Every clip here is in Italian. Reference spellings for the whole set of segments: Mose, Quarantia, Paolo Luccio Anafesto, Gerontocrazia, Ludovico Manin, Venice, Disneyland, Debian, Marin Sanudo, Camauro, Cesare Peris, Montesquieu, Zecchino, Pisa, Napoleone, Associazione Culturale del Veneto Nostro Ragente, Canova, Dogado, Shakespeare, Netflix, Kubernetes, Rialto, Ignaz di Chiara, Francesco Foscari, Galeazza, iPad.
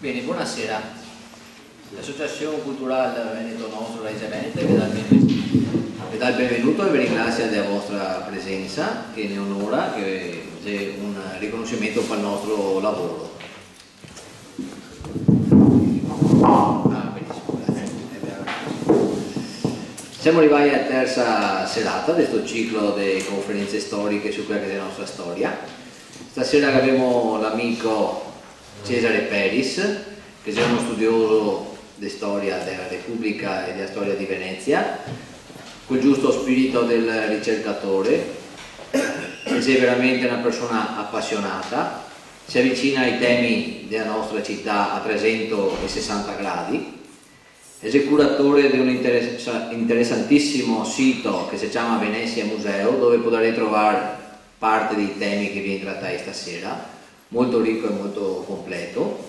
Bene, buonasera. L'Associazione Culturale del Veneto Nostro Ragente vi dà il benvenuto e vi ringrazia della vostra presenza, che ne onora, che è un riconoscimento per il nostro lavoro. Siamo arrivati alla terza serata di questo ciclo di conferenze storiche su quella che è la nostra storia. Stasera abbiamo l'amico Cesare Peris, che è uno studioso di storia della Repubblica e della storia di Venezia, col giusto spirito del ricercatore, che è veramente una persona appassionata, si avvicina ai temi della nostra città a 360 gradi. È curatore di un interessantissimo sito che si chiama Venezia Museo, dove potrete trovare parte dei temi che vi trattai stasera, molto ricco e molto completo.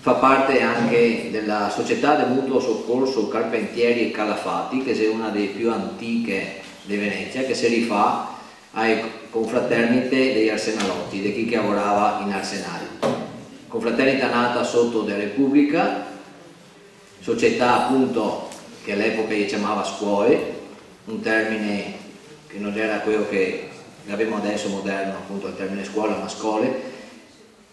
Fa parte anche della Società del Mutuo Soccorso Carpentieri e Calafati, che è una delle più antiche di Venezia, che si rifà ai confraternite degli arsenalotti, di chi che lavorava in arsenali. Confraternita nata sotto della Repubblica, società appunto che all'epoca si chiamava scuole, un termine che non era quello che abbiamo adesso moderno, appunto il termine scuola, ma scuole,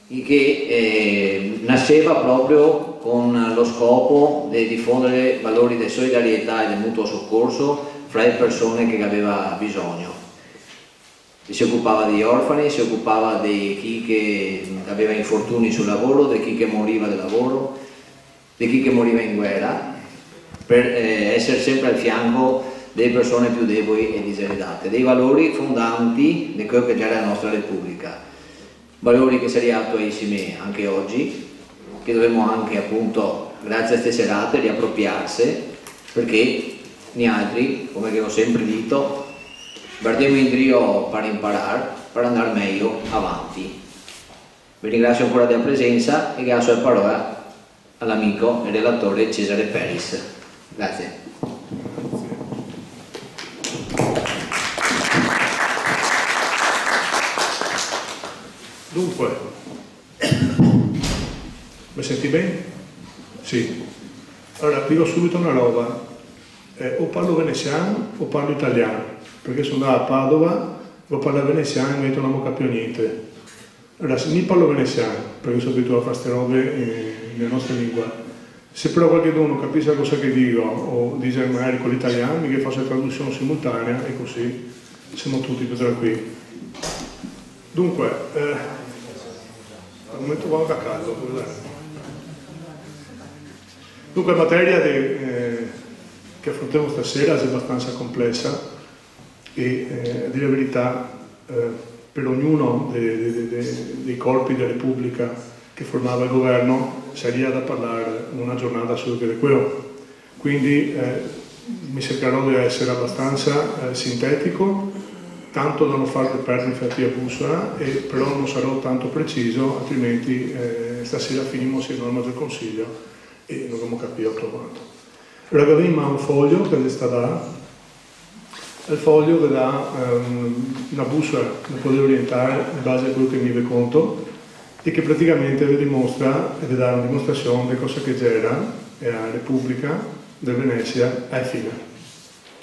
che nasceva proprio con lo scopo di diffondere valori di solidarietà e di mutuo soccorso fra le persone che aveva bisogno. Si occupava degli orfani, si occupava di chi che aveva infortuni sul lavoro, di chi che moriva del lavoro, di chi che moriva in guerra, per essere sempre al fianco delle persone più deboli e diseredate, dei valori fondanti di quello che già era la nostra Repubblica, valori che sarebbero attualissimi anche oggi, che dovremmo anche appunto, grazie a queste serate, riappropriarsi, perché noi altri, come che ho sempre detto, partiamo in trio per imparare, per andare meglio avanti. Vi ringrazio ancora della presenza e lascio la parola all'amico e relatore Cesare Peris. Grazie. Dunque, mi senti bene? Sì. Allora, vi dico subito una roba. O parlo veneziano o parlo italiano, perché sono andato a Padova, devo parlare veneziano e non ho capito niente. Allora, se mi parlo veneziano, perché sono abituato a fare queste robe nella nostra lingua, se però qualcuno capisce cosa che dico o dice magari con l'italiano, che faccio la traduzione simultanea e così siamo tutti più tranquilli. Dunque, al momento vado a caldo. Dunque, la materia che affrontiamo stasera è abbastanza complessa e, a dire la verità, per ognuno dei corpi della Repubblica che formava il governo sarebbe da parlare una giornata solo per quello. Quindi mi cercherò di essere abbastanza sintetico, tanto da non far perdere infatti la bussola, e però non sarò tanto preciso, altrimenti stasera finiamo se non del Consiglio e non abbiamo capito tutto quanto. Allora avevo in mano un foglio che è stato dato. Il foglio vi dà una bussola da poter orientare in base a quello che mi vi conto e che praticamente vi dimostra e vi dà una dimostrazione di cosa che c'era la Repubblica di Venezia alla fine.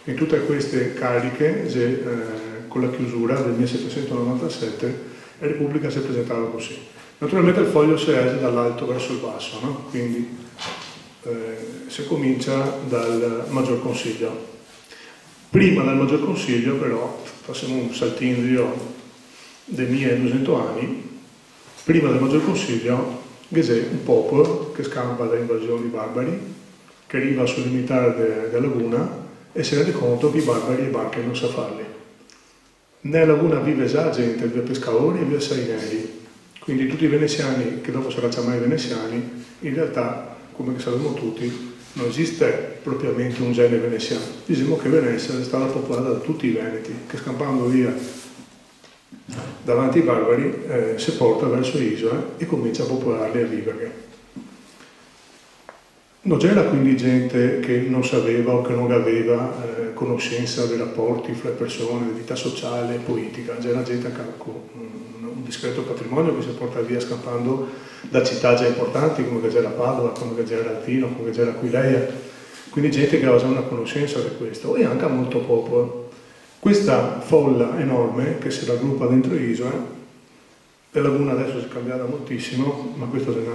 In tutte queste cariche, con la chiusura del 1797, la Repubblica si presentava così. Naturalmente il foglio si è dall'alto verso il basso, no? Quindi si comincia dal Maggior Consiglio. Prima del Maggior Consiglio, però, facciamo un saltino dei 1200 anni, prima del Maggior Consiglio che c'è un popolo che scampa da invasioni barbari, che arriva sul limitare della laguna e si rende conto che i barbari e barche non sa farli. Nella laguna vive già gente, vive pescatori e vive salineri, quindi tutti i veneziani, che dopo saranno mai veneziani, in realtà, come che sappiamo tutti, non esiste propriamente un genere veneziano. Diciamo che Venezia è stata popolata da tutti i veneti, che scampando via davanti ai barbari si porta verso l'isola e comincia a popolarli a vivere. Non c'era quindi gente che non sapeva o che non aveva conoscenza dei rapporti fra persone, di vita sociale e politica, c'era gente che non discreto patrimonio che si porta via scappando da città già importanti come che c'era Padova, come che c'era Altino, come che c'era Aquileia, quindi gente che aveva già una conoscenza di questo e anche molto popolo. Questa folla enorme che si raggruppa dentro Isola, la laguna adesso si è cambiata moltissimo, ma questo è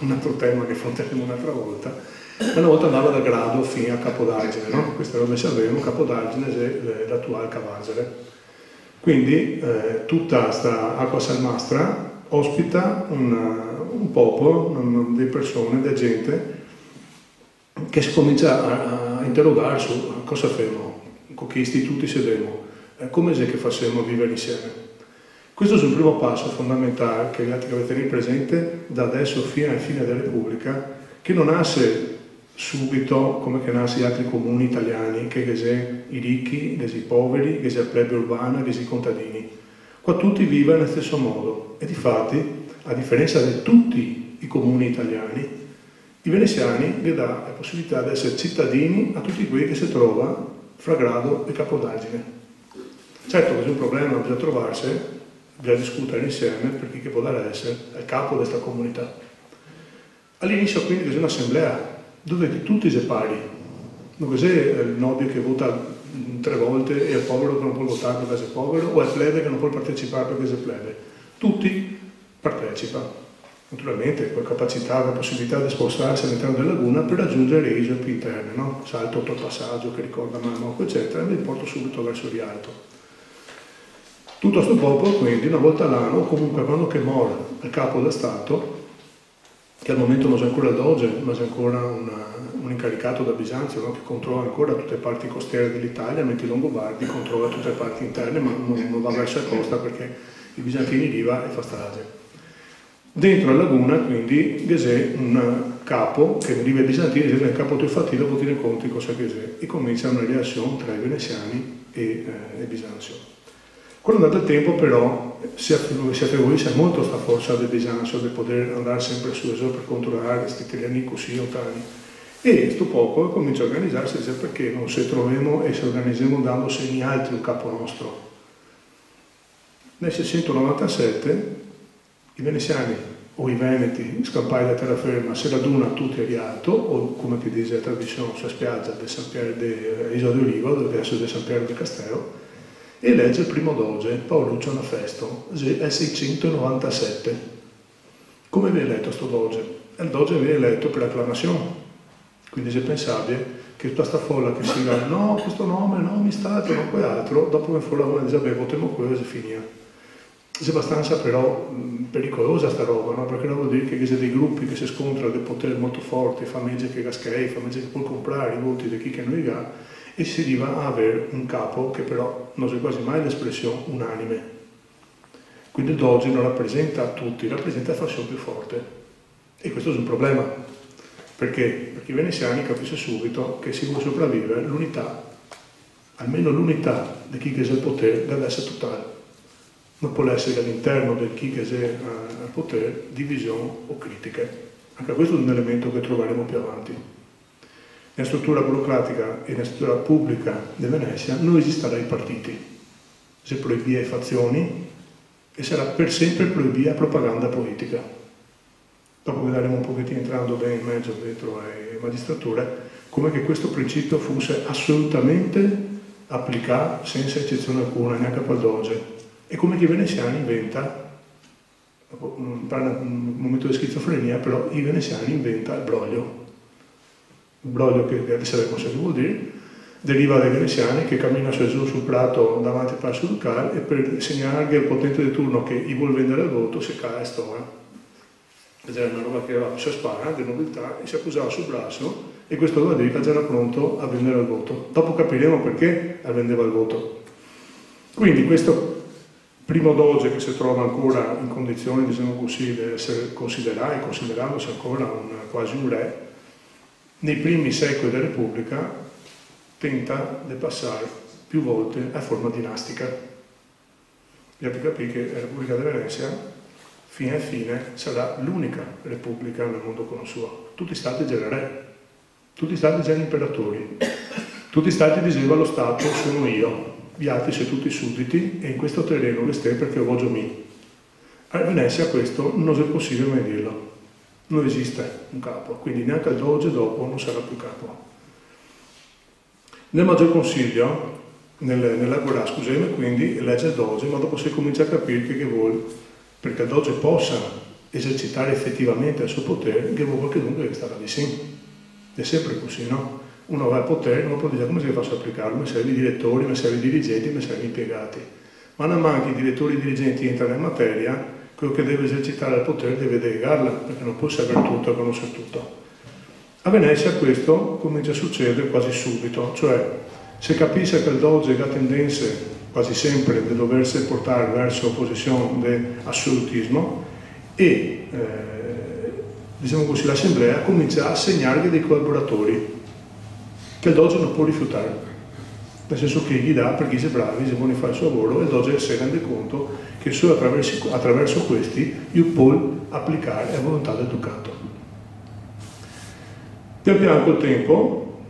un altro tema che affronteremo un'altra volta. Una volta andava da Grado fino a Capodagine, no? Questa roba sapevamo, Capodagine è l'attuale Cavagere. Quindi tutta questa acqua salmastra ospita un popolo, delle persone, della gente che si comincia a interrogare su cosa faremo, con che istituti sedemo, come è che facciamo a vivere insieme. Questo è un primo passo fondamentale che dovete tenere presente da adesso fino alla fine della Repubblica, che non nasce subito come che nasce gli altri comuni italiani, che sono i ricchi, che sono i poveri, che sono la plebe urbana, che sono i contadini. Qua tutti vivono nello stesso modo e difatti, a differenza di tutti i comuni italiani, i veneziani vi dà la possibilità di essere cittadini a tutti quelli che si trovano fra Grado e Capodagine. Certo che c'è un problema, bisogna trovarsi, bisogna discutere insieme per chi che potrà essere il capo di questa comunità. All'inizio quindi c'è un'assemblea dove tutti si pari, non c'è il nobile che vota tre volte e il povero che non può votare perché è povero o il plebe che non può partecipare perché è plebe. Tutti partecipano, naturalmente con capacità, con possibilità di spostarsi all'interno della laguna per raggiungere le isole più interne, no? Salto, oltrepassaggio che ricorda Marmocco eccetera, e mi porto subito verso Rialto. Tutto questo popolo quindi una volta all'anno, comunque quando che mora il capo dello Stato, che al momento non c'è ancora il doge, ma c'è ancora un incaricato da Bisanzio, no? Che controlla ancora tutte le parti costiere dell'Italia, mentre i Longobardi controlla tutte le parti interne, ma non va verso la costa perché i Bizantini arriva e fa strage. Dentro la laguna quindi c'è un capo che arriva ai Bizantini, c'è il capo Teofatilo, può tenere conto di cosa c'è e comincia una relazione tra i veneziani e Bisanzio. Con il tempo però si affievolisce molto questa forza del Bisanzio di poter andare sempre su e su per controllare questi italiani così lontani. E questo popolo comincia a organizzarsi e dice perché non se troviamo e se organizziamo dando segni altri un capo nostro. Nel 697 i veneziani o i veneti scappati da terraferma si radunano tutti a Rialto o come che dice la tradizione sulla spiaggia di San Pier di Isola di Oliva, dove adesso è San Pier di Castello, e legge il primo doge, Paolo Luccio Anafesto, è 697. Come viene eletto questo doge? Il doge viene eletto per acclamazione. Quindi se pensate che tutta questa folla che si dice no, questo nome, no, mi state, no, quell'altro, dopo che folla vuole dire, beh, votiamo quello e si finisce. È abbastanza però pericolosa questa roba, no? Perché vuol dire che c'è dei gruppi che si scontrano del potere molto forte, famiglie che gascai, famiglie che può comprare i voti di chi che noi ha, e si arriva a avere un capo che però non c'è quasi mai l'espressione unanime. Quindi il doge non rappresenta tutti, rappresenta la fazione più forte. E questo è un problema. Perché? Perché i veneziani capiscono subito che se vuole sopravvivere l'unità, almeno l'unità di chi che c'è il potere, deve essere totale. Non può essere all'interno del chi che c'è il potere divisione o critiche. Anche questo è un elemento che troveremo più avanti. Nella struttura burocratica e nella struttura pubblica di Venezia non esisteranno i partiti, si proibì le fazioni e sarà per sempre proibita la propaganda politica. Dopo vedremo un pochettino entrando bene in mezzo dentro alle magistrature, come che questo principio fosse assolutamente applicato senza eccezione alcuna, neanche al doge, e come che i veneziani parla un momento di schizofrenia, però i veneziani inventano il broglio. Il broglio, che adesso sappiamo se vuol dire, deriva dai veneziani che camminano su e giù sul prato davanti al Palazzo Ducale e per segnalare al potente di turno che gli vuole vendere il voto si cala e stora. Ed era una roba che aveva si spara, di nobiltà, e si accusava sul braccio e questo doveva dire che era pronto a vendere il voto. Dopo capiremo perché vendeva il voto. Quindi questo primo doge che si trova ancora in condizioni, diciamo così, di essere considerato e considerandosi ancora quasi un re, nei primi secoli della Repubblica tenta di passare più volte a forma dinastica. Dobbiamo capire che la Repubblica di Venezia, fino a fine, sarà l'unica Repubblica nel mondo conosciuto. Tutti i stati c'era re, tutti i stati c'erano imperatori, tutti i stati diceva lo Stato sono io, gli altri sono tutti sudditi e in questo terreno restare perché voglio me. A Venezia questo non è possibile mai dirlo, non esiste un capo, quindi neanche al doge dopo non sarà più capo. Nel Maggior Consiglio, nell'Agorà, scusami, quindi legge il doge, ma dopo si comincia a capire che vuole, perché il doge possa esercitare effettivamente il suo potere, che vuole che dunque deve stare lì, sì. È sempre così, no? Uno va al potere, non può dire come si faccio a applicarlo, mi servono i direttori, mi servono i dirigenti, mi servono gli impiegati. Ma non manca i direttori e i dirigenti entrano in materia, quello che deve esercitare il potere deve delegarla, perché non può sapere tutto e conoscere tutto. A Venezia questo comincia a succedere quasi subito, cioè se capisse che il doge ha tendenze quasi sempre di doversi portare verso posizione di assolutismo e diciamo così l'assemblea comincia a assegnargli dei collaboratori che il doge non può rifiutare, nel senso che gli dà perché sei bravi, se buoni fare il suo lavoro, e il doge si rende conto che solo attraverso questi io può applicare la volontà del ducato. Pian piano col tempo,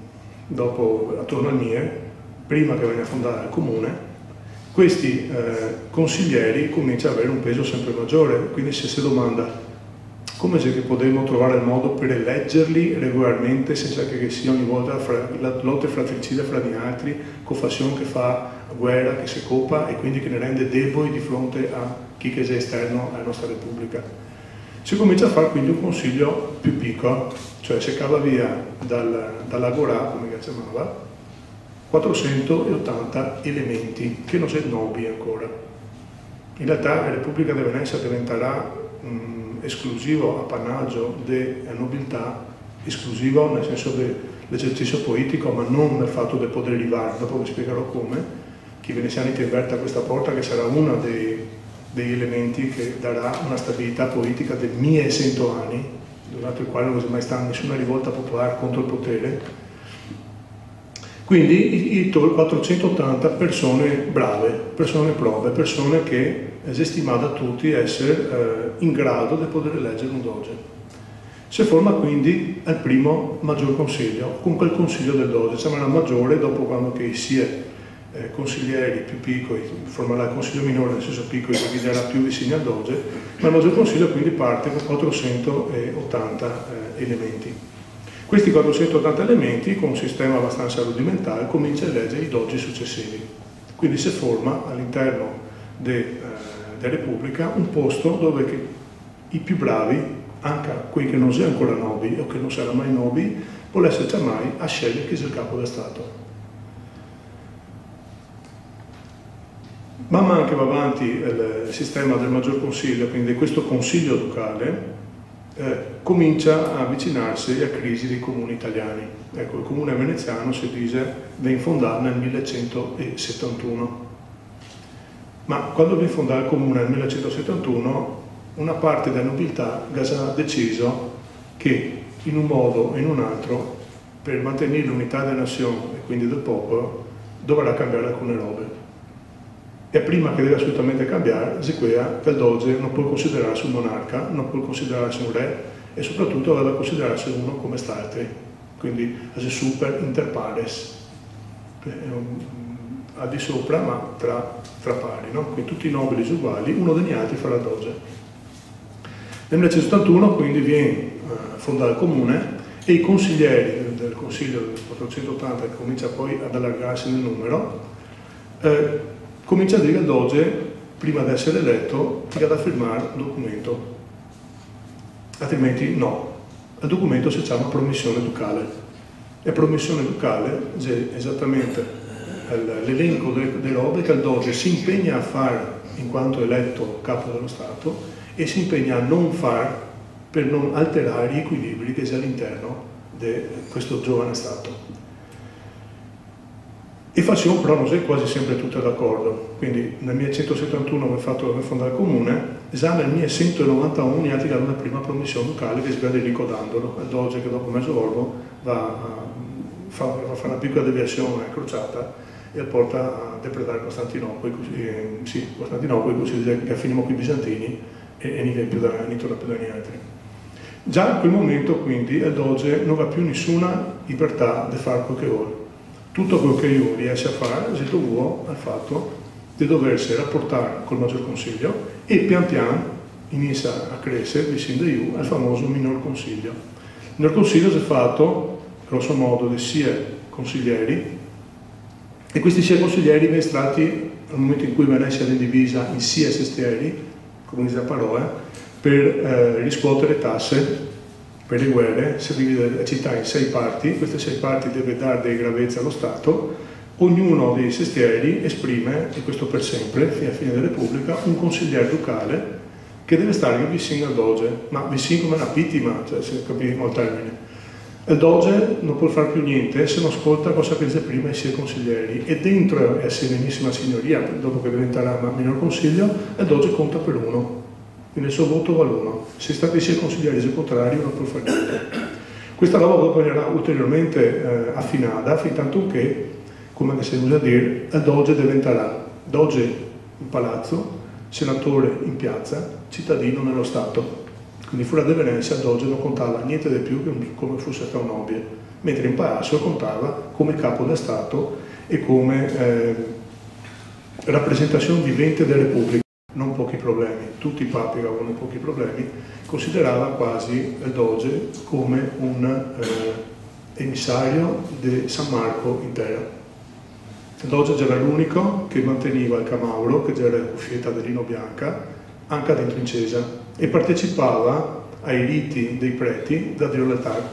dopo la Tornanie, prima che venga fondata il comune, questi consiglieri cominciano ad avere un peso sempre maggiore, quindi si domanda come se potremmo trovare il modo per eleggerli regolarmente senza che sia ogni volta la lotta fratricida fra di altri, con fazione che fa guerra, che si copa e quindi che ne rende deboli di fronte a chi che è esterno alla nostra Repubblica. Si comincia a fare quindi un consiglio più piccolo, cioè si cava via dall'Agorà, come si chiamava, 480 elementi, che non sono nobili ancora. In realtà la Repubblica di Venezia diventerà esclusivo appannaggio della nobiltà, esclusivo nel senso dell'esercizio politico, ma non nel fatto di poter arrivare, dopo vi spiegherò come, chi veneziani ti avverte a questa porta che sarà uno degli elementi che darà una stabilità politica dei 1100 anni, durante il quale non c'è mai stata nessuna rivolta popolare contro il potere. Quindi i 480 persone brave, persone prove, persone che è stimata da tutti essere in grado di poter eleggere un doge. Si forma quindi al primo maggior consiglio, con quel consiglio del doge, si chiama la maggiore, dopo quando che si è consiglieri più piccoli, formerà il consiglio minore nel senso piccolo che vi darà più vicini al doge, ma il maggior consiglio quindi parte con 480 elementi. Questi 480 elementi, con un sistema abbastanza rudimentale, comincia a eleggere i dogi successivi. Quindi si forma all'interno della Repubblica un posto dove i più bravi, anche quelli che non sono ancora nobili o che non saranno mai nobili, volessero mai a scegliere chi sia il capo del Stato. Man mano che va avanti il sistema del maggior consiglio, quindi questo consiglio ducale, comincia a avvicinarsi a crisi dei comuni italiani. Ecco, il comune veneziano si dice venne fondato nel 1171. Ma quando venne fondato il comune nel 1171, una parte della nobiltà ha deciso che in un modo o in un altro, per mantenere l'unità della nazione e quindi del popolo, dovrà cambiare alcune robe. E prima che deve assolutamente cambiare, Zequea, che il doge non può considerarsi un monarca, non può considerarsi un re e soprattutto deve considerarsi uno come stati, quindi as super inter pares, al di sopra ma tra pari, no? Quindi tutti i nobili uguali, uno degli altri farà il doge. Nel 1971 quindi viene fondato il comune e i consiglieri del consiglio del 480, che comincia poi ad allargarsi nel numero, comincia a dire al doge, prima di essere eletto, ti deve firmare un documento, altrimenti no. Il documento si chiama promissione ducale. E promissione ducale è esattamente l'elenco delle robe che il doge si impegna a fare in quanto eletto capo dello Stato e si impegna a non fare per non alterare gli equilibri che c'è all'interno di questo giovane Stato. E facevano però non sei quasi sempre tutte d'accordo, quindi nel 1171 aveva fatto fondare il comune, già nel 1191 gli altri hanno la prima promissione ducale che si vede ricordandolo, il doge che dopo mezzo orbo fa una piccola deviazione crociata e porta a depredare Costantinopoli, così che finimo con i bizantini e non torna più da niente. Già in quel momento quindi il doge non aveva più nessuna libertà di fare quel che vuole. Tutto quello che io riesco a fare si dovuto al fatto di doversi rapportare col maggior consiglio e pian piano inizia a crescere vicino al famoso minor consiglio. Il minor consiglio si è fatto grosso modo di sia consiglieri, e questi sia consiglieri vengono estratti al momento in cui Venezia viene divisa in sia sestieri, comunità parola, per riscuotere tasse per le guerre. Si divide la città in 6 parti, queste 6 parti deve dare dei gravezze allo Stato. Ognuno dei sestieri esprime, e questo per sempre, fino alla fine della Repubblica, un consigliere ducale che deve stare vicino al doge, ma vicino come una pittima, cioè, se capiremo il termine. Il doge non può fare più niente se non ascolta cosa che dice prima i suoi consiglieri, e dentro la serenissima signoria, dopo che diventerà minor consiglio, il doge conta per 1, quindi il suo voto vale 1. Se stati i suoi consiglieri il contrario non può fare niente. Questa roba dopo verrà ulteriormente affinata, fin tanto che, come che si usa a dire, il doge diventerà doge in palazzo, senatore in piazza, cittadino nello Stato. Quindi fuori da Venezia il doge non contava niente di più che come fosse stato un nobile, mentre in palazzo contava come capo dello Stato e come rappresentazione vivente della Repubblica. Non pochi problemi, tutti i papi avevano pochi problemi, considerava quasi il doge come un emissario di San Marco in terra. Il doge era l'unico che manteneva il camauro, che era la cuffietta di lino bianca, anche dentro in chiesa, e partecipava ai riti dei preti da Dioletar.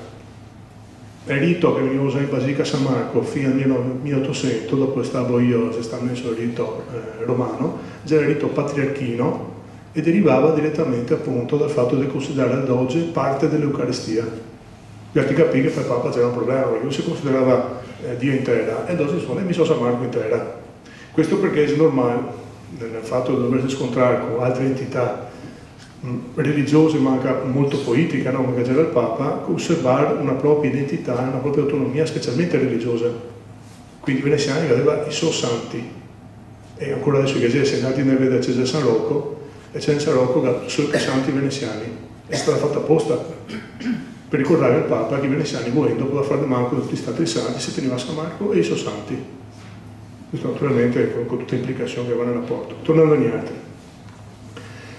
Il rito che veniva usato in Basilica San Marco fino al 1800, dopo che stavo io, si sta messo il rito romano, già era il rito patriarchino e derivava direttamente appunto dal fatto di considerare il doge parte dell'Eucaristia. Gli altri capì che per il Papa c'era un problema, perché lui si considerava Dio in terra e il doge suona e mi so San Marco in terra. Questo perché è normale, nel fatto di doversi scontrare con altre entità religiose ma anche molto politiche, no? Come c'era il Papa, osservare una propria identità, una propria autonomia, specialmente religiosa. Quindi i veneziani avevano i suoi santi, e ancora adesso che si è andati nel vede Cesare San Rocco, e Cesare San Rocco ha i suoi santi veneziani, è stata fatta apposta per ricordare al Papa che i veneziani, volendo, potevano fare di manco tutti gli stati santi, si teneva San Marco e i suoi santi. Questo naturalmente con tutte le implicazioni che vanno in rapporto. Tornando agli altri.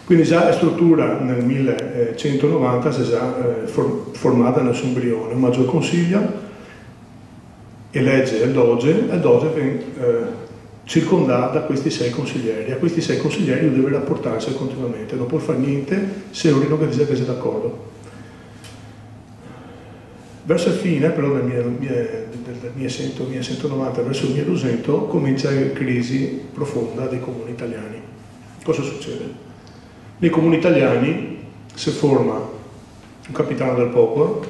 Quindi già la struttura nel 1190 si è già formata nel suo embrione. Un maggior consiglio elegge il doge viene circondato da questi 6 consiglieri. A questi 6 consiglieri deve rapportarsi continuamente, non può fare niente se l'unico che dice che sia d'accordo. Verso il fine, però, del 1190 verso il 1200 comincia la crisi profonda dei comuni italiani. Cosa succede? Nei comuni italiani si forma un capitano del popolo,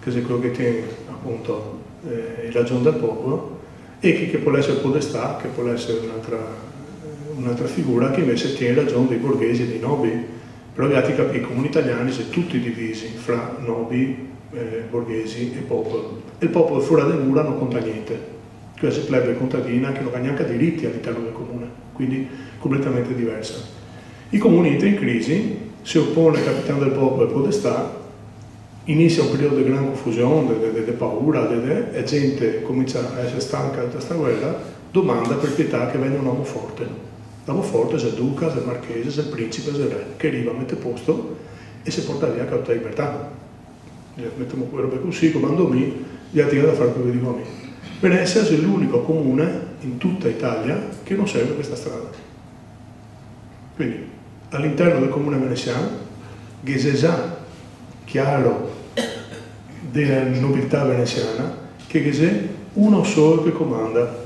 che è quello che tiene appunto il ragione del popolo, e che può essere il podestà, che può essere un'altra figura che invece tiene il ragione dei borghesi e dei nobili. Però abbiate capito che i comuni italiani sono tutti divisi fra nobili, borghesi e popolo, e il popolo fuori dalle mura non conta niente, cioè si plebe contadina che non ha neanche diritti all'interno del comune, quindi completamente diversa. I comuni entrano in crisi, si oppone il capitano del popolo e podestà, inizia un periodo di gran confusione, di paura, e gente comincia a essere stanca di questa guerra, domanda per pietà che venga un uomo forte. L'uomo forte è il duca, è il marchese, è il principe, è il re, che arriva, mette posto e si porta via la tutta libertà. Mettiamo quelle robe così, comando me, gli altri da fare quello che dico a me. Venezia è l'unico comune in tutta Italia che non segue questa strada. Quindi, all'interno del comune veneziano, che è già chiaro della nobiltà veneziana, che è uno solo che comanda.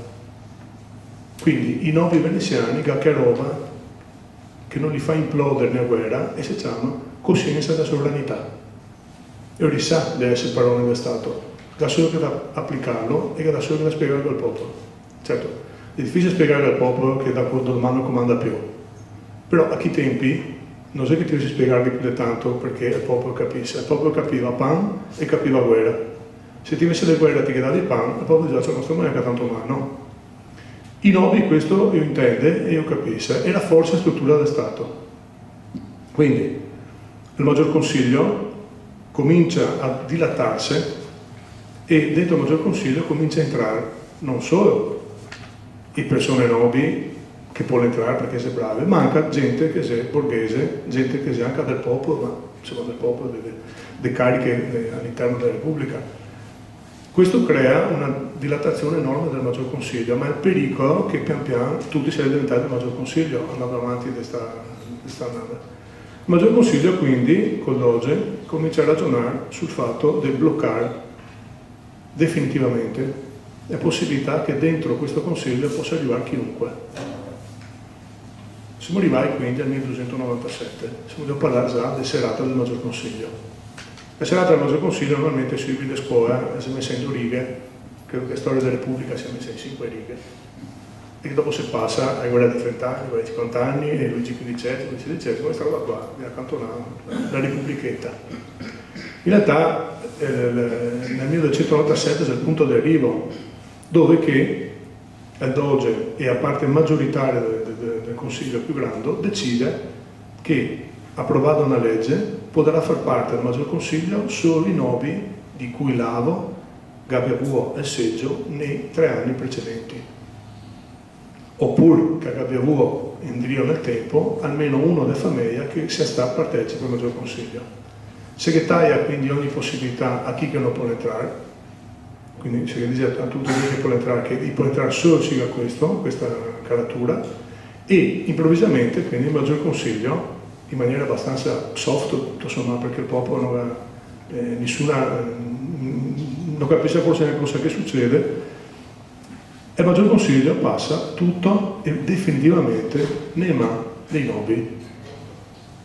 Quindi, i nobili veneziani, che roba che non li fa implodere nella guerra, e si chiama coscienza della sovranità. E ora sa di essere parole del Stato, da solo che da applicarlo e che da solo che da spiegarlo al popolo. Certo, è difficile spiegare al popolo che da quando domani non comanda più, però a chi tempi non so che ti devi spiegare più di tanto perché il popolo capisse. Il popolo capiva pan e capiva guerra. Se ti invece le guerre ti chiedeva di pan, il popolo diceva c'è la nostra moneta tanto mano. I nobili questo io intende e io capisse, è la forza e struttura del Stato. Quindi, il maggior consiglio comincia a dilatarsi e dentro il maggior consiglio comincia a entrare non solo i persone nobili che può letterare perché sei bravo, manca gente che sei borghese, gente che sei anche del popolo, ma insomma del popolo, delle cariche all'interno della Repubblica. Questo crea una dilatazione enorme del Maggior Consiglio, ma è il pericolo che pian piano tutti siano diventati il Maggior Consiglio andando avanti di questa nave. Il Maggior Consiglio quindi, con Doge, comincia a ragionare sul fatto di bloccare definitivamente la possibilità che dentro questo Consiglio possa arrivare chiunque. Siamo arrivati quindi al 1297, dobbiamo parlare già della serata del Maggior Consiglio. La serata del Maggior Consiglio normalmente si vive a scuola, si è messa in 2 righe, credo che la storia della Repubblica sia messa in 5 righe, e dopo si passa ai guerra di 30 anni, ai guerra di 50 anni, e Luigi XV, Luigi XVI, questa roba qua, viene accantonata, la Repubblichetta. In realtà nel 1297 c'è il punto di arrivo, dove che il Doge e la parte maggioritaria del Consiglio più grande decide che, approvata una legge, potrà far parte del Maggior Consiglio solo i nobi di cui Lavo, Gabbiavuo e Seggio nei 3 anni precedenti, oppure che Gabbiavuo indrio nel tempo almeno uno della famiglia che sia stato partecipe al Maggior Consiglio. Si taglia quindi ogni possibilità a chi che non può entrare, quindi si dice a tutti che può entrare, che può entrare solo a questa caratura. E improvvisamente quindi il Maggior Consiglio, in maniera abbastanza soft, tutto sommato, perché il popolo non capisce forse neanche cosa che succede, e il Maggior Consiglio passa tutto e definitivamente nei mani dei nobili.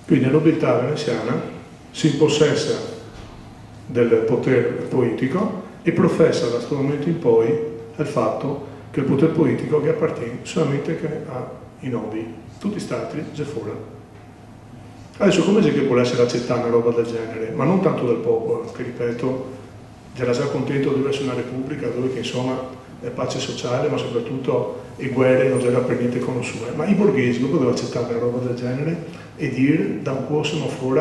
Quindi la nobiltà veneziana si impossessa del potere politico e professa da questo momento in poi il fatto che il potere politico che appartiene solamente a i nobili, tutti gli stati già fuori. Adesso come si che può essere accettata una roba del genere, ma non tanto dal popolo, che ripeto, era già contento di essere una repubblica dove che insomma è pace sociale, ma soprattutto le guerre non c'era per niente conosciute, ma i borghesi non potevano accettare una roba del genere e dire da un po' siamo fuori,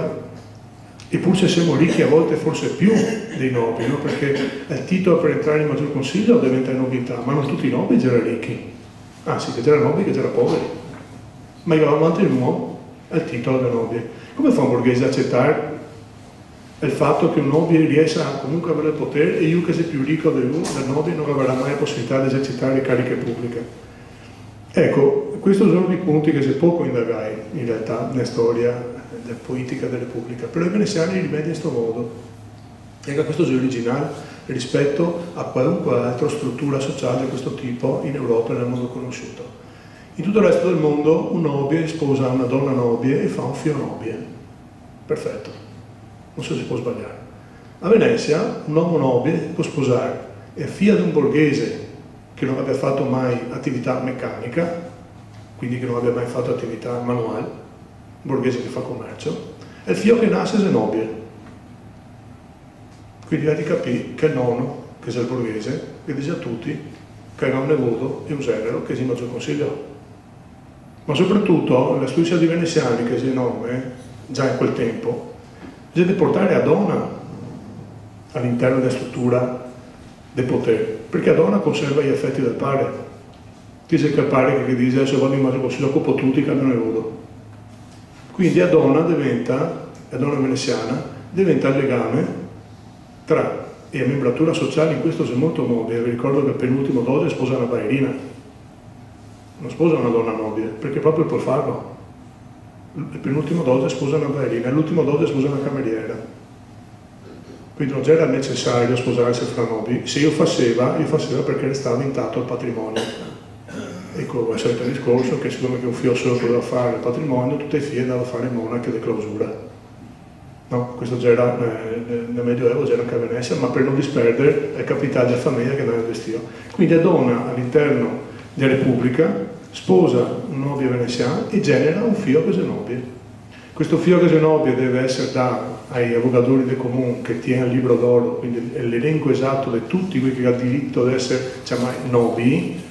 eppure se siamo ricchi a volte forse più dei nobili, no? Perché il titolo per entrare in Maggior Consiglio diventa nobiltà, ma non tutti i nobili c'erano ricchi. Anzi, che c'erano nobili, che c'erano poveri, ma io avanti il nuovo al titolo dei nobili. Come fa un borghese ad accettare il fatto che un nobile riesca comunque a avere il potere e io che sei più ricco del nobile non avrà mai la possibilità di esercitare le cariche pubbliche? Ecco, questi sono dei punti che si poco indagai in realtà nella storia della politica della Repubblica, però i veneziani li rimedia in questo modo. E anche questo è originale rispetto a qualunque altra struttura sociale di questo tipo in Europa e nel mondo conosciuto. In tutto il resto del mondo un nobile sposa una donna nobile e fa un figlio nobile. Perfetto, non so se si può sbagliare. A Venezia un uomo nobile può sposare e figlia di un borghese che non abbia fatto mai attività meccanica, quindi che non abbia mai fatto attività manuale, un borghese che fa commercio, e il figlio che nasce è nobile. Quindi avete capito che il nonno, che è il borghese, che dice a tutti che era un nevoto e un genero, che si mangia il consiglio. Ma soprattutto la studia di veneziani, che si è nome, già in quel tempo, bisogna portare a donna all'interno della struttura del potere, perché a donna conserva gli effetti del padre. Dice che il padre che dice adesso vado in mangia il consiglio con tutti che hanno nevoto. Quindi a donna diventa, la donna veneziana, diventa il legame tra e la membratura sociale. In questo c'è molto nobile. Vi ricordo che per l'ultimo Doge sposa una ballerina, non sposa una donna nobile, perché proprio può farlo. Il penultimo Doge sposa una ballerina, l'ultimo Doge sposa una cameriera, quindi non c'era necessario sposarsi fra nobili. Se io faceva perché restava intatto il patrimonio. Ecco, è sempre il discorso che siccome che un figlio solo poteva fare il patrimonio, tutte le figlie andavano a fare monache di clausura. No, questo già era nel Medioevo, già era anche a Venezia, ma per non disperdere è capitale della famiglia che andava a vestire. Quindi la donna all'interno della Repubblica sposa un nobile veneziano e genera un figlio che è nobile. Questo figlio che è nobile deve essere dato ai avvocatori del comune che tiene il libro d'oro, quindi l'elenco esatto di tutti quelli che hanno diritto ad essere, diciamo, nobili.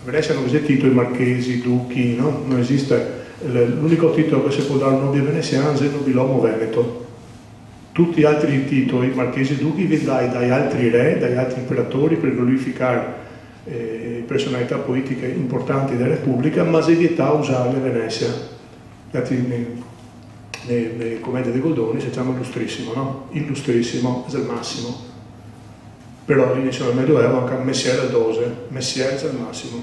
A Venezia non esiste titoli marchesi, duchi, no? Non esiste. L'unico titolo che si può dare a un nobile veneziano è il nobilomo veneto. Tutti gli altri titoli, marchesi e duchi, vi dai altri re, dai altri imperatori per glorificare personalità politiche importanti della Repubblica, ma si vietava usarle a Venezia. Le commedie dei Goldoni si chiama illustrissimo, no? Illustrissimo è il massimo. Però all'inizio del Medioevo anche Messiere al dose, Messiere è il massimo.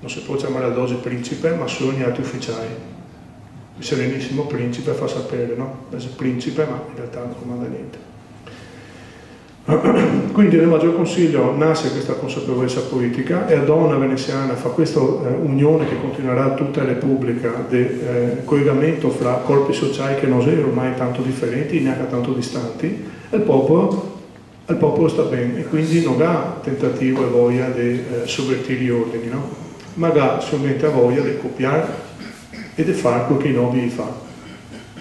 Non si può chiamare al dose principe, ma solo gli altri ufficiali. Il serenissimo principe fa sapere, no? È principe, ma in realtà non comanda niente. Quindi nel Maggior Consiglio nasce questa consapevolezza politica e a donna veneziana fa questa unione che continuerà tutta la Repubblica del collegamento fra corpi sociali che non sono ormai tanto differenti, neanche tanto distanti, e il popolo sta bene e quindi non ha tentativo e voglia di sovvertire gli ordini, no? Ma ha solamente voglia di copiare e di fare quello che i nobili fanno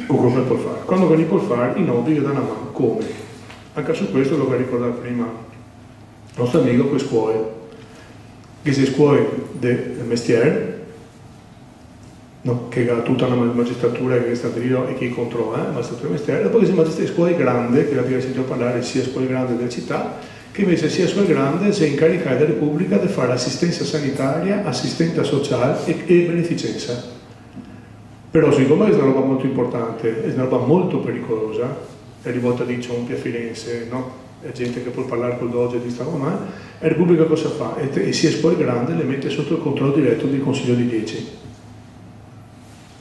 o come può fare. Quando vieni può fare, i nobili danno una mano, come? Anche su questo lo voglio ricordare prima il nostro amico con le scuole, che si scuole del mestiere, no, che ha tutta una magistratura che sta lì e che controlla la magistratura del mestiere, e poi che si magistratura scuole grande, che l'abbiamo sentito parlare sia scuole grande della città, che invece sia scuole grande si è incaricata dalla Repubblica di fare assistenza sanitaria, assistenza sociale e beneficenza. Però siccome è una roba molto importante, è una roba molto pericolosa, è rivolta di Ciompi a Firenze, no? È gente che può parlare col doge di Stavomà, e la Repubblica cosa fa? E si è poi grande le mette sotto il controllo diretto del Consiglio di 10,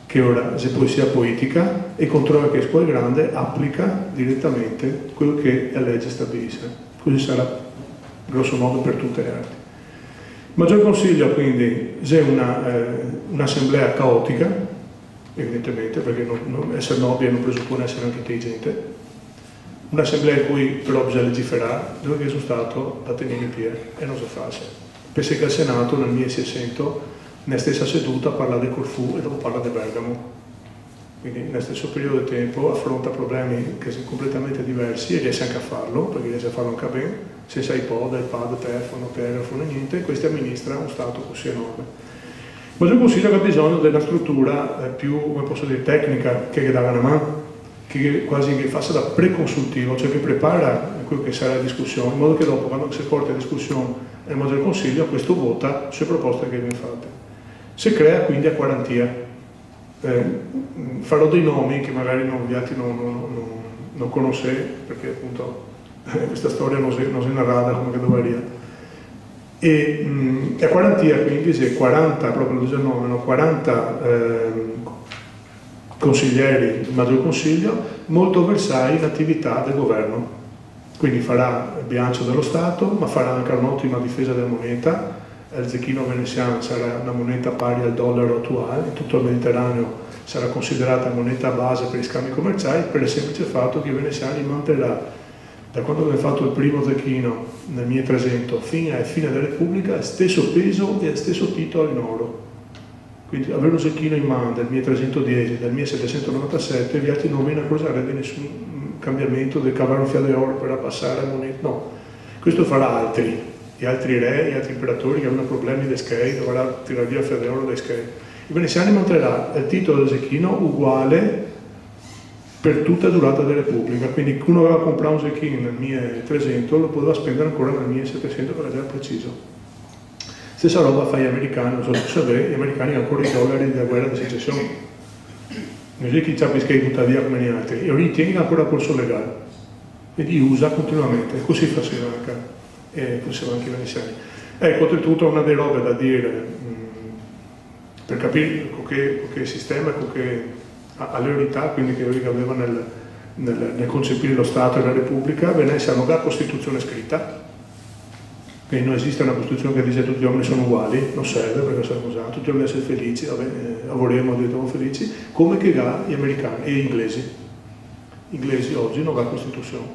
che ora, se poi sia politica, e controlla che scuola grande applica direttamente quello che la legge stabilisce. Così sarà grosso modo per tutte le arti. Il Maggior Consiglio quindi è un'assemblea caotica, evidentemente, perché essere nobile non presuppone essere anche intelligente. Un'assemblea in cui però bisogna legiferare, dove che sono stato da tenere in piedi e non so farsi. Penso che al Senato nel 1600, nella stessa seduta, parla di Corfù e dopo parla di Bergamo. Quindi nel stesso periodo di tempo affronta problemi che sono completamente diversi e riesce anche a farlo, perché riesce a farlo anche bene, senza iPod, iPad, telefono, telefono, niente, e questi amministra un Stato così enorme. Ma il Consiglio ha bisogno di una struttura più, come posso dire, tecnica, che dà una mano, che quasi che faccia da preconsultivo, cioè che prepara quello che sarà la discussione, in modo che dopo, quando si porta la discussione nel Maggior Consiglio, questo vota sulle proposte che viene fatte. Si crea quindi a quarantia. Farò dei nomi che magari gli altri non conoscete, perché appunto questa storia non si narrata come che dovrebbe. E a quarantia, quindi se 40, proprio il 19, no, 40 consiglieri del Maggior Consiglio molto versati in attività del governo, quindi farà il bilancio dello Stato, ma farà anche un'ottima difesa della moneta. Il zecchino veneziano sarà una moneta pari al dollaro attuale, tutto il Mediterraneo sarà considerata moneta base per gli scambi commerciali, per il semplice fatto che i veneziani manterrà, da quando abbiamo fatto il primo zecchino nel 1300 fino alla fine della Repubblica, stesso peso e stesso titolo in oro. Quindi avere un zecchino in mano del 1310, del 1797, gli altri non vengono a causare nessun cambiamento del cavare un fiato di oro per abbassare la moneta, no. Questo farà altri, gli altri re, gli altri imperatori che hanno problemi di schei, dovrà tirare via il fiato di oro dai schei. I veneziani manterrà il titolo del zecchino uguale per tutta la durata della Repubblica, quindi uno aveva comprato un zecchino nel 1300 lo poteva spendere ancora nel 1700 per essere preciso. Stessa roba fa gli americani, non so se sapete, gli americani hanno ancora i dollari della guerra di secessione. Non c'è chi ci ha pescato tutta via come gli altri, e li tiene ancora corso legale, e li usa continuamente, così faceva anche, i veneziani. Ecco, oltretutto una delle robe da dire, per capire con che sistema e con che all'unità, quindi che aveva nel concepire lo Stato e la Repubblica, Venezia non ha Costituzione scritta, quindi non esiste una Costituzione che dice che tutti gli uomini sono uguali, non serve perché siamo usati, tutti gli uomini sono felici, lavoreremo, diventiamo felici, come che ha gli americani e gli inglesi. Gli inglesi oggi non ha Costituzione,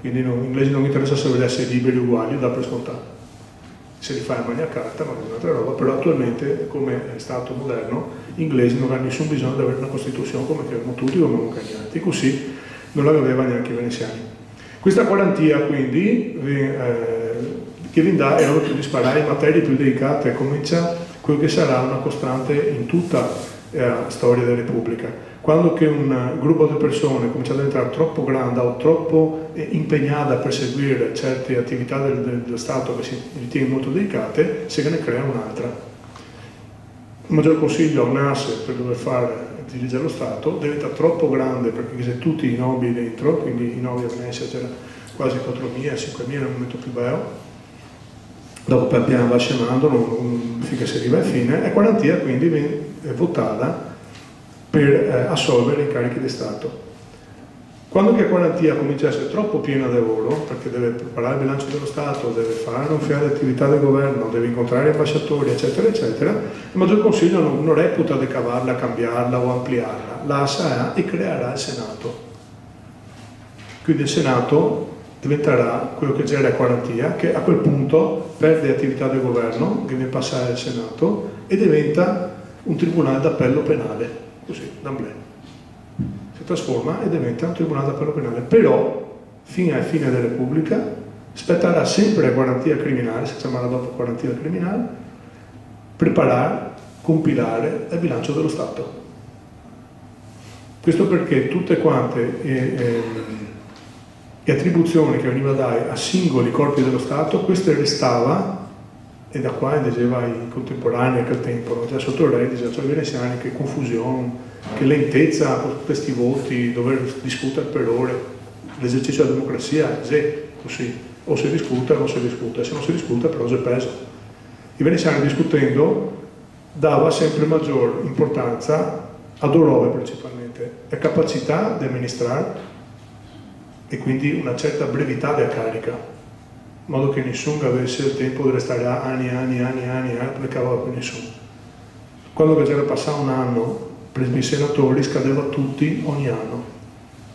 quindi gli inglesi non interessa se vogliono essere liberi uguali o da per scontato. Se li fa in magna carta, ma è un'altra roba, però attualmente, come è Stato moderno, gli inglesi non hanno nessun bisogno di avere una Costituzione come che avevamo tutti, come non cagnati, così non la aveva neanche i veneziani. Questa quarantia, quindi, che vi dà erano più disparati, materie più delicate, comincia quello che sarà una costante in tutta storia della Repubblica. Quando che un gruppo di persone comincia a diventare troppo grande o troppo impegnata a perseguire certe attività dello Stato che si ritiene molto delicate, se ne crea un'altra. Il maggior consiglio nasce per dover fare dirigere lo Stato, diventa troppo grande perché se tutti i nobili dentro, quindi i nobili a Venezia c'era quasi 4.000, 5.000 nel momento più bello, dopo per piano va scemando, finché si arriva alla fine, e quarantia quindi viene votata per assolvere i carichi di Stato. Quando che quarantia comincia a essere troppo piena di lavoro, perché deve preparare il bilancio dello Stato, deve fare un fiale di attività del governo, deve incontrare gli ambasciatori, eccetera, eccetera, il maggior consiglio non reputa di cavarla, cambiarla o ampliarla, la sarà e creerà il Senato. Quindi il Senato diventerà quello che c'era la quarantia, che a quel punto perde attività del governo, che viene passare al Senato, e diventa un tribunale d'appello penale, così, d'amblè. Trasforma e diventa un tribunale d'appello penale, però fino alla fine della Repubblica spetterà sempre la quarantina criminale, si chiamerà dopo quarantina criminale, preparare, compilare il bilancio dello Stato. Questo perché tutte quante le attribuzioni che venivano date a singoli corpi dello Stato, queste restava, e da qua diceva i contemporanei a quel tempo, già sotto il re diceva, cioè i veneziani, che confusione, che lentezza con questi voti, dover discutere per ore, l'esercizio della democrazia, così, o si discute o non si discute, se non si discute però si pesa. I veneziani discutendo dava sempre maggior importanza a dolore principalmente, la capacità di amministrare e quindi una certa brevità della carica, in modo che nessuno avesse il tempo di restare anni, perché cavava per nessuno. Quando c'era passato un anno, i senatori scadeva tutti ogni anno.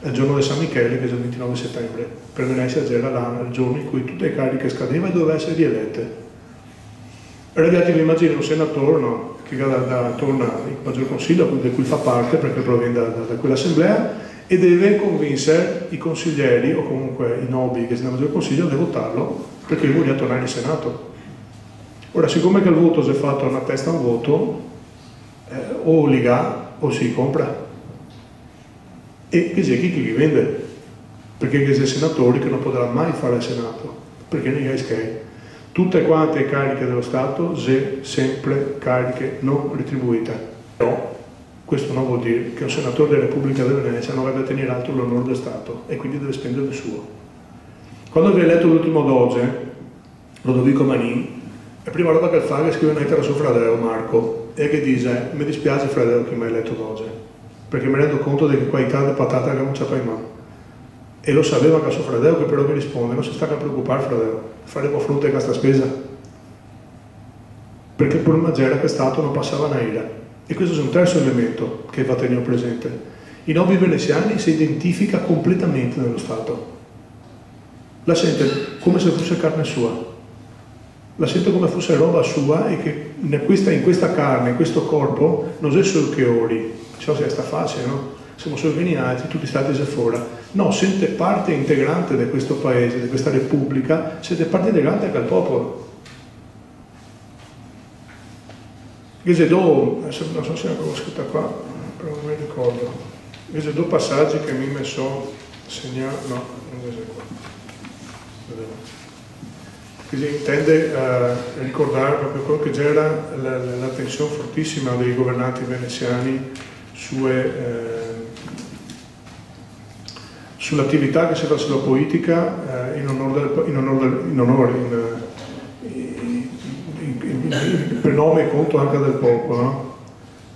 È il giorno di San Michele, che è il 29 settembre, per Venezia c'era l'anno, il giorno in cui tutte le cariche scadevano e dovevano essere rielette. Ragazzi, vi immagino un senatore, no? Che torna il maggior consiglio di cui fa parte, perché proviene da quell'assemblea, e deve convincere i consiglieri o comunque i nobili che sono nel maggior consiglio a votarlo, perché lui vuole tornare in Senato. Ora, siccome che il voto si è fatto a una testa un voto, o liga o si compra, e c'è chi li vende, perché c'è senatori che non potrà mai fare il Senato, perché non è che tutte quante cariche dello Stato sono sempre cariche non retribuite. Però questo non vuol dire che un senatore della Repubblica di Venezia non deve tenere alto l'onore del Stato e quindi deve spendere il suo. Quando vi ho letto l'ultimo doge, Ludovico Manin, la prima roba che fa è che scrive una lettera a suo fratello Marco, e che dice, mi dispiace fratello che mi hai letto doge, perché mi rendo conto delle qualità di patata che non c'è mai mai. E lo sapeva che suo fratello, che però mi risponde, non si sta a preoccupare fratello, faremo fronte a questa spesa. Perché il problema era che Stato non passava una ira. E questo è un terzo elemento che va tenuto presente. I nobili veneziani si identifica completamente nello Stato. La sente come se fosse carne sua. La sento come fosse roba sua e che in questa carne, in questo corpo, non è solo che ori, so se è sta facile, no? Siamo solo veniati, tutti stati da fuori. No, siete parte integrante di questo paese, di questa Repubblica, siete parte integrante anche al popolo. Gesedò, non so se l'avevo scritta qua, però non mi ricordo. Gesedò passaggi che mi sono segnato, no, non vedo qua. Vedete. Che si intende ricordare proprio quello che c'era la tensione fortissima dei governanti veneziani sull'attività che si faceva sulla politica in onore, per nome e conto anche del popolo. No?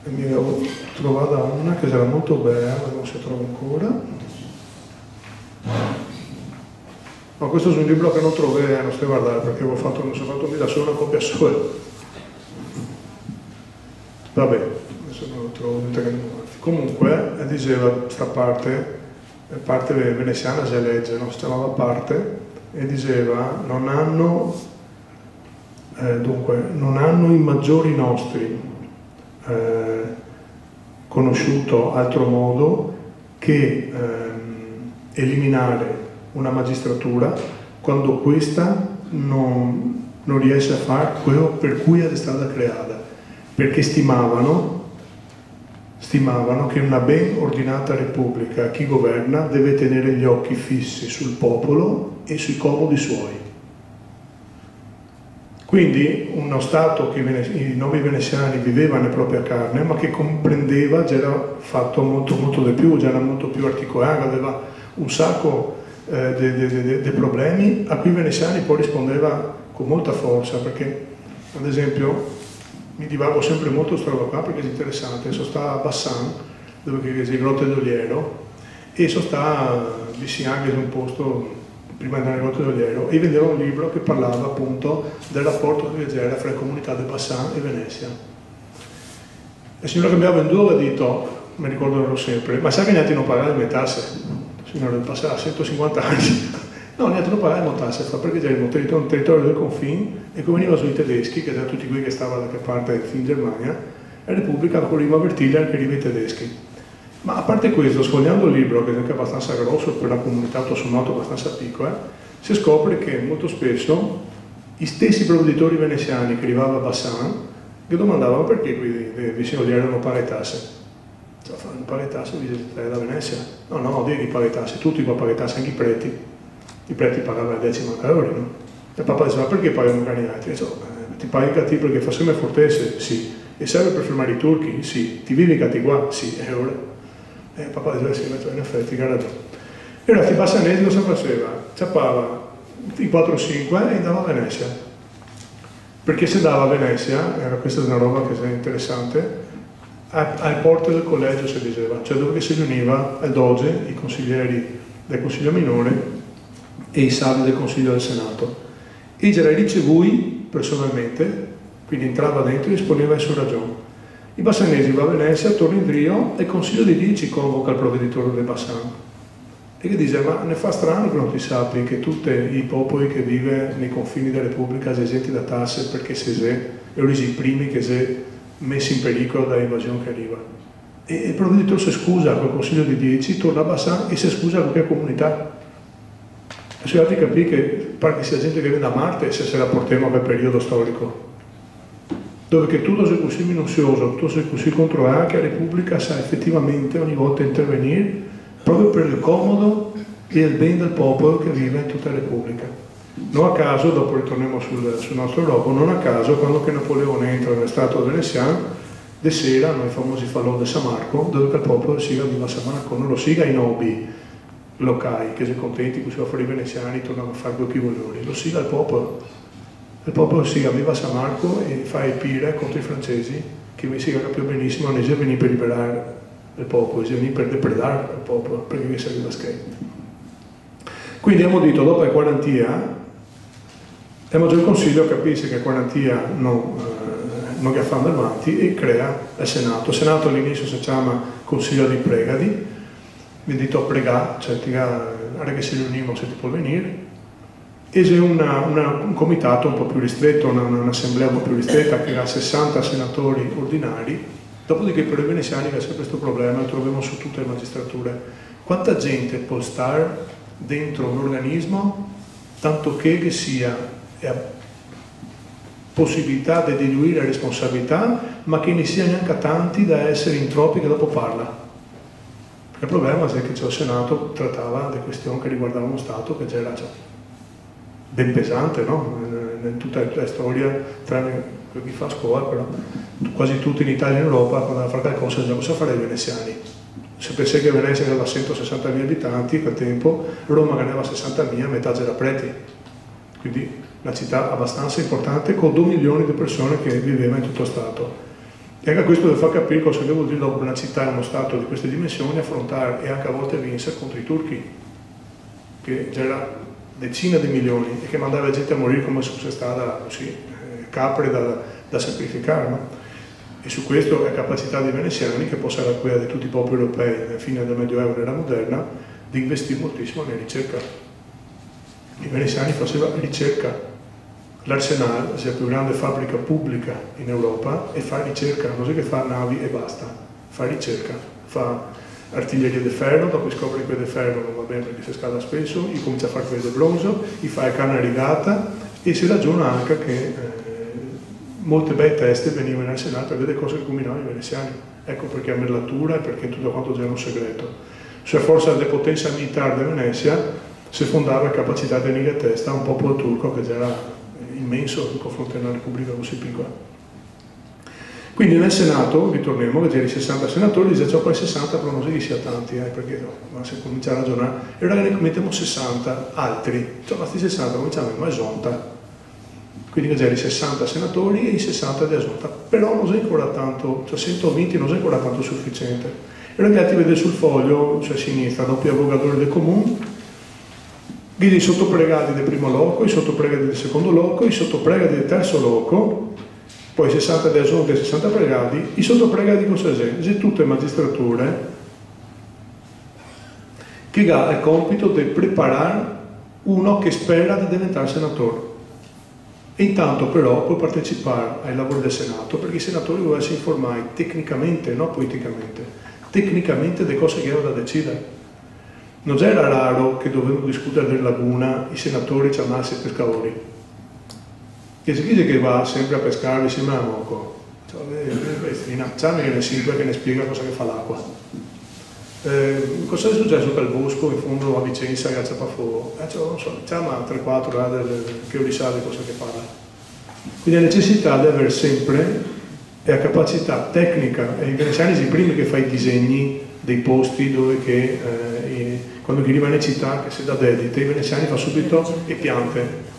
E mi avevo trovato una che era molto bella, non si trova ancora. Ma no, questo è un libro che non trovo, non sto a guardare perché non sono fatto da solo una copia sola. Vabbè, adesso non lo trovo. Comunque, diceva questa parte veneziana si legge, non si chiamava parte, e diceva non hanno i maggiori nostri conosciuto altro modo che eliminare una magistratura quando questa non riesce a fare quello per cui è stata creata, perché stimavano stimavano che una ben ordinata repubblica, chi governa deve tenere gli occhi fissi sul popolo e sui comodi suoi. Quindi uno Stato che i novi veneziani vivevano nella propria carne, ma che comprendeva, già era fatto molto di più, già era molto più articolato, aveva un sacco di problemi a cui i veneziani poi rispondeva con molta forza, perché ad esempio mi divago sempre molto questa roba qua perché è interessante. Sono stato a Bassan, dove c'è il Grotte d'Oliero, e sono stato anche in un posto prima di andare al Grotte d'Oliero, e vedevo un libro che parlava appunto del rapporto che c'era fra le comunità di Bassan e Venezia. La signora che mi ha venduto ha detto, mi ricordo sempre, ma sai che neanche non pagare le mie tasse? La signora del passato, 150 anni. No, neanche non pagare le mie tasse, perché c'era un territorio del confine e come veniva sui tedeschi, che erano tutti quelli che stavano da che parte in Germania, la Repubblica voleva avvertire anche i tedeschi. Ma a parte questo, sfogliando il libro, che è anche abbastanza grosso per la comunità, tutto sommato abbastanza piccola, si scopre che molto spesso gli stessi provveditori veneziani che arrivavano a Bassan, che domandavano perché qui vicino di erano pagare le tasse. Cioè, fanno pagare le tasse da Venezia? No, no, devi pagare le tasse, tutti qua pagare le tasse, anche i preti. I preti pagavano la decima calore, no? E papà diceva, perché pagano gli altri? Cioè, ti paghi a te perché fa sempre fortezze? Sì. E serve per fermare i turchi? Sì. Ti vivi cati qua? Sì. E ora? E papà diceva sì, in effetti, guarda. E allora i bassanesi cosa faceva? Ciappava i 4-5 e andava a Venezia. Perché se dava a Venezia, era questa è una roba che è interessante, alle porte del collegio si diceva, cioè dove si riuniva il doge, i consiglieri del Consiglio Minore e i salvi del Consiglio del Senato. E li ricevui personalmente, quindi entrava dentro e esponeva il suo ragione. I bassanesi va a Venezia, torna in Trio e il Consiglio di 10 convoca il provveditore del Bassan e che dice ma ne fa strano che non ti sappi che tutti i popoli che vivono nei confini della Repubblica sono esenti da tasse perché sono i primi che sono messi in pericolo dall'invasione che arriva. E il provveditore si scusa col Consiglio di 10, torna a Bassan e si scusa con la comunità. E si altri capire che pare che sia gente che viene da Marte se la portiamo per periodo storico. Dove che tutto se così minuzioso, tutto se così contro anche la Repubblica sa effettivamente ogni volta intervenire proprio per il comodo e il bene del popolo che vive in tutta la Repubblica. Non a caso, dopo ritorniamo sul nostro globo, non a caso quando che Napoleone entra nel Stato veneziano, de sera, noi famosi falò di San Marco, dove il popolo siga viva San Marco, non lo siga i nobili locali, che sono contenti, che si offrono i veneziani, tornano a fare due pivoloni, lo siga il popolo. Il popolo si aveva San Marco e fa il pire contro i francesi, che mi si capiva benissimo, non è venuto per liberare il popolo, è venuto per depredare il popolo, perché mi serviva scherzo. Quindi abbiamo detto, dopo la quarantina, abbiamo già il Consiglio capisce che la quarantina non gli affanno davanti e crea il Senato. Il Senato all'inizio si chiama Consiglio di Pregadi, mi ha detto pregà, cioè ora che si riunivano se ti può venire, e c'è un comitato un po' più ristretto, un'assemblea un po' più ristretta che ha 60 senatori ordinari, dopodiché per i veneziani c'è sempre questo problema, lo troviamo su tutte le magistrature. Quanta gente può stare dentro un organismo tanto che sia possibilità di diluire la responsabilità, ma che ne sia neanche tanti da essere in troppi che dopo parla? Perché il problema è che il Senato trattava di questioni che riguardavano lo Stato che c'era già. Ben pesante, no? In tutta la storia, tranne chi fa scuola, però quasi tutti in Italia e in Europa, quando fanno qualcosa, già cosa fare i veneziani? Se pensate che Venezia aveva 160.000 abitanti, a quel tempo, Roma che ne aveva 60.000, metà c'era preti. Quindi una città abbastanza importante, con 2 milioni di persone che vivevano in tutto lo Stato. E anche questo deve far capire cosa devo dire dopo una città e uno Stato di queste dimensioni, affrontare e anche a volte vincere contro i turchi, che c'era decine di milioni e che mandava gente a morire come se fosse stata così, capre da sacrificare. No? E su questo la capacità dei veneziani, che poi sarà quella di tutti i popoli europei alla fine del Medioevo e della moderna, di investire moltissimo nella ricerca. I veneziani facevano ricerca. L'Arsenal, sia la più grande fabbrica pubblica in Europa, e fa ricerca, non so che fa navi e basta, fa ricerca, fa artiglieria di ferro, dopo scopre che di ferro non va bene perché si scala spesso, gli comincia a fare quelle di bronzo, gli fa la canna rigata e si ragiona anche che molte bei teste venivano assegnate a vedere cose che combinavano i veneziani. Ecco perché a merlatura e perché tutto quanto già era un segreto. Cioè, forza della potenza militare di Venezia si fondava la capacità di venire a testa a un popolo turco che già era immenso in confronto a una repubblica così piccola. Quindi nel Senato, ritorniamo, che c'erano i 60 senatori, dice poi 60 però non si dice tanti, perché no, se cominciamo a ragionare, e ora ne mettiamo 60 altri, cioè questi 60 cominciamo a esonta. Quindi c'erano i 60 senatori e i 60 di esonta, però non si è ancora tanto, cioè 120 non si è ancora tanto sufficiente. E ora ti vede sul foglio, cioè a sinistra, doppio avvogatore del comune, i sottopregati del primo loco, i sottopregati del secondo loco, i sottopregati del terzo loco, poi 60 della sonda e 60 pregati, i sottopregati con Sasese, tutte magistrature, che ha il compito di preparare uno che spera di diventare senatore. E intanto però può partecipare ai lavori del Senato, perché i senatori dovevano essere informati tecnicamente, non politicamente, tecnicamente delle cose che erano da decidere. Non era raro che dovevano discutere della laguna i senatori chiamassero i pescatori. Che si dice che va sempre a pescare insieme a Moco. Cioè, che ne silva, che ne spiega cosa che fa l'acqua. Cosa è successo per il Bosco in fondo a Vicenza e a Ciapafuoco? Cioè, non so, chiama 3-4 che lo sa di cosa che parla. Quindi la necessità di avere sempre la capacità tecnica. E i veneziani sono i primi che fanno i disegni dei posti dove che quando chi rimane in città, che se da dedite, i veneziani fanno subito le piante.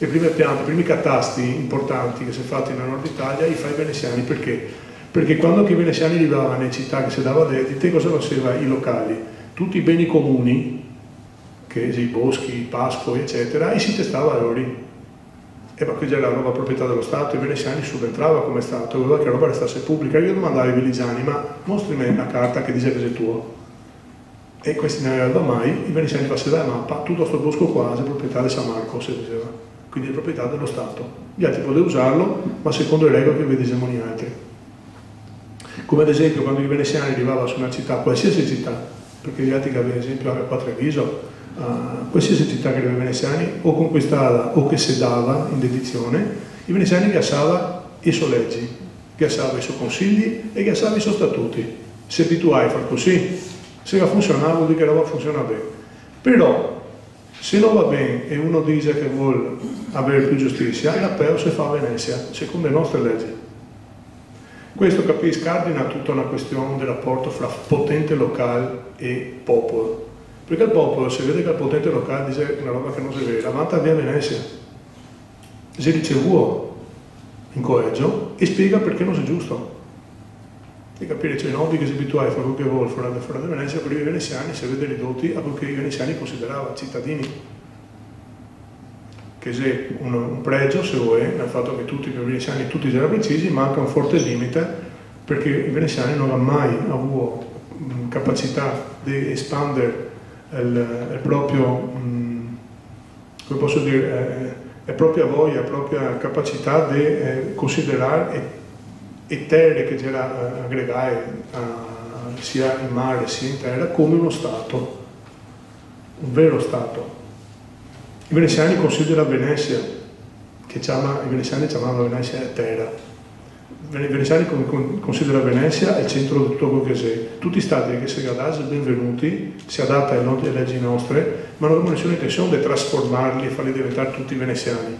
Le prime piante, i primi catasti importanti che si sono fatti nel nord Italia, li fa i veneziani. Perché? Perché quando i veneziani arrivavano in città, che si dava dedite, cosa faceva i locali? Tutti i beni comuni, che i boschi, i pascoli, eccetera, e si testava a loro. E ma qui c'era la roba proprietà dello Stato, i veneziani subentrava come Stato, voleva che la roba restasse pubblica. Io domandavo ai veneziani, ma mostrami una carta che dice che sei tuo. E questi non arrivava mai, i veneziani passavano la mappa, tutto questo bosco qua è proprietà di San Marco, si diceva, quindi è proprietà dello Stato. Gli altri potevano usarlo, ma secondo le regole che vi dicevano gli altri. Come ad esempio quando i veneziani arrivavano su una città, qualsiasi città, perché gli altri che avevano ad esempio a Treviso, qualsiasi città che aveva i veneziani o conquistava o che sedava in dedizione, i veneziani gassavano i suoi leggi, gassavano i suoi consigli e gassavano i suoi statuti. Si abituai a far così. Se funzionava vuol dire che la roba funziona bene, però se non va bene e uno dice che vuole avere più giustizia, l'appello si fa a Venezia, secondo le nostre leggi. Questo capisce, scardina tutta una questione del rapporto fra potente locale e popolo, perché il popolo se vede che il potente locale dice una roba che non si vede, la vanta via Venezia, si ricevuto in collegio e spiega perché non è giusto. Di capire, c'è cioè, un hobby che si abitua a fare quello che vuole fuori da Venezia, per i veneziani si vede ridotti a quello che i veneziani consideravano cittadini. Che se un pregio, se vuoi, nel fatto che tutti i veneziani, tutti erano precisi, manca un forte limite perché i veneziani non hanno mai avuto capacità di espandere il proprio, come posso dire, la propria voglia, la propria capacità di considerare e terre che c'era aggregare sia in mare sia in terra come uno Stato, un vero Stato. I veneziani considerano Venezia, che i veneziani chiamavano Venezia terra. I veneziani considerano Venezia il centro di tutto quello che c'è. Tutti i Stati che si adattano benvenuti, si adattano alle leggi nostre, ma non abbiamo nessuna intenzione di trasformarli e farli diventare tutti veneziani.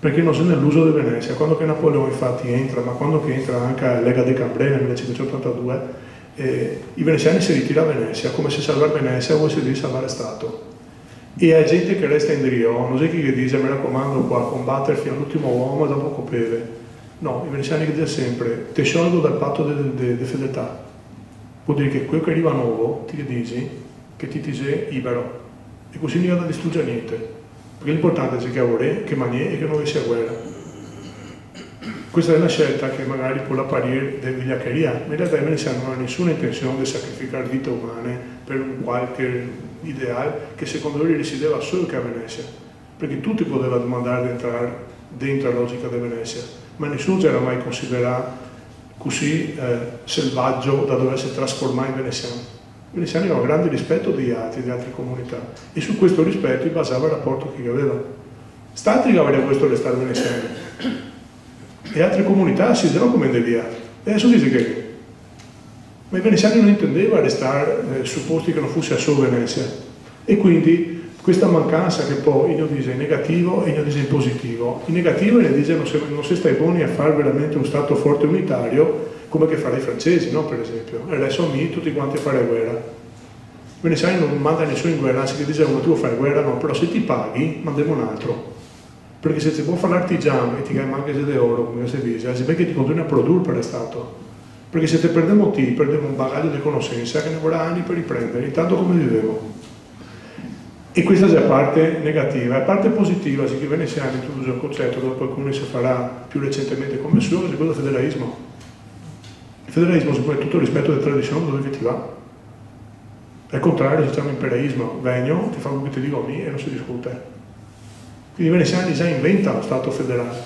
Perché non se n'è l'uso di Venezia, quando che Napoleone infatti entra, ma quando che entra anche la Lega dei Cambrai nel 1582, i veneziani si ritirano a Venezia, come se salvare Venezia vuol dire salvare Stato. E c'è gente che resta in Drio, non c'è chi che dice, mi raccomando qua, combattere fino all'ultimo uomo e dopo copere. No, i veneziani che dicono sempre, ti sciolgo dal patto di fedeltà. Vuol dire che quello che arriva nuovo, ti dici, che ti dice ibero. E così non da distruggere niente. Perché l'importante è che avore, che manie e che non vi sia guerra. Questa è una scelta che magari può apparire di vigliaccheria, ma in realtà i veneziani non hanno nessuna intenzione di sacrificare vite umane per un qualche ideale che secondo loro risiedeva solo che a Venezia, perché tutti potevano domandare di entrare dentro la logica di Venezia, ma nessuno era mai considerato così selvaggio da doversi trasformare in veneziano. I veneziani avevano grande rispetto degli altri, di altre comunità, e su questo rispetto basava il rapporto che aveva. Stati che aveva questo restare veneziani. e altre comunità si sdrogano via. E adesso dice che... Ma i veneziani non intendevano restare su posti che non fosse a solo Venezia. E quindi questa mancanza che poi io dice in negativo e io dice in positivo. In negativo io dice non si sta buoni a fare veramente uno Stato forte e unitario come che fanno i francesi, no? Per esempio. E adesso mi tutti quanti a fare guerra. I veneziani non mandano nessuno in guerra, anzi che dice uno tu vuoi fare guerra, no, però se ti paghi mandiamo un altro. Perché se ti può fare l'artigiano e ti chiama anche se di oro, come si dice, anzi perché ti continua a produrre per lo Stato. Perché se te perdiamo ti, perdiamo un bagaglio di conoscenza che ne vorrà anni per riprendere, intanto come dicevo. E questa è la parte negativa. La parte positiva, sì che i veneziani introducono un concetto che qualcuno si farà più recentemente come suo, è quello del federalismo. Il federalismo, soprattutto rispetto alle tradizioni, dove ti va? Al contrario, se c'è un imperialismo, vengo, ti fa quello che ti dico a me e non si discute. Quindi i veneziani già inventano lo Stato federale.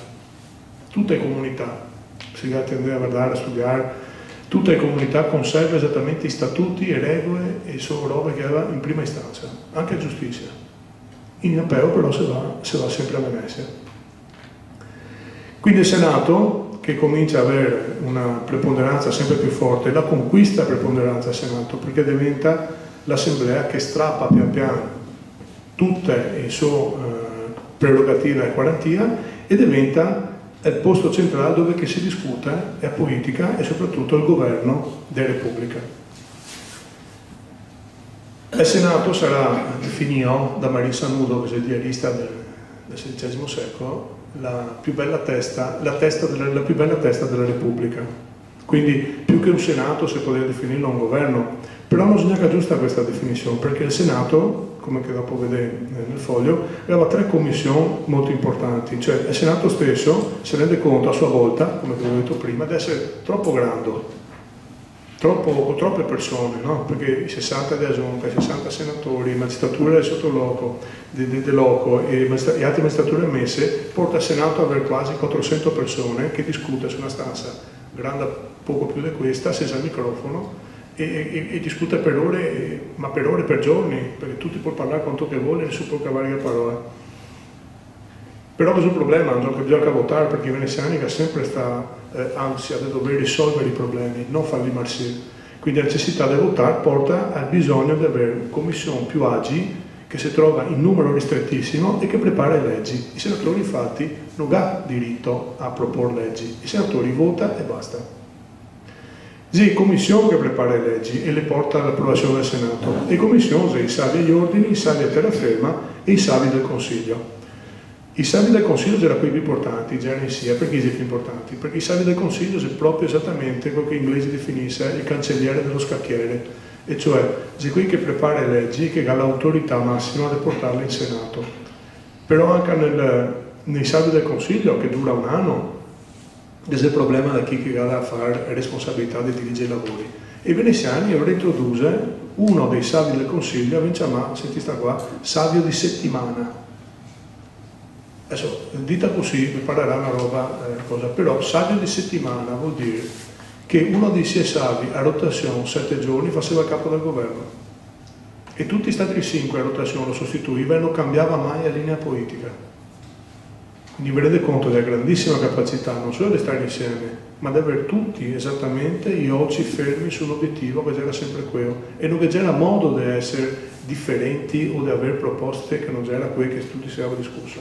Tutte le comunità, se andate a guardare, a studiare, tutte le comunità conserva esattamente i statuti e regole e solo robe che aveva in prima istanza, anche a giustizia. In Napeo però se va sempre a Venezia. Quindi il Senato, che comincia ad avere una preponderanza sempre più forte, la conquista preponderanza al Senato, perché diventa l'assemblea che strappa pian piano tutte le sue prerogative e quarantina e diventa è il posto centrale dove che si discute la politica e soprattutto il governo della Repubblica. Il Senato sarà definito da Marin Sanudo, che è il diarista del XVI secolo, la più bella testa della Repubblica. Quindi più che un Senato si poteva definirlo un governo, però non sbaglia giusta questa definizione, perché il Senato, come che dopo vedete nel foglio, aveva tre commissioni molto importanti, cioè il Senato stesso si rende conto a sua volta, come vi ho detto prima, di essere troppo grande, troppe persone, no? Perché i 60 della Giunta, i 60 senatori, magistratura del sottoloco, de loco e altre magistrature messe, porta il Senato a avere quasi 400 persone che discute su una stanza grande poco più di questa, senza il microfono, e discute per ore, ma per ore, per giorni, perché tutti può parlare quanto che vuole e nessuno può cavare le parole. Però c'è un problema, non so che bisogna votare, perché i veneziani hanno sempre questa ansia di dover risolvere i problemi, non farli marcire. Quindi la necessità di votare porta al bisogno di avere una commissione più agile, che si trova in numero ristrettissimo e che prepara le leggi. I senatori infatti non hanno diritto a proporre leggi, i senatori votano e basta. C'è la commissione che prepara le leggi e le porta all'approvazione del Senato, e la commissione sono i savi agli ordini, i savi a terraferma e i savi del Consiglio. I savi del Consiglio erano quelli più importanti, già ne sia, perché sono più importanti? Perché i savi del Consiglio sono proprio esattamente quello che in inglese definisse il cancelliere dello scacchiere, e cioè c'è qui che prepara le leggi che ha l'autorità massima di portarle in Senato. Però anche nei salvi del Consiglio, che dura un anno, c'è il problema da chi che ha la responsabilità di dirigere i lavori. E i veneziani hanno introdotto uno dei salvi del Consiglio, ma senti sta qua, savio di settimana. Adesso, dita così, vi parlerà una roba, però savio di settimana vuol dire che uno dei sei savi a rotazione 7 giorni faceva capo del governo e tutti gli altri 5 a rotazione lo sostituivano e non cambiava mai la linea politica. Quindi vi rendete conto della grandissima capacità non solo di stare insieme, ma di avere tutti esattamente gli occhi fermi sull'obiettivo che c'era sempre quello e non che c'era modo di essere differenti o di avere proposte che non c'era quelle che tutti si avevano discusso.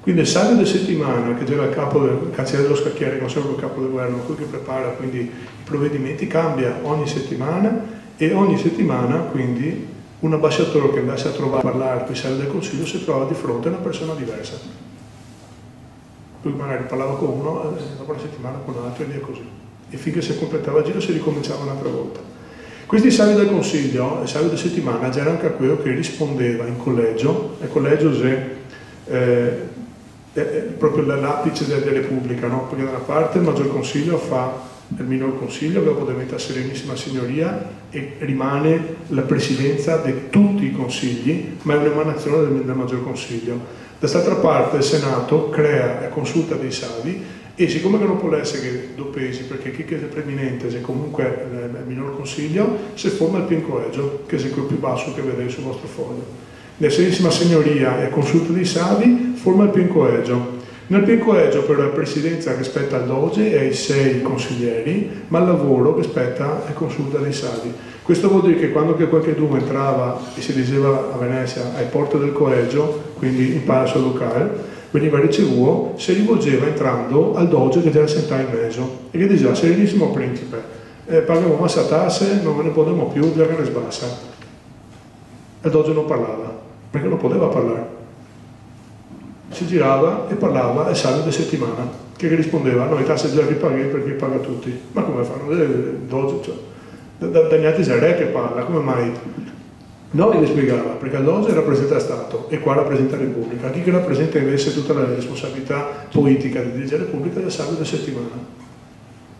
Quindi il saggio della settimana, che c'era il cancelliere dello scacchiere, non solo il capo del governo, quello che prepara quindi i provvedimenti, cambia ogni settimana e ogni settimana quindi un ambasciatore che andasse a trovare a parlare con il saggio del Consiglio si trova di fronte a una persona diversa. Poi magari parlava con uno, dopo una settimana con un altro e via così. E finché si completava il giro si ricominciava un'altra volta. Questi savi del Consiglio, il savi della settimana, c'era anche quello che rispondeva in collegio, e collegio se... proprio l'apice della Repubblica, no? Perché da una parte il maggior consiglio fa il minor consiglio, che dopo diventa Serenissima Signoria e rimane la presidenza di tutti i consigli, ma è un'emanazione del maggior consiglio. Da quest'altra parte il Senato crea la consulta dei savi e siccome che non può essere che do pesi, perché chi che è preminente se comunque il minor consiglio, si forma il più collegio, che è quello più basso che vedete sul vostro foglio. La Serenissima Signoria e Consulta dei Savi forma il Pincoegio. Nel piccolo regio però la presidenza che spetta al doge e ai 6 consiglieri, ma il lavoro che spetta al consulta dei Savi. Questo vuol dire che quando che qualcheduno entrava e si diceva a Venezia ai porti del collegio, quindi in palazzo locale, veniva ricevuto, si rivolgeva entrando al doge che era sentato in mezzo e che diceva: serenissimo principe, paghiamo massa tasse, non ve ne potremo più, già che ne sbassa. Il doge non parlava, perché non poteva parlare. Si girava e parlava al saggio di settimana, che rispondeva: no, le tasse già vi paghi perché vi paga tutti. Ma come fanno? Il doge, cioè, Dagnati se il re che parla, come mai? Noi le spiegava, perché il doge rappresenta Stato e qua rappresenta Repubblica. Chi che rappresenta invece tutta la responsabilità politica di dirigere Repubblica è il saggio di settimana.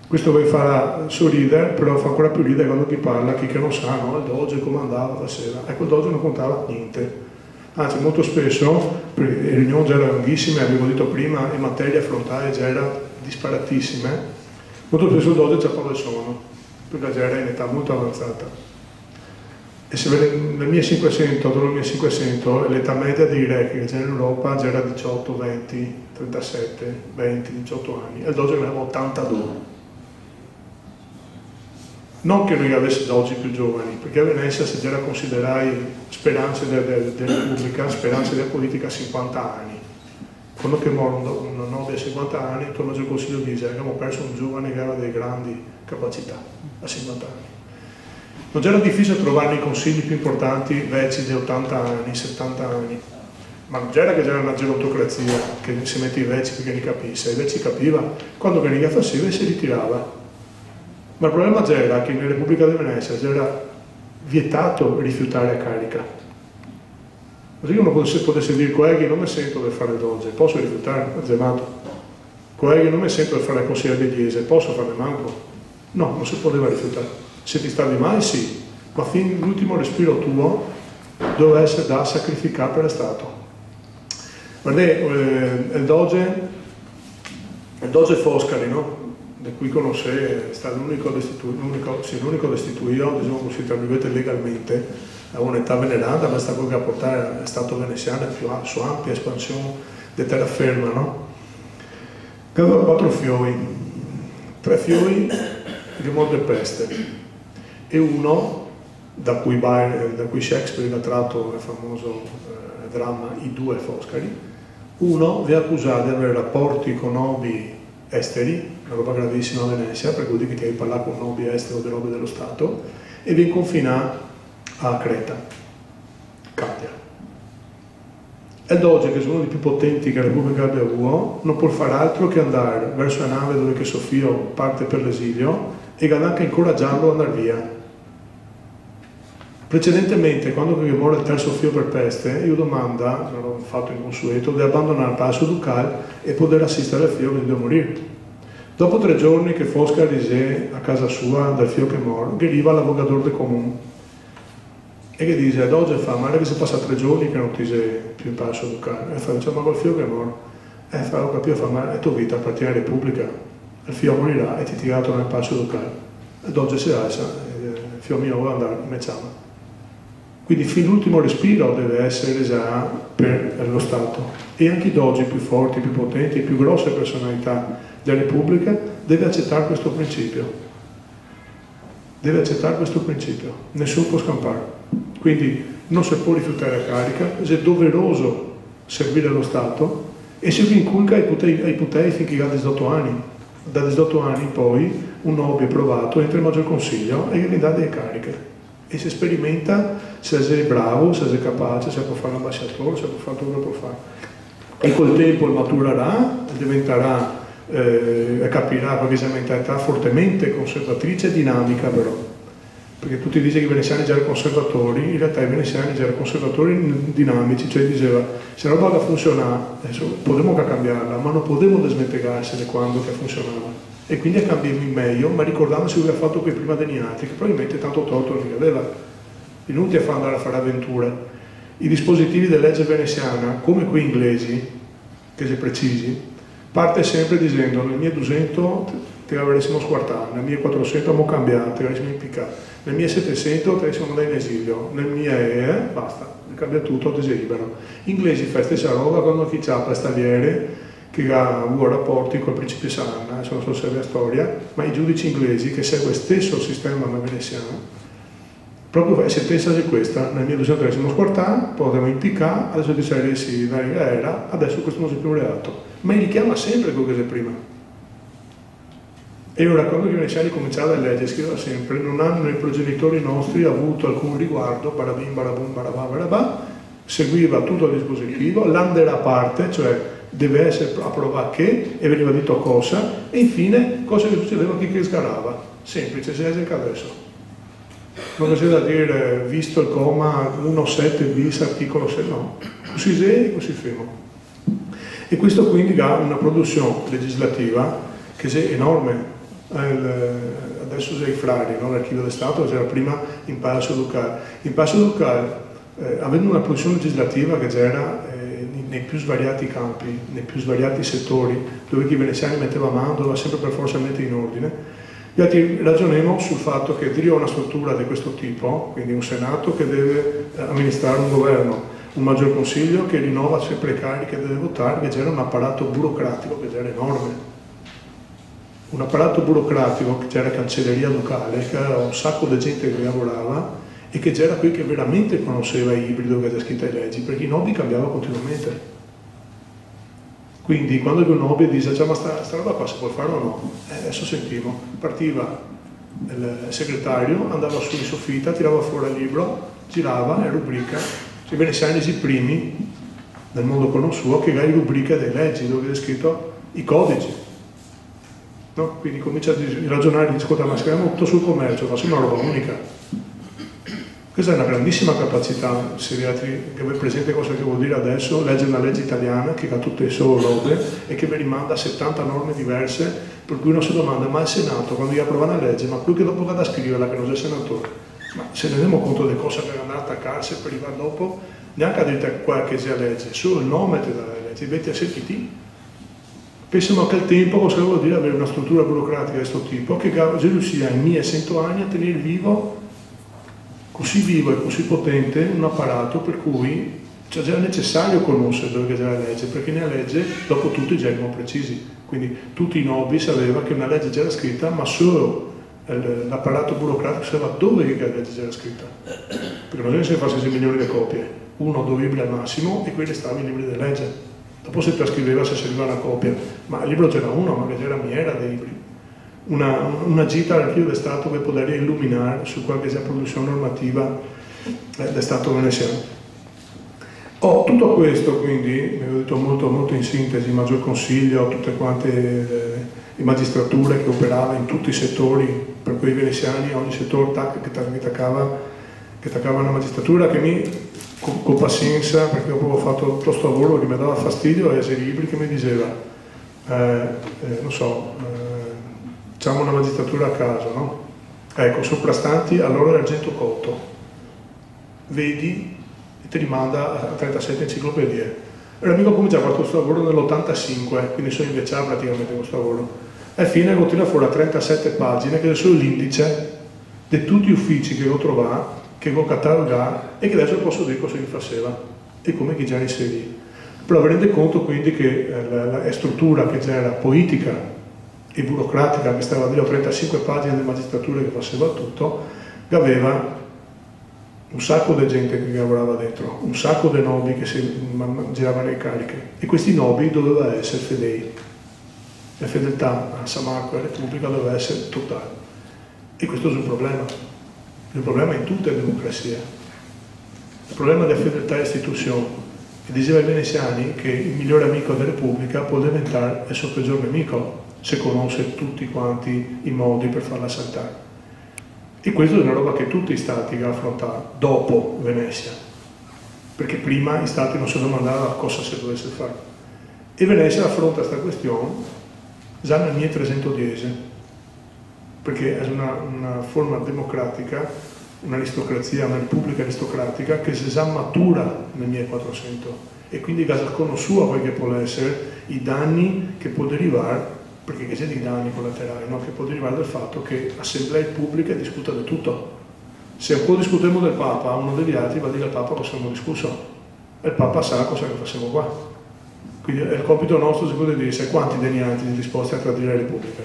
Questo vi farà sorridere, però fa ancora più ridere quando chi parla, chi che non sa, no? Il doge comandava la sera. Ecco, il doge non contava niente. Anzi, molto spesso, perché le riunioni già erano lunghissime, avevo detto prima, le materie affrontate già erano disparatissime, molto spesso il doge già parla il sonno, perché già era in età molto avanzata. E se nel 1500, dopo il 1500, l'età media dei re che c'era in Europa già era 18, 20, 37, 20, 18 anni, e il doge ne aveva 82. Non che noi avessimo oggi più giovani, perché a Venezia, se già la considerai speranze della Repubblica, speranze della politica, 50 anni. Quando che moro un nobile a 50 anni, torno al Consiglio di Isera, abbiamo perso un giovane che aveva delle grandi capacità, a 50 anni. Non era difficile trovare nei consigli più importanti vecchi di 80 anni, 70 anni, ma non era che c'era una gerontocrazia, che si mette i vecchi perché li capisse, i vecchi capiva, quando che li faceva si ritirava. Ma il problema era che nella Repubblica di Venezia era vietato rifiutare la carica. Così uno potesse dire: colleghi, non mi sento per fare il doge, posso rifiutare? Azzemato. Colleghi, non mi sento per fare il consigliere di chiesa, posso farne manco? No, non si poteva rifiutare. Se ti stavi male, sì, ma fin l'ultimo respiro tuo doveva essere da sacrificare per lo Stato. Guardate, il doge Foscari, no? Di cui conosce, è stato l'unico destituito, diciamo così, tra virgolette, legalmente, a un'età venerata, ma è stato quello che ha portato lo Stato veneziano alla sua ampia espansione di terraferma, no? Che aveva 4 fioi, 3 fioi di molte peste, e uno da cui Shakespeare ha tratto il famoso dramma I due Foscari, uno vi accusava di avere rapporti con nobi esteri, una roba gravissima a Venezia, perché vuol dire che devi parlare con nobi esteri o di robe dello Stato, e vi confina a Creta, Cadia. E il doge, che sono uno dei più potenti che la Repubblica abbia avuto, non può fare altro che andare verso la nave dove che Sofia parte per l'esilio e anche incoraggiarlo ad andare via. Precedentemente, quando muore il terzo figlio per peste, io domanda, l'ho fatto inconsueto, di abbandonare il palazzo ducale e poter assistere al figlio che deve morire. Dopo 3 giorni che Fosca risè a casa sua dal figlio che muore, che arriva l'avvogador del comune e che dice: doge, fa, ma è che si passa 3 giorni che non ti sei più in palazzo ducale. E fa: dice, ma col figlio che muore? E fa: ho capito, fa, ma è tua vita, appartiene alla Repubblica, il figlio morirà e ti tirato nel palazzo ducale. Il doge si alza, il figlio mio vuole andare in mezzana. Quindi fin l'ultimo respiro deve essere già per lo Stato, e anche i dogi più forti, più potenti, più grosse personalità della Repubblica deve accettare questo principio. Deve accettare questo principio, nessuno può scampare. Quindi non si può rifiutare la carica, è doveroso servire allo Stato e si inculca ai poteri finché ha 18 anni. Da 18 anni poi un nobile provato entra in maggior consiglio e gli dà delle cariche. E si sperimenta se sei bravo, se sei capace, se può fare l'ambasciatore, se può fare tutto quello che può fare. E col tempo maturerà, diventerà, capirà perché c'è una mentalità fortemente conservatrice e dinamica però. Perché tutti dicono che i veneziani già erano conservatori, in realtà i veneziani già erano conservatori dinamici, cioè diceva, se la roba funziona, potremmo cambiarla, ma non potremmo desmettegarsene quando che funzionava. E quindi a cambiarmi meglio, ma ricordandosi quello che ha fatto qui prima degli altri, che probabilmente tanto torto non li aveva, inutile a far andare a fare avventure. I dispositivi della legge veneziana, come qui inglesi, che si precisi, parte sempre dicendo: nel 1200 te l'avressimo squartato, nel 1400 abbiamo cambiato, te l'avressimo impiccato, nel 1700 te l'avressimo andato in esilio, nel 1000 basta, cambia tutto, te sei libero. Inglesi fa stessa roba quando chi ha prestaliere che ha avuto rapporti col principe Sanna, adesso non so se è la storia, ma i giudici inglesi, che segue stesso il sistema veneziano, proprio la sentenza è questa, nel 1213 potevamo impiccare, adesso ti sei sì, era, adesso questo non è più un reato, ma li richiama sempre quello che c'è prima. E io racconto che i veneziani cominciavano a leggere, scriveva sempre, non hanno i progenitori nostri avuto alcun riguardo, barabim, barabum, barabà, barabà, seguiva tutto il dispositivo, l'andera parte, cioè deve essere approvata che, e veniva detto cosa, e infine cosa che succedeva chi sgarava, semplice, si esce adesso. Non c'è da dire, visto il comma 17 bis, articolo 6, no, così se e così fermo. E questo quindi ha una produzione legislativa che è enorme. Adesso sei Frari, no? L'archivio del Stato c'era prima in Palazzo Ducale. In Palazzo Ducale, avendo una produzione legislativa che c'era nei più svariati campi, nei più svariati settori, dove chi veneziani metteva mano doveva sempre per forza mettere in ordine, ragioniamo sul fatto che dire una struttura di questo tipo, quindi un Senato che deve amministrare un governo, un maggior consiglio che rinnova sempre i carichi che deve votare, che c'era un apparato burocratico che era enorme. Un apparato burocratico che c'era cancelleria locale, che era un sacco di gente che lavorava e che c'era qui che veramente conosceva l'ibrido che era scritto ai leggi, perché i nobbi cambiava continuamente. Quindi quando un nobile dice già ma sta roba qua si può fare o no? Adesso sentiamo, partiva il segretario, andava su in soffitta, tirava fuori il libro, girava e rubrica, i veneziani i primi nel mondo conosciuto che era rubrica delle leggi dove è scritto i codici. No? Quindi comincia a ragionare, discutere, ma scriviamo tutto sul commercio, ma su una roba unica. Questa è una grandissima capacità, se vi presente cosa che vuol dire adesso, leggere una legge italiana che ha tutte le sue robe e che vi rimanda a 70 norme diverse, per cui uno si domanda, ma il Senato, quando gli approva una legge, ma lui che dopo vada a scriverla, che non è senatore, ma se ne rendiamo conto delle cose che andare a attaccarsi per arrivare dopo, neanche a dirti qua che sia legge, solo il nome della legge, metti a sentiti. Pensiamo anche al tempo, cosa vuol dire avere una struttura burocratica di questo tipo, che riuscirà in 1100 anni a tenere vivo, così vivo e così potente, un apparato per cui cioè, già è necessario conoscere dove c'è la legge, perché nella legge dopo tutti già erano precisi. Quindi tutti i nobili sapevano che una legge c'era scritta, ma solo l'apparato burocratico sapeva dove la legge c'era scritta. Perché non è che se facesse milioni di copie, uno o due libri al massimo e quelli stavano i libri della legge. Dopo si trascriveva se serviva una copia, ma il libro c'era uno, ma c'era miera dei libri. Una gita all'archivio del Stato per poter illuminare su qualche produzione normativa del Stato veneziano. Tutto questo quindi, vi ho detto molto, molto in sintesi, il maggior consiglio, tutte quante le magistrature che operava in tutti i settori, per cui i veneziani, ogni settore che attaccava una magistratura che mi... con pazienza, perché dopo ho fatto tutto questo lavoro che mi dava fastidio, e sei libri che mi diceva, non so, facciamo una magistratura a caso, no? Ecco, soprastanti all'ora l'argento cotto, vedi e ti rimanda a 37 enciclopedie. E l'amico comincia a fare questo lavoro nell'85, quindi sono invecchiato praticamente questo lavoro. E fine lo tira fuori a 37 pagine, che è solo l'indice di tutti gli uffici che ho trovato, che ho catalogato e che adesso posso dire cosa mi faceva e come chi già inserì. Però vi rendete conto quindi che la struttura che c'era politica e burocratica, che stava a dire 35 pagine di magistratura che faceva tutto, che aveva un sacco di gente che lavorava dentro, un sacco di nobili che si giravano le cariche e questi nobili dovevano essere fedeli. La fedeltà a San Marco e alla Repubblica doveva essere totale e questo è un problema. Il problema è in tutte le democrazie, il problema della fedeltà all'istituzione. E diceva ai veneziani che il migliore amico della Repubblica può diventare il suo peggior nemico se conosce tutti quanti i modi per farla saltare. E questa è una roba che tutti gli stati hanno affrontato dopo Venezia, perché prima gli stati non si domandavano cosa si dovesse fare. E Venezia affronta questa questione già nel 1310. Perché è una forma democratica, un'aristocrazia, una repubblica aristocratica che si già matura nel 1400 e quindi casa conosciuta poi che può essere i danni che può derivare, perché c'è dei danni collaterali, no? Che può derivare dal fatto che l'assemblea pubblica discuta di tutto. Se un po' discutiamo del Papa, uno degli altri va a dire al Papa cosa abbiamo discusso e il Papa sa cosa che facciamo qua. Quindi è il compito nostro, secondo di essere quanti degnanti disposti a tradire la Repubblica.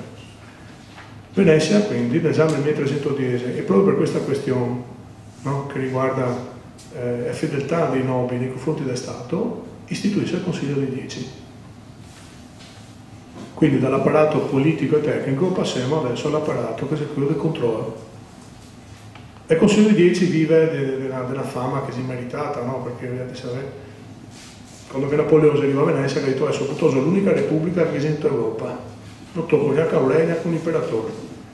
Venezia, quindi, l'esame del 1310, e proprio per questa questione, no, che riguarda la fedeltà dei nobili nei confronti del Stato, istituisce il Consiglio dei 10. Quindi dall'apparato politico e tecnico passiamo adesso all'apparato che è quello del controllo. E il Consiglio dei 10 vive della fama che si è meritata, no? Perché vedete, se quando Napoleone arriva a Venezia, ha detto: è sopportoso l'unica repubblica che esiste in Europa, non tocco neanche Aurelia con l'imperatore,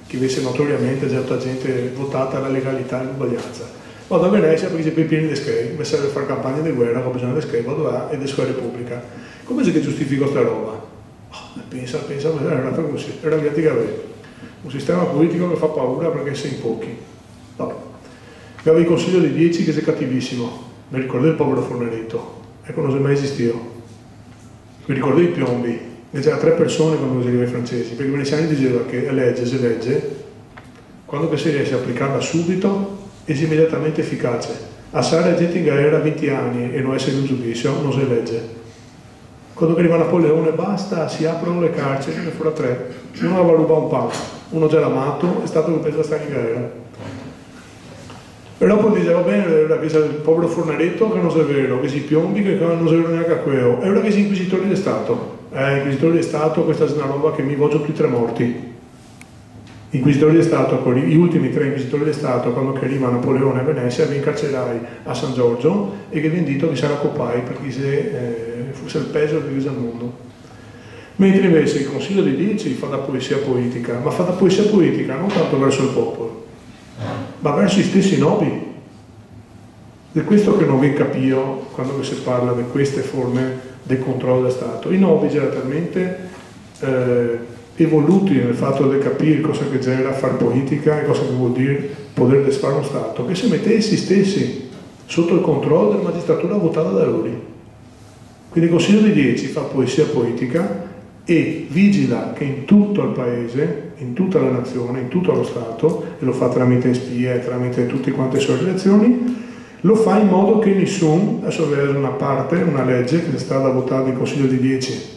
che invece notoriamente certa gente votata alla legalità e all'uguaglianza. Vado a Venezia perché si è pieni di schei, mi serve fare campagne di guerra, ho bisogno di schei, vado là ed esco la repubblica. Come si che giustifico questa roba? Oh, pensa, era l'antica Aurelia. Un sistema politico che fa paura perché sei in pochi. Vabbè. Avevo il Consiglio dei 10 che sei cattivissimo, mi ricordo il povero Forneretto. Ecco, non si è mai esistito. Mi ricordo i piombi, ne c'erano 3 persone quando si arriva ai francesi, perché i veneziani dicevano che la legge, quando che si riesce a applicarla subito, è immediatamente efficace. Assare la gente in galera a 20 anni e non essere un giudizio, non si legge. Quando arriva Napoleone, basta, si aprono le carceri, ne fuora 3. Uno aveva rubato un palo, uno già era matto, è stato compreso a stare in galera. E dopo diceva: bene, il povero Forneretto che non si è vero, che si piombi, che non si è vero neanche a quello. E ora che si inquisitori di Stato. Inquisitori di Stato, questa è una roba che mi voglio tutti 3 morti. Inquisitori di Stato, gli ultimi 3 inquisitori di Stato, quando arriva Napoleone a Venezia, vi incarcerai a San Giorgio e che vendito che sarà copai, perché se fosse il peso che usa il mondo. Mentre invece il Consiglio dei 10 fa da poesia politica, ma fa da poesia politica non tanto verso il popolo, ma verso gli stessi nobili. Ed è questo che non vi capio quando si parla di queste forme del controllo del Stato. I nobili erano talmente evoluti nel fatto di capire cosa che genera far politica e cosa che vuol dire poter desfare uno Stato, che se mettessi stessi sotto il controllo della magistratura votata da loro. Quindi il Consiglio dei 10 fa poesia politica e vigila che in tutto il paese, in tutta la nazione, in tutto lo Stato, e lo fa tramite spie, tramite tutte quante le sue relazioni, lo fa in modo che nessuno, adesso vedete una parte, una legge che è stata votata in Consiglio dei 10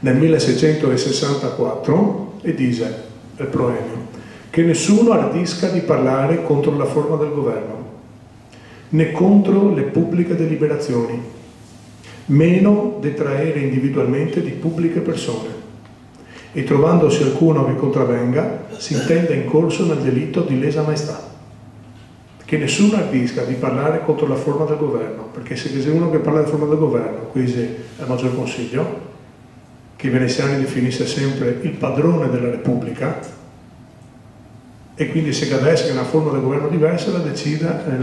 nel 1664 e dice, il proemio, che nessuno ardisca di parlare contro la forma del governo, né contro le pubbliche deliberazioni, meno detraere individualmente di pubbliche persone, e trovandosi alcuno che contravvenga si intenda in corso nel delitto di lesa maestà. Che nessuno ardisca di parlare contro la forma del governo, perché se c'è uno che parla della forma del governo, quindi al maggior consiglio, che i veneziani definisse sempre il padrone della Repubblica, e quindi se cadesse una forma del governo diversa la decida il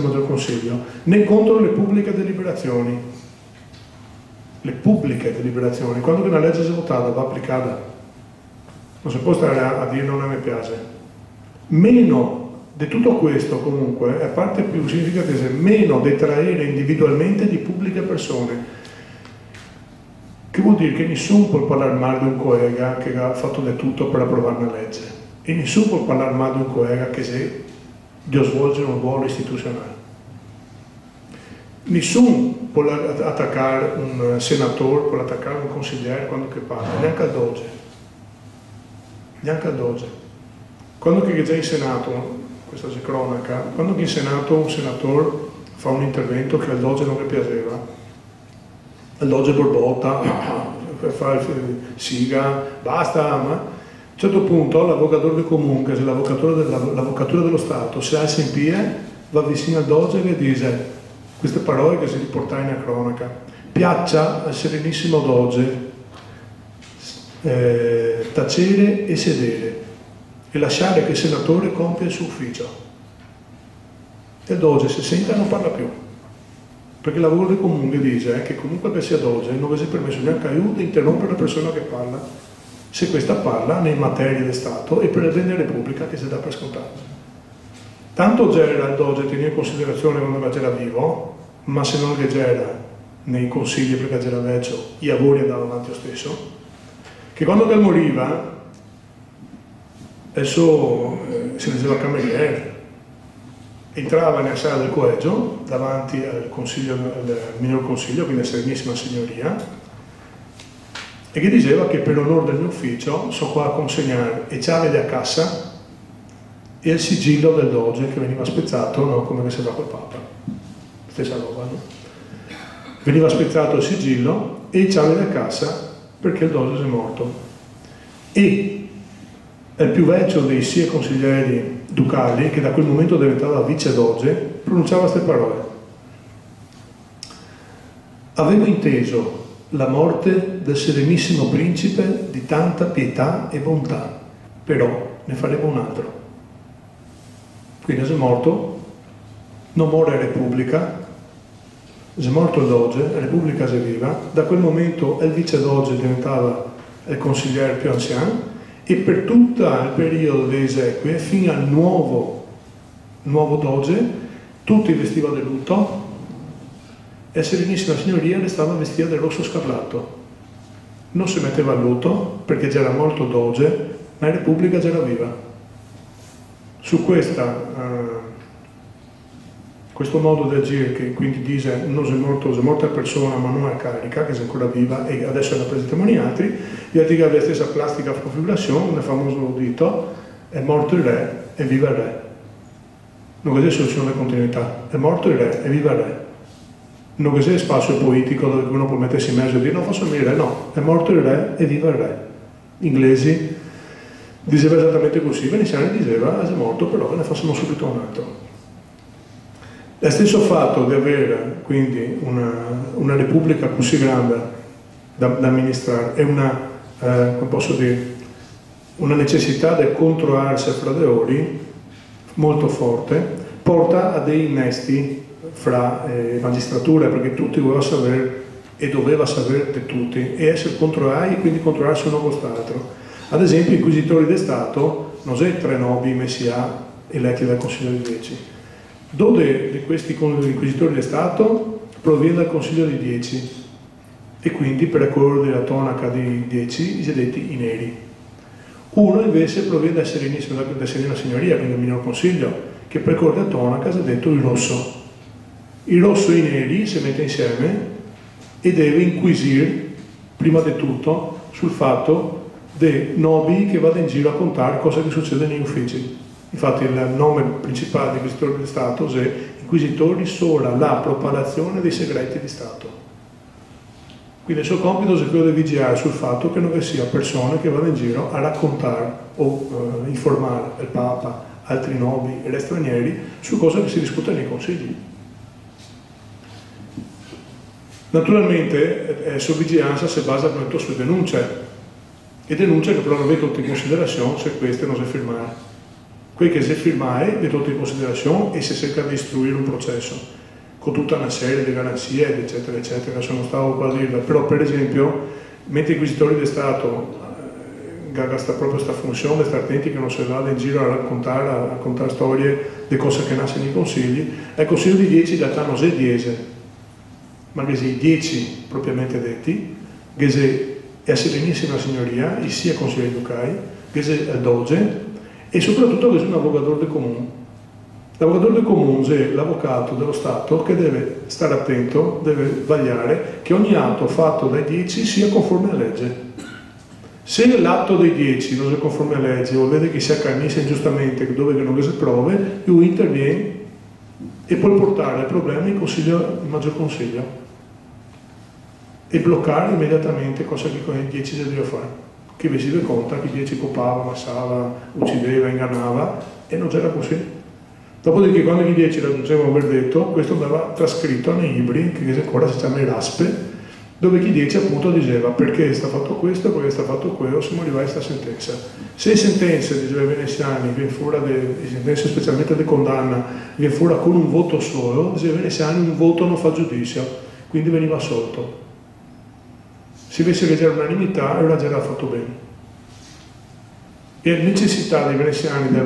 maggior consiglio, né contro le pubbliche deliberazioni. Le pubbliche deliberazioni, quando una legge è votata va applicata. Non si può stare a dire non mi piace. Meno di tutto questo, comunque, è parte più significativa, meno detraere individualmente di pubbliche persone. Che vuol dire che nessuno può parlare male di un collega che ha fatto di tutto per approvare una legge. E nessuno può parlare male di un collega che se gli svolge un ruolo istituzionale. Nessuno può attaccare un senatore, può attaccare un consigliere quando che parla, neanche al doge. Neanche al doge. Quando che già in Senato, questa è cronaca, quando che in Senato un senatore fa un intervento che al doge non gli piaceva, al doge borbotta, per fare siga, basta, ma a un certo punto l'avvocatore del comune, che è l'avvocatura dello Stato, se alza in piedi, va vicino al doge e dice queste parole che si riportano in cronaca. Piaccia al serenissimo doge tacere e sedere e lasciare che il senatore compia il suo ufficio. E il doge se sente non parla più. Perché il lavoro del comune dice che comunque che sia doge non si è permesso neanche aiuto di interrompere la persona che parla, se questa parla nei materie del Stato e per il bene della Repubblica che si dà per scontato. Tanto c'era il doge tenere in considerazione quando c'era vivo, ma se non che c'era nei consigli perché c'era vecchio, i lavori andavano avanti lo stesso, che quando che moriva adesso si diceva cameriere, entrava nella sala del Collegio davanti al minor consiglio, quindi alla Serenissima Signoria, e che diceva che per onore del mio ufficio sono qua a consegnare i chiavi della cassa e il sigillo del doge che veniva spezzato, no? Come che si fa col Papa, stessa roba, no? Veniva spezzato il sigillo e i chiavi della cassa perché il doge è morto. E il più vecchio dei sia consiglieri ducali, che da quel momento diventava vice doge, pronunciava queste parole: avevo inteso la morte del serenissimo principe di tanta pietà e bontà, però ne faremo un altro. Quindi se è morto, non muore la Repubblica, se è morto il doge, la Repubblica se viva, da quel momento il vice doge diventava il consigliere più anziano, e per tutto il periodo delle esequie, fino al nuovo doge, tutti vestivano di lutto e la Serenissima Signoria restava vestita del rosso scarlatto. Non si metteva a lutto perché c'era morto il doge, ma la Repubblica c'era viva. Su questo modo di agire, che quindi dice non è morta persona ma non è carica, che è ancora viva e adesso è rappresentata con gli altri, gli altri che hanno la stessa plastica configurazione, nel famoso dito è morto il re e viva il re. Non c'è soluzione di continuità, è morto il re e viva il re. Non che sia spazio politico dove uno può mettersi in mezzo e dire non faccio il re, no, è morto il re e viva il re. Gli inglesi diceva esattamente così, veneziani diceva è morto però ne facciamo subito un altro. Lo stesso fatto di avere quindi una repubblica così grande da amministrare è una necessità del controarsi fra di ori molto forte, porta a dei innesti fra magistrature, perché tutti voleva sapere e doveva sapere di tutti e essere controllati e quindi controllarsi uno con l'altro. Ad esempio i inquisitori di Stato non sono tre nobi messi a eletti dal Consiglio di 10. 12 di questi inquisitori di Stato proviene dal Consiglio di 10 e quindi per accordo della tonaca di 10 i sedetti i neri. Uno invece proviene dal Serenissimo, dalla Serena Signoria, quindi dal minor consiglio, che per accordo della tonaca si è detto il rosso. Il rosso e i neri si mette insieme e deve inquisire prima di tutto sul fatto dei nobili che vanno in giro a contare cosa che succede negli uffici. Infatti il nome principale degli inquisitori di Stato è inquisitori sola la propalazione dei segreti di Stato. Quindi il suo compito è quello di vigiare sul fatto che non vi sia persone che vanno in giro a raccontare o informare il Papa, altri nobili e gli stranieri su cosa che si discute nei consigli. Naturalmente la sua vigilanza si basa appunto su denunce che però non è tenuto in considerazione se queste non si firmano. Quel che si firma è tenuto in considerazione e si cerca di istruire un processo con tutta una serie di garanzie eccetera eccetera, sono stato quasi a dirla, però per esempio mentre i inquisitori di Stato hanno proprio questa funzione di stare attenti che non si vada in giro a raccontare storie di cose che nascono nei consigli, al Consiglio di 10 in realtà non si è 10, ma che sei 10 propriamente detti, che sei la Serenissima Signoria, i sia consiglieri ducali, che sei il doge e soprattutto che sei un avvocato del comune. L'avvocato del comune è l'avvocato dello Stato che deve stare attento, deve vagliare che ogni atto fatto dai 10 sia conforme alla legge. Se l'atto dei 10 non è conforme alla legge o vede che si accannisce ingiustamente dove non si prove, lui interviene e può portare il problema in maggior consiglio e bloccare immediatamente cosa che con i 10 si deve fare, che vi si deve conta che i 10 copava, ammassava, uccideva, ingannava e non c'era così. Dopodiché quando i 10 raggiungevano un verdetto, questo andava trascritto nei libri, che ancora si chiamano le raspe, dove i 10 appunto diceva perché sta fatto questo, perché sta fatto quello, siamo arrivati a questa sentenza. Se le sentenze, diceva i veneziani, le sentenze specialmente di condanna, viene fuori con un voto solo, diceva i veneziani un voto non fa giudizio, quindi veniva assolto. Se invece che c'era unanimità, allora già l'ha fatto bene. E la necessità dei veneziani di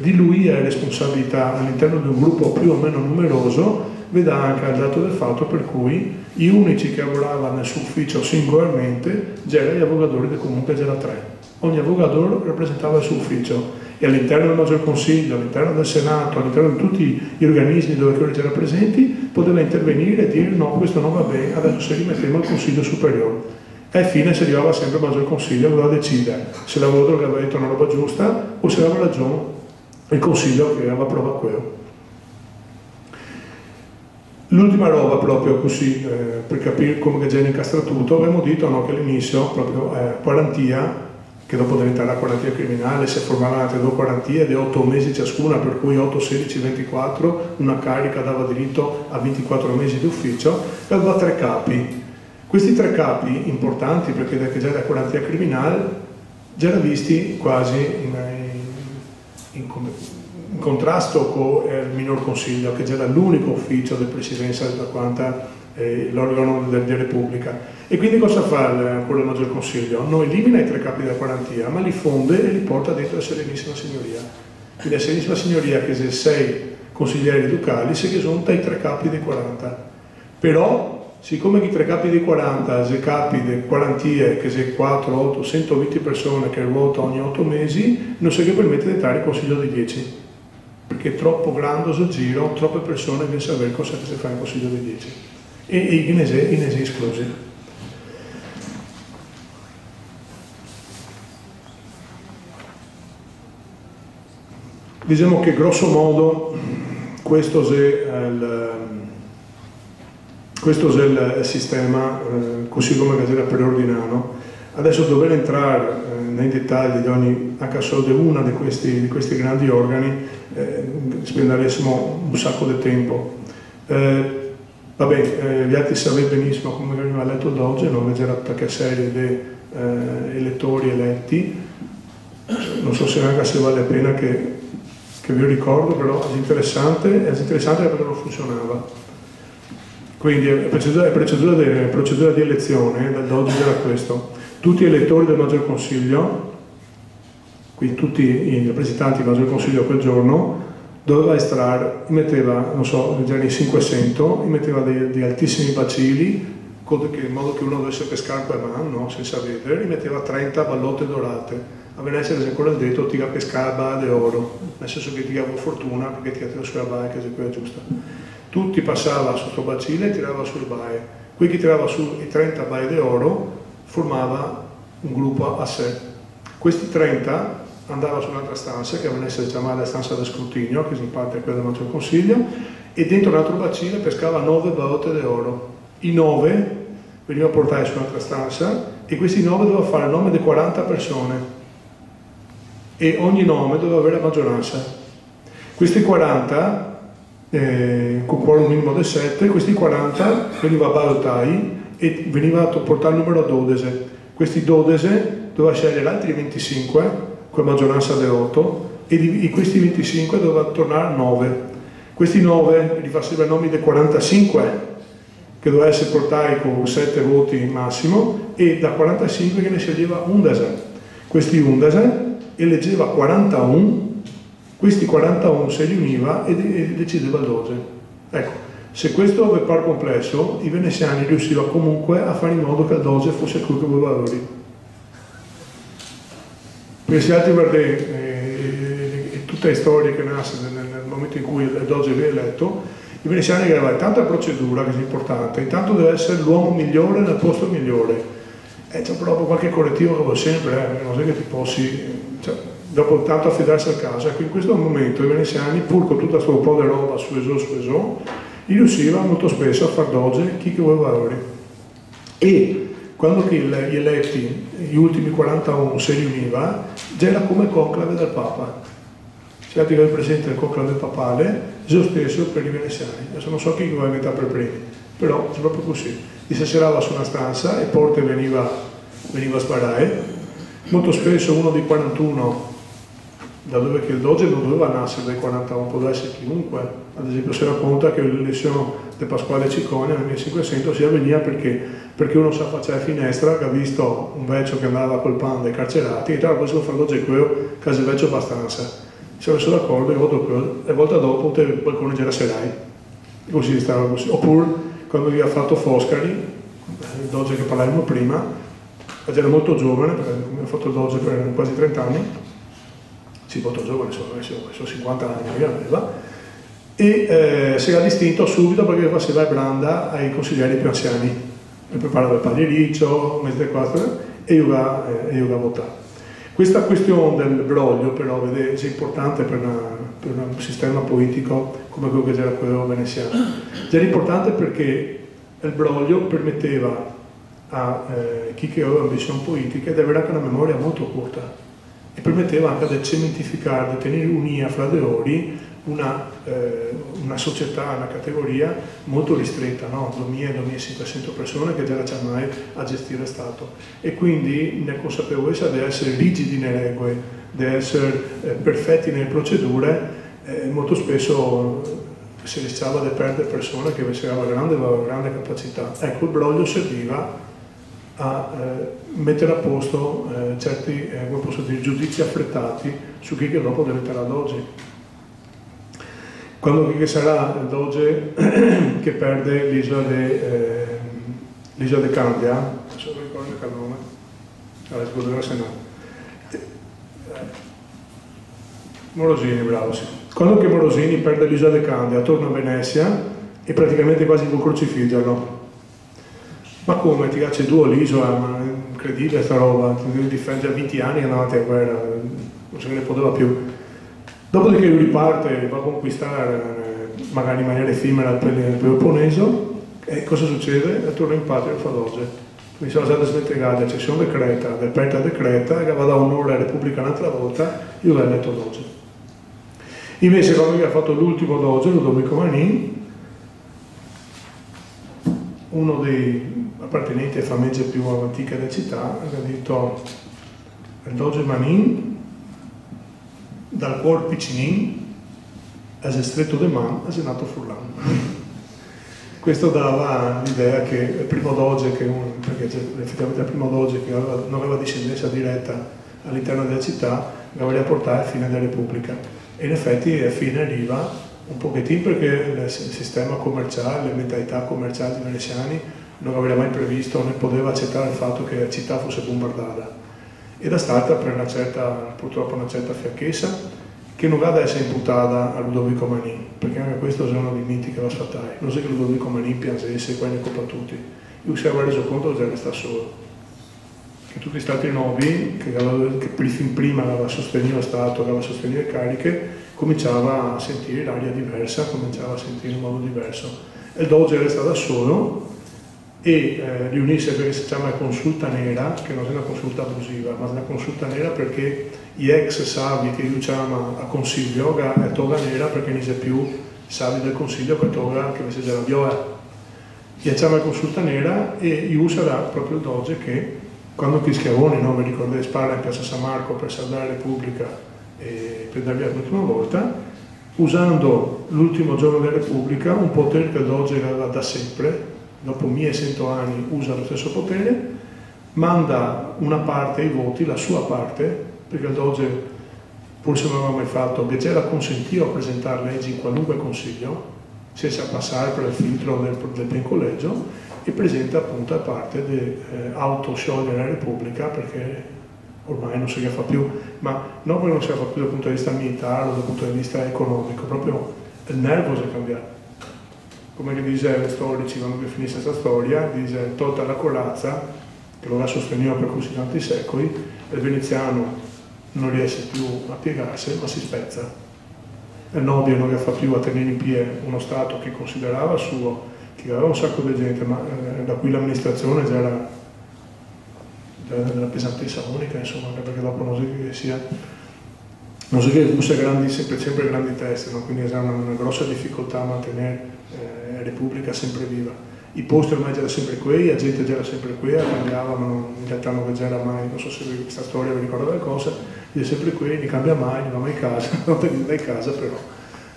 diluire le responsabilità all'interno di un gruppo più o meno numeroso veda anche al dato del fatto per cui gli unici che lavoravano nel suo ufficio singolarmente erano gli avvocatori, che comunque c'era tre. Ogni avvocato rappresentava il suo ufficio e all'interno del nostro Consiglio, all'interno del Senato, all'interno di tutti gli organismi dove loro c'erano presenti, poteva intervenire e dire no, questo non va bene, adesso se rimettiamo al Consiglio Superiore. E alla fine si arrivava sempre al maggior Consiglio e voleva decidere se l'avvocato che aveva detto una roba giusta o se aveva ragione il Consiglio che aveva approvato quello. L'ultima roba, proprio così, per capire come genere incastratuto, abbiamo detto no, che all'inizio, proprio quarantia, che dopo diventare la quarantia criminale, si formavano altre due quarantie di 8 mesi ciascuna, per cui 8, 16, 24, una carica dava diritto a 24 mesi di ufficio, e aveva tre capi. Questi tre capi importanti, perché già la quarantia criminale, già erano visti quasi in contrasto con il minor consiglio, che già era l'unico ufficio del presidenza da quanta l'organo della Repubblica. E quindi cosa fa quello del maggior consiglio? Non elimina i tre capi della quarantia, ma li fonde e li porta dentro la Serenissima Signoria. Quindi la Serenissima Signoria, che sono 6 consiglieri ducali, si risulta i tre capi dei 40. Però, siccome i tre capi dei 40, i capi delle quarantie, che sono 4, 8, 120 persone che ruota ogni 8 mesi, non si permette di dare il consiglio dei 10. Perché è troppo grande il giro, troppe persone che sapere cosa si fa in consiglio dei 10. E i esclusi. Diciamo che grosso modo questo è il sistema così come era preordinato. Adesso dover entrare nei dettagli di ogni, anche solo di uno di questi grandi organi, spenderemo un sacco di tempo. Vabbè, gli altri sapete benissimo come veniva letto da oggi, non c'era tutta serie di elettori eletti, non so se anche se vale la pena che vi ricordo, però è interessante perché non funzionava. Quindi la procedura di elezione da oggi era questo: tutti gli elettori del Maggior Consiglio, quindi tutti i rappresentanti del Maggior Consiglio quel giorno, doveva estrarre, metteva, non so, negli anni 500, metteva dei altissimi bacilli, in modo che uno dovesse pescare per mano, no? Senza vedere, metteva 30 ballotte dorate. A Venezia era ancora detto, ti pescava di oro, nel senso che ti dava fortuna perché ti tirava sulla baia, che è quella giusta. Tutti passava sotto bacile e tirava sul baie. Qui chi tirava su i 30 baie di oro formava un gruppo a sé. Questi 30 andava su un'altra stanza che aveva essere chiamata la stanza da scrutinio, che si parte quella del Maggior Consiglio, e dentro un altro bacino pescava 9 ballotte d'oro. I 9 venivano portati su un'altra stanza e questi 9 dovevano fare il nome di 40 persone e ogni nome doveva avere la maggioranza. Questi 40, con quorum minimo di 7, questi 40 veniva ballottati e veniva portato il numero 12. Questi 12 doveva scegliere altri 25 con maggioranza di 8 e di questi 25 doveva tornare a 9. Questi 9 li faceva i nomi dei 45 che doveva essere portati con 7 voti massimo, e da 45 che ne sceglieva 11. Questi 11 eleggeva 41, questi 41 si riuniva e decideva il 12. Ecco, se questo vi pare complesso, i veneziani riuscivano comunque a fare in modo che il 12 fosse quello che volevano lì. Questi altri e tutte le storie che nascono nel momento in cui il doge viene eletto, i veneziani avevano tanta procedura che è importante, intanto deve essere l'uomo migliore nel posto migliore. E c'è proprio qualche correttivo che vuole sempre, non so che ti possi, cioè, dopo tanto affidarsi al caso. Ecco, in questo momento i veneziani, pur con tutta questo po' di roba su e so, gli riusciva molto spesso a far doge chi che voleva valore. E quando gli eletti, gli ultimi 41, si riuniva, c'era come conclave del Papa. Se avete presente il conclave papale, lo stesso per i veneziani. Adesso non so chi va a inventare per primi, però è proprio così. Si serava su una stanza e porte veniva a sparare. Molto spesso uno dei 41, da dove che il doge non doveva nascere dai 41, poteva essere chiunque. Ad esempio si racconta che l'elezione di Pasquale Ciccone nel 1500 si avveniva perché uno si affacciava a finestra che ha visto un vecchio che andava col pan dei carcerati e tra l'altro questo farlo c'è quello che ha il vecchio abbastanza. Si è messo d'accordo e volta dopo qualcuno c'era serai. così stava così. Oppure quando gli ha fatto Foscari, il doge che parlavamo prima, era già molto giovane, perché ha fatto il doge per quasi 30 anni, sì, molto giovane, sono 50 anni che aveva, e si era distinto subito perché faceva branda ai consiglieri più anziani, e preparava il pagliericcio, e io va a votare. Questa questione del broglio però vede, è importante per un sistema politico come quello che c'era quello veneziano. Era importante perché il broglio permetteva a chi che aveva ambizioni politiche di avere anche una memoria molto corta e permetteva anche di cementificare, di tenere unita fra di loro una società, una categoria molto ristretta, no? 2.000-2.500 persone che già mai a gestire Stato, e quindi nel consapevolezza di essere rigidi nelle regole, di essere perfetti nelle procedure, molto spesso si rischiava di perdere persone che invece avevano grande capacità. Ecco, il broglio serviva a mettere a posto certi come posso dire, giudizi affrettati su chi che dopo diventerà doge. Quando sarà il doge che perde l'isola di Candia, non so se ricordo il nome, allora scorderò se no. Morosini, bravo, sì. Quando che Morosini perde l'isola di Candia, torna a Venezia e praticamente quasi lo crocifiggono. Ma come? Ti caccia due l'isola, ma è incredibile sta roba, ti difende a 20 anni che andava a guerra, non se ne poteva più. Dopodiché lui riparte, va a conquistare, magari in maniera effimera, il Peloponneso, e cosa succede? E torna in patria e fa doge. Quindi sono state smentegate, c'è un decreta, deperta decreta, che va da onore alla Repubblica un'altra volta, io l'ho eletto doge. Invece quando ha fatto l'ultimo doge, Ludovico Manin, uno dei appartenenti alle famiglie più antiche della città, ha detto, il doge Manin, dal cuor piccinin, as stretto de man, as nato furlan. Questo dava l'idea che il primo doge, perché effettivamente il primo doge che non aveva discendenza diretta all'interno della città, la voleva portare a fine della Repubblica. E in effetti a fine arriva un pochettino perché il sistema commerciale, le mentalità commerciali veneziani non aveva mai previsto, né poteva accettare il fatto che la città fosse bombardata. Ed è stata per una certa, purtroppo una certa fiacchezza, che non va ad essere imputata a Ludovico Manin, perché anche questo è uno dei miti che va a sfatare. Non so che Ludovico Manin piangesse qua in Coppa tutti, lui si era reso conto che era stato solo, che tutti gli stati nobili, che prima aveva sostenuto lo Stato, aveva sostenuto le cariche, cominciava a sentire l'aria diversa, cominciava a sentire un modo diverso. E il doge era stato solo, e riunirsi perché si chiama consulta nera, che non è una consulta abusiva, ma è una consulta nera perché gli ex savi che diciamo a consiglio è toga nera perché non c'è più savi del consiglio per toga che invece c'era viola. Gli chiama consulta nera e gli sarà proprio il doge che quando gli schiavoni, no, vi ricordate, spara in piazza San Marco per salvare la Repubblica e per dar via l'ultima volta, usando l'ultimo giorno della Repubblica, un potere che il doge aveva da sempre, dopo 1100 anni usa lo stesso potere, manda una parte ai voti, la sua parte, perché il doge, pur se non l'aveva mai fatto, che c'era consentito a presentare leggi in qualunque consiglio, senza passare per il filtro del ben collegio, e presenta appunto a parte di autosciogliere la Repubblica, perché ormai non se ne fa più, ma non perché non se ne fa più dal punto di vista militare o dal punto di vista economico, proprio il nervo si è cambiato. Come che dice gli storici, quando finisce questa storia, dice tolta la corazza, che lo ha sostenuto per così tanti secoli, il veneziano non riesce più a piegarsi, ma si spezza. Il nobile non riesce più a tenere in piedi uno Stato che considerava suo, che aveva un sacco di gente, ma da cui l'amministrazione già era della pesantezza unica, insomma, anche perché dopo non so che sia... Non so che fosse sempre grandi teste, no? Quindi c'era una grossa difficoltà a mantenere la Repubblica sempre viva. I posti ormai c'era sempre qui, la gente c'era sempre qui, cambiava, ma in realtà non c'era mai, non so se questa storia vi ricorda qualcosa, è sempre qui, non cambia mai, non va mai in casa, non viene mai in casa, però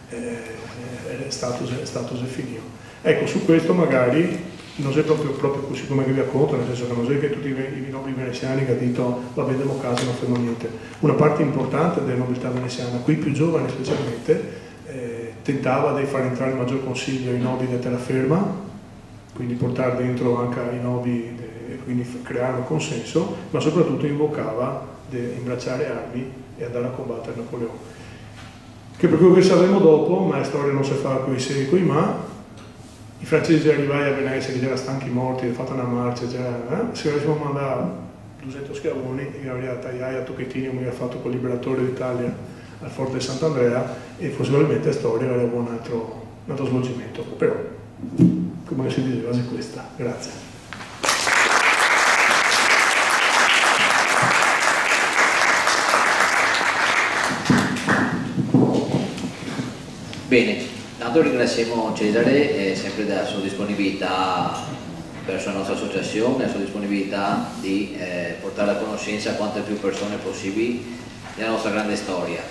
il status è finito. Ecco, su questo magari non è proprio così come vi racconto, nel senso che non è che tutti i nobili veneziani che hanno detto va bene, mo casa non fanno niente. Una parte importante della nobiltà veneziana, qui più giovani specialmente, tentava di far entrare il maggior consiglio i nobili della terraferma, quindi portare dentro anche i nobili e quindi creare un consenso, ma soprattutto invocava di imbracciare armi e andare a combattere Napoleone. Che per quello che sapremo dopo, ma la storia non si fa coi se e coi ma, i francesi arrivai a Venezia che c'erano stanchi morti, hanno fatto una marcia, se avessimo mandato 200 schiavoni e aveva tagliato a tocchettini come aveva fatto col liberatore d'Italia al Forte di Sant'Andrea, e possibilmente la storia avrebbe un altro svolgimento, però come si diceva è questa. Grazie. Bene, tanto ringraziamo Cesare sempre della sua disponibilità verso la nostra associazione, la sua disponibilità di portare a conoscenza a quante più persone possibili della nostra grande storia.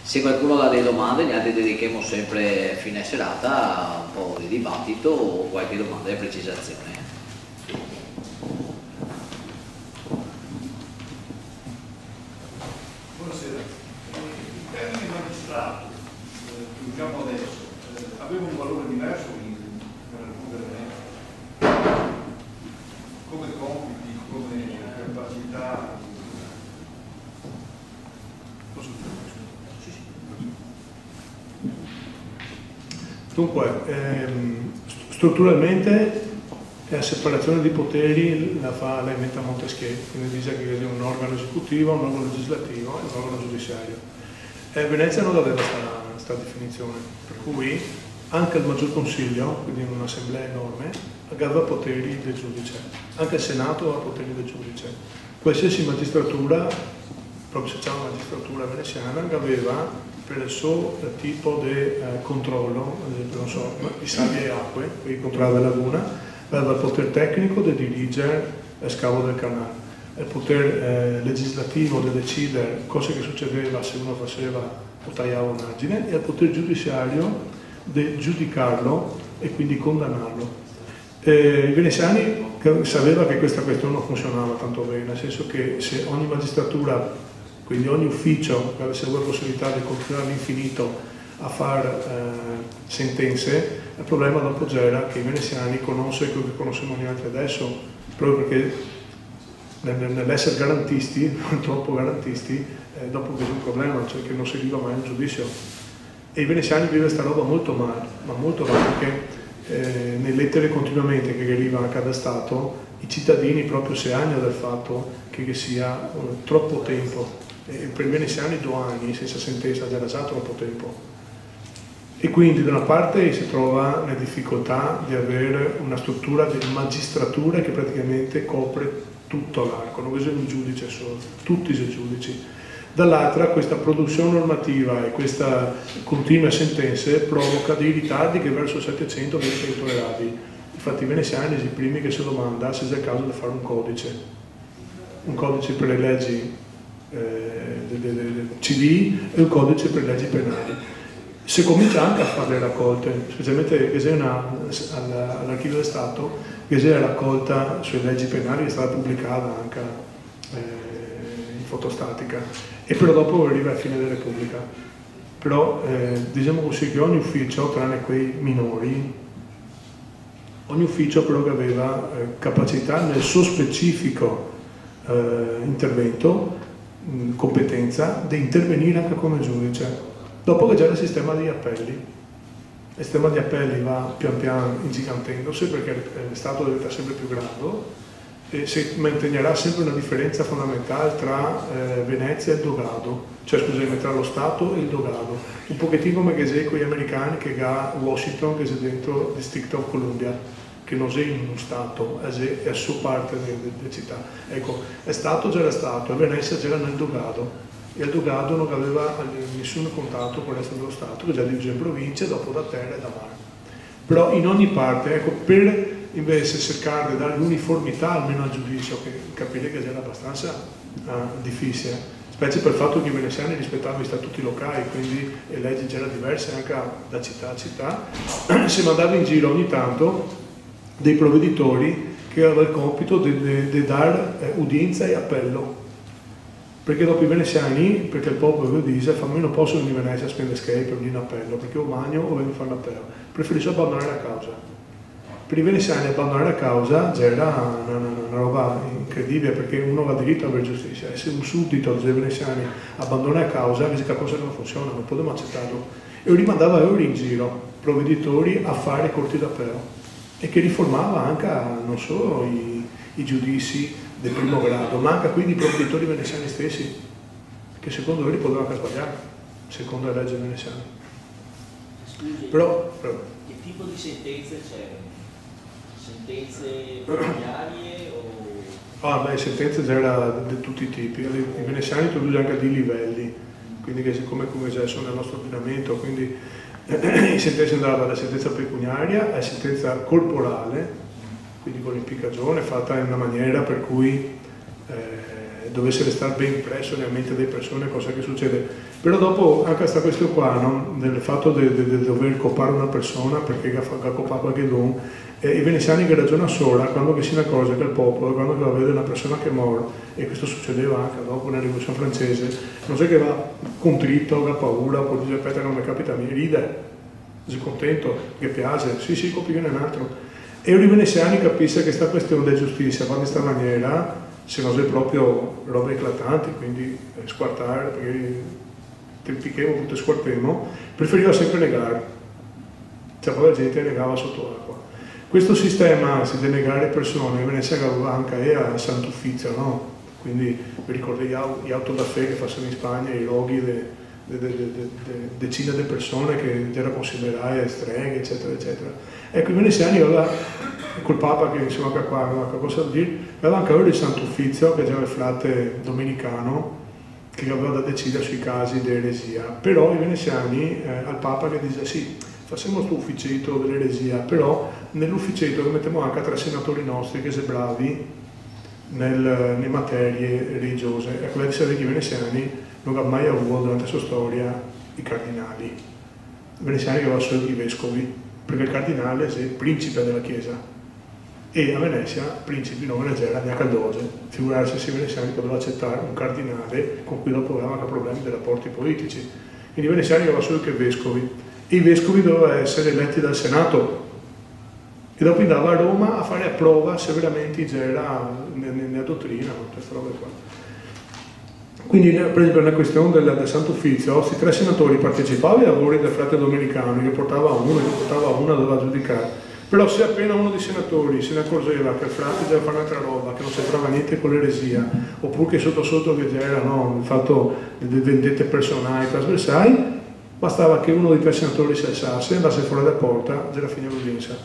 Se qualcuno ha delle domande, noi dedichiamo sempre fine serata un po' di dibattito o qualche domanda di precisazione. Buonasera, il termine magistrato che usiamo adesso aveva un valore diverso per alcune persone? Come compiti, come capacità? Dunque, strutturalmente la separazione di poteri la inventa Montesquieu, quindi dice che c'è un organo esecutivo, un organo legislativo e un organo giudiziario. Venezia non aveva questa definizione, per cui anche il maggior consiglio, quindi un'assemblea enorme, aveva poteri del giudice, anche il senato ha poteri del giudice, qualsiasi magistratura, proprio se c'è una magistratura veneziana, aveva per il suo tipo di controllo, ad esempio, non so, di sabbia e acque, quindi controllava la laguna, aveva il potere tecnico di dirigere il scavo del canale, il potere legislativo di decidere cosa che succedeva se uno faceva o tagliava un argine, e il potere giudiziario di giudicarlo e quindi condannarlo. I veneziani sapevano che questa questione non funzionava tanto bene, nel senso che se ogni magistratura, quindi ogni ufficio che avesse avuto la possibilità di continuare all'infinito a fare sentenze, il problema dopo c'era che i veneziani conoscono quello che conosciamo noi altri adesso, proprio perché nell'essere garantisti, purtroppo garantisti, dopo che c'è un problema, cioè che non si arriva mai al giudizio. E i veneziani vivono questa roba molto male, ma molto male, perché nelle lettere continuamente che arriva anche da Stato, i cittadini proprio si agnano del fatto che sia troppo tempo. Per i veneziani 2 anni senza sentenza era già troppo tempo, e quindi da una parte si trova la difficoltà di avere una struttura di magistratura che praticamente copre tutto l'arco, non bisogna un giudice solo, tutti i giudici, dall'altra questa produzione normativa e questa continua sentenze provoca dei ritardi che verso 700 vengono intollerabili. Infatti i veneziani sono i primi che si domandano se sia il caso di fare un codice per le leggi civili e un codice per le leggi penali. Si comincia anche a fare le raccolte, specialmente che c'è all'archivio del Stato, che c'è la raccolta sulle leggi penali che è stata pubblicata anche in fotostatica, e però dopo arriva alla fine della Repubblica. Però diciamo così che ogni ufficio, tranne quei minori, ogni ufficio però che aveva capacità nel suo specifico intervento, competenza, di intervenire anche come giudice. Dopo che c'è il sistema di appelli, il sistema di appelli va pian piano ingigantendosi perché lo Stato diventa sempre più grande e si manterrà sempre una differenza fondamentale tra Venezia e il Dogado, cioè scusami, tra lo Stato e il Dogado, un pochettino come che con gli americani che ha Washington che c'è dentro il District of Columbia, che non è in uno Stato, è a sua parte della città. Ecco, è Stato c'era Stato, e Venezia c'era nel Dogado, e il Dogado non aveva nessun contatto con il resto dello Stato, che già dirige in provincia, dopo da terra e da mare. Però in ogni parte, ecco, per invece cercare di dare uniformità almeno al giudizio, che capire che c'era abbastanza difficile, specie per il fatto che i veneziani rispettavano gli statuti locali, quindi le leggi c'erano diverse anche da città a città, si mandava in giro ogni tanto dei provveditori che aveva il compito di dare udienza e appello, perché dopo i veneziani, perché il popolo lo disse, fammi non posso venire in Venezia a spendere scherzo, venire in appello, perché o magno o vengo a fare un appello, preferisco abbandonare la causa. Per i veneziani abbandonare la causa era una roba incredibile, perché uno va diritto a avere giustizia, e se un suddito dei veneziani abbandona la causa, questa cosa non funziona, non potevamo accettarlo. E rimandava euro in giro, provveditori a fare corti d'appello, e che riformava anche non solo i giudizi del primo grado, ma anche quindi i provveditori veneziani stessi, che secondo loro potevano anche sbagliare, secondo la legge veneziana. Scusi, però che tipo di sentenze c'erano? Sentenze familiari o...? Ah beh, sentenze c'erano di tutti i tipi, i veneziani introducono anche dei livelli, quindi che siccome già sono nel nostro ordinamento, quindi sentenze andavano dalla sentenza pecuniaria alla sentenza corporale, quindi con l'impiccagione fatta in una maniera per cui dovesse restare ben impresso nella mente delle persone cosa che succede. Però dopo anche sta questo qua, no? Del fatto di dover copare una persona perché ha copato qualche don, i veneziani che ragionano sola quando che si una cosa che il popolo, quando che la vede una persona che è morta, e questo succedeva anche dopo nella rivoluzione francese, non so che va contritto, che ha paura, poi dice aspetta non mi capita, mi ride, scontento, che piace, sì, copione un altro. E i veneziani capisse che sta questione della giustizia fa in questa maniera, se non è proprio roba eclatante, quindi squartare, perché tempichemo, tutto squartemo, preferiva sempre negare. Cioè poi la gente negava sotto l'acqua. Questo sistema si denegare le persone, in Venezia aveva anche a Sant'Uffizio, no? Quindi vi ricordate gli auto da fè che passano in Spagna, i loghi decine di persone che era considerare streghe, eccetera, eccetera. Ecco, i veneziani aveva, col Papa che insomma che qua non aveva cosa da dire, aveva anche loro il Sant'Uffizio, che era il frate domenicano, che aveva da decidere sui casi di eresia. Però i veneziani al Papa che dice sì, facciamo questo ufficetto dell'eresia, però nell'ufficetto che mettiamo anche tre senatori nostri che se bravi nelle materie religiose. Ecco, lei sapeva che i veneziani non ha mai avuto durante la sua storia i cardinali. I veneziani avevano solo i vescovi, perché il cardinale è il principe della Chiesa. E a Venezia, principi non ve ne c'era neanche al doge. Figurarsi se i veneziani potevano accettare un cardinale con cui dopo avevano anche problemi dei rapporti politici. Quindi i veneziani avevano solo i vescovi. E i vescovi dovevano essere eletti dal Senato. E dopo andava a Roma a fare a prova se veramente c'era nella dottrina, questa roba qua. Quindi per esempio nella questione del Sant'Uffizio, questi tre senatori partecipavano ai lavori del frate domenicano, che portava uno e ne portava una, doveva giudicare. Però se appena uno dei senatori se ne accorgeva che il frate doveva fare un'altra roba, che non c'entrava niente con l'eresia, oppure che sotto sotto che c'era il fatto di vendette personali, trasversali, bastava che uno dei tre senatori si alzasse, andasse fuori da porta, era fine l'udienza.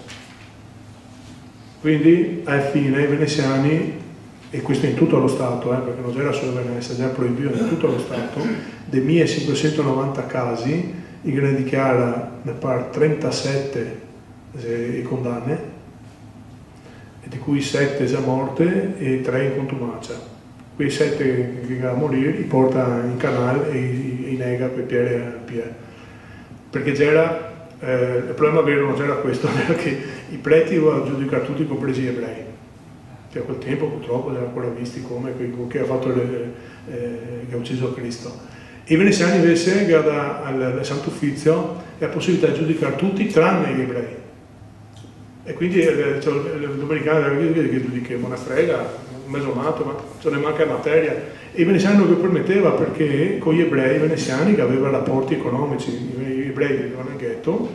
Quindi alla fine i veneziani, e questo in tutto lo Stato, perché non c'era solo Venezia, era proibito in tutto lo Stato, dei 1590 casi, Ignaz di Chiara ne par 37 condanne, di cui 7 già morte e 3 in contumacia. Quei 7 che va a morire li porta in canale e li nega per Pierre. Perché c'era, il problema vero non c'era questo, era che i preti dovevano giudicare tutti, compresi gli ebrei. Che a quel tempo purtroppo erano ancora visti come quello che ha ucciso Cristo. I veneziani invece al Sant'Uffizio la possibilità di giudicare tutti tranne gli ebrei. E quindi il domenicano che giudicheva una strega, un mesomato, ma ce ne manca materia. E i veneziani non lo permetteva perché con gli ebrei, i veneziani che avevano rapporti economici, gli ebrei vivevano nel ghetto,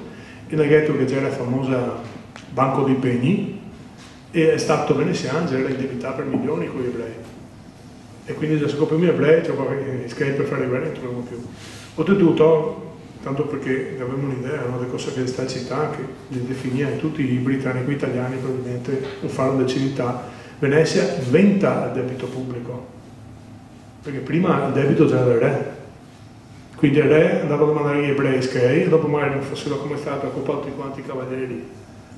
e nel ghetto che c'era la famosa Banco dei Pegni, e è stato veneziano, era indebitato per milioni con gli ebrei, e quindi se scopri gli ebrei c'è qualche schema per fare ebrei non troviamo più. Oltretutto, tanto perché avevamo un'idea di cosa che sta città, che li definiva in tutti i britannici italiani probabilmente un faro della civiltà, Venezia inventa il debito pubblico, perché prima il debito c'era del re, quindi il re andava a domandare agli ebrei schei e dopo magari non fossero come stati occupati tutti quanti i cavalieri lì.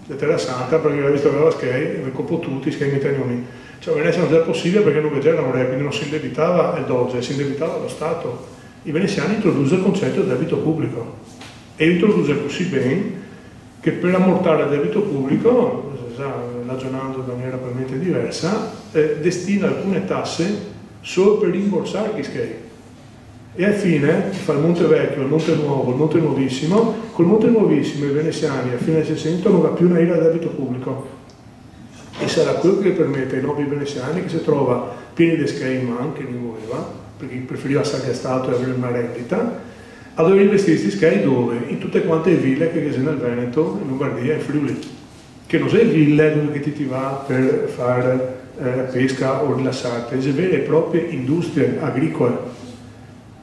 La terra santa, perché aveva visto che aveva schei, aveva colpo tutti, schei italiani. Cioè Venezia non era possibile perché non c'era un re, quindi non si indebitava il doge, si indebitava lo Stato. I veneziani introdussero il concetto di debito pubblico e introdussero così bene che per ammortare il debito pubblico, ragionando in maniera probabilmente diversa, destina alcune tasse solo per rimborsare gli schei. E alla fine fa il Monte Vecchio, il Monte Nuovo, il Monte Nuovissimo. Col Monte Nuovissimo i veneziani a fine del 600 non ha più una lira di debito pubblico, e sarà quello che permette ai nobili veneziani, che si trova pieni di schei, ma anche non voleva, perché preferiva stare gastato e avere una rendita, a dover investire questi schei dove? In tutte quante le ville che sono nel Veneto, in Lombardia e in Friuli, che non sono ville dove ti va per fare pesca o rilassarti, sono vere e proprie industrie agricole.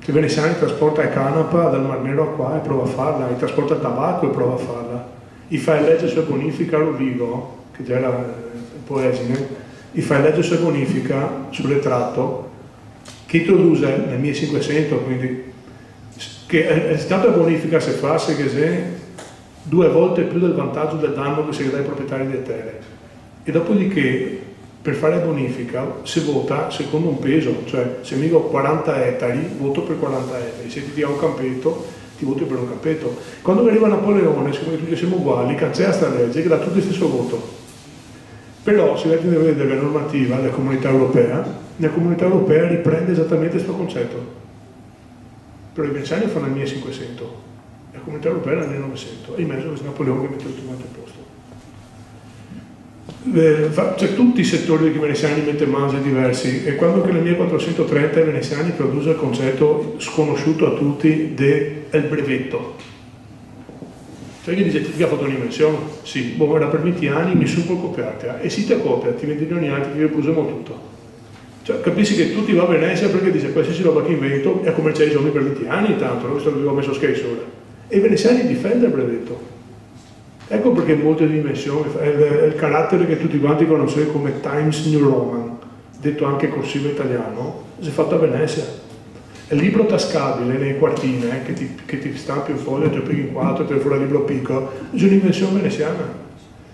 I veneziani trasporta il canapa dal Mar Nero a qua e prova a farla, e trasporta il tabacco e prova a farla, gli fa legge sulla bonifica all'olivo, che già era poesine, gli fa legge sulla bonifica sull'etratto, che introduce nel 1500, quindi che è stata bonifica se fa, se che se, 2 volte più del vantaggio del danno che si dà ai proprietari delle terre. E dopodiché, per fare la bonifica, si vota secondo un peso, cioè se mi do 40 ettari, voto per 40 ettari, se ti dia un campetto, ti voti per un campetto. Quando arriva Napoleone, siccome tutti siamo uguali, cancella questa legge che dà tutti lo stesso voto. Però, se vedete la normativa della Comunità Europea, la Comunità Europea riprende esattamente questo concetto. Però i veneziani fanno nel 1500, la Comunità Europea nel 1900, e in mezzo c'è Napoleone che mette tutto quanto a posto. C'è tutti i settori che i veneziani mettono mani diversi, e quando che nel 1430 i veneziani produce il concetto sconosciuto a tutti del brevetto. Cioè gli dice, ti ha fatto un'invenzione? Sì, boh, era per 20 anni, nessuno può copiarti. E se ti copia, ti vendi ogni anno, ti ripusiamo tutto. Cioè, capisci che tutti va a Venezia perché dice, qualsiasi roba che invento è commercializzato per 20 anni, tanto, questo che ho messo scherzo ora. E i veneziani difendono il brevetto. Ecco perché molte dimensioni, è il carattere che tutti quanti conoscono come Times New Roman, detto anche corsivo italiano, si è fatto a Venezia. Il libro tascabile nei quartini, che ti stampi un foglio, te lo pigli in 4, te lo fuori il libro piccolo, è un'invenzione veneziana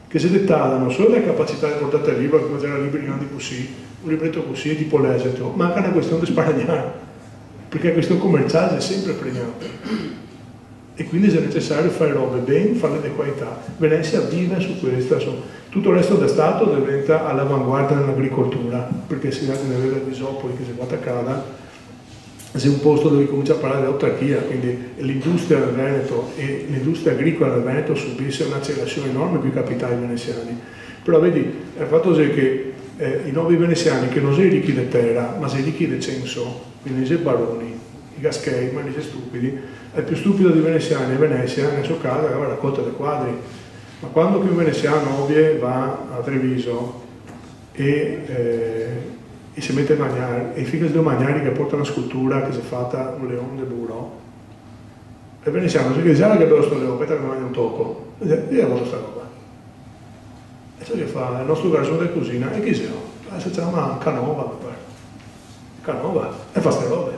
che si dettata non solo la capacità di portare il libro, come c'era il libro di grandi così, un libretto così è tipo l'esito, ma anche una questione di sparagnare, perché la questione commerciale è sempre pregnante, e quindi se è necessario fare robe bene, farle di qualità. Venezia vive su questa, tutto il resto del Stato diventa all'avanguardia nell'agricoltura, perché si dà nelle vere disopoli che si va a calare. Se un posto dove comincia a parlare di autarchia, quindi l'industria del Veneto e l'industria agricola del Veneto subisce un'accelerazione enorme più i capitali veneziani. Però vedi, il fatto è che i nuovi veneziani, che non sono ricchi di terra, ma sono ricchi di censo, quindi sono baroni, i gaschei, ma sono stupidi, il più stupido dei veneziani è Venezia, nel suo caso aveva la cotta dei quadri. Ma quando un veneziano ovvio va a Treviso e si mette a mangiare, e i figli di Magnari che portano una scultura che si è fatta un leone del burro, e veneziano, se che già che bello sto leone, aspetta che mi mangia un tocco, e io voglio sta roba. E ciò che fa il nostro garzone della cucina, e chi se no? Si chiama Canova, mi pare. Canova, e fa ste robe.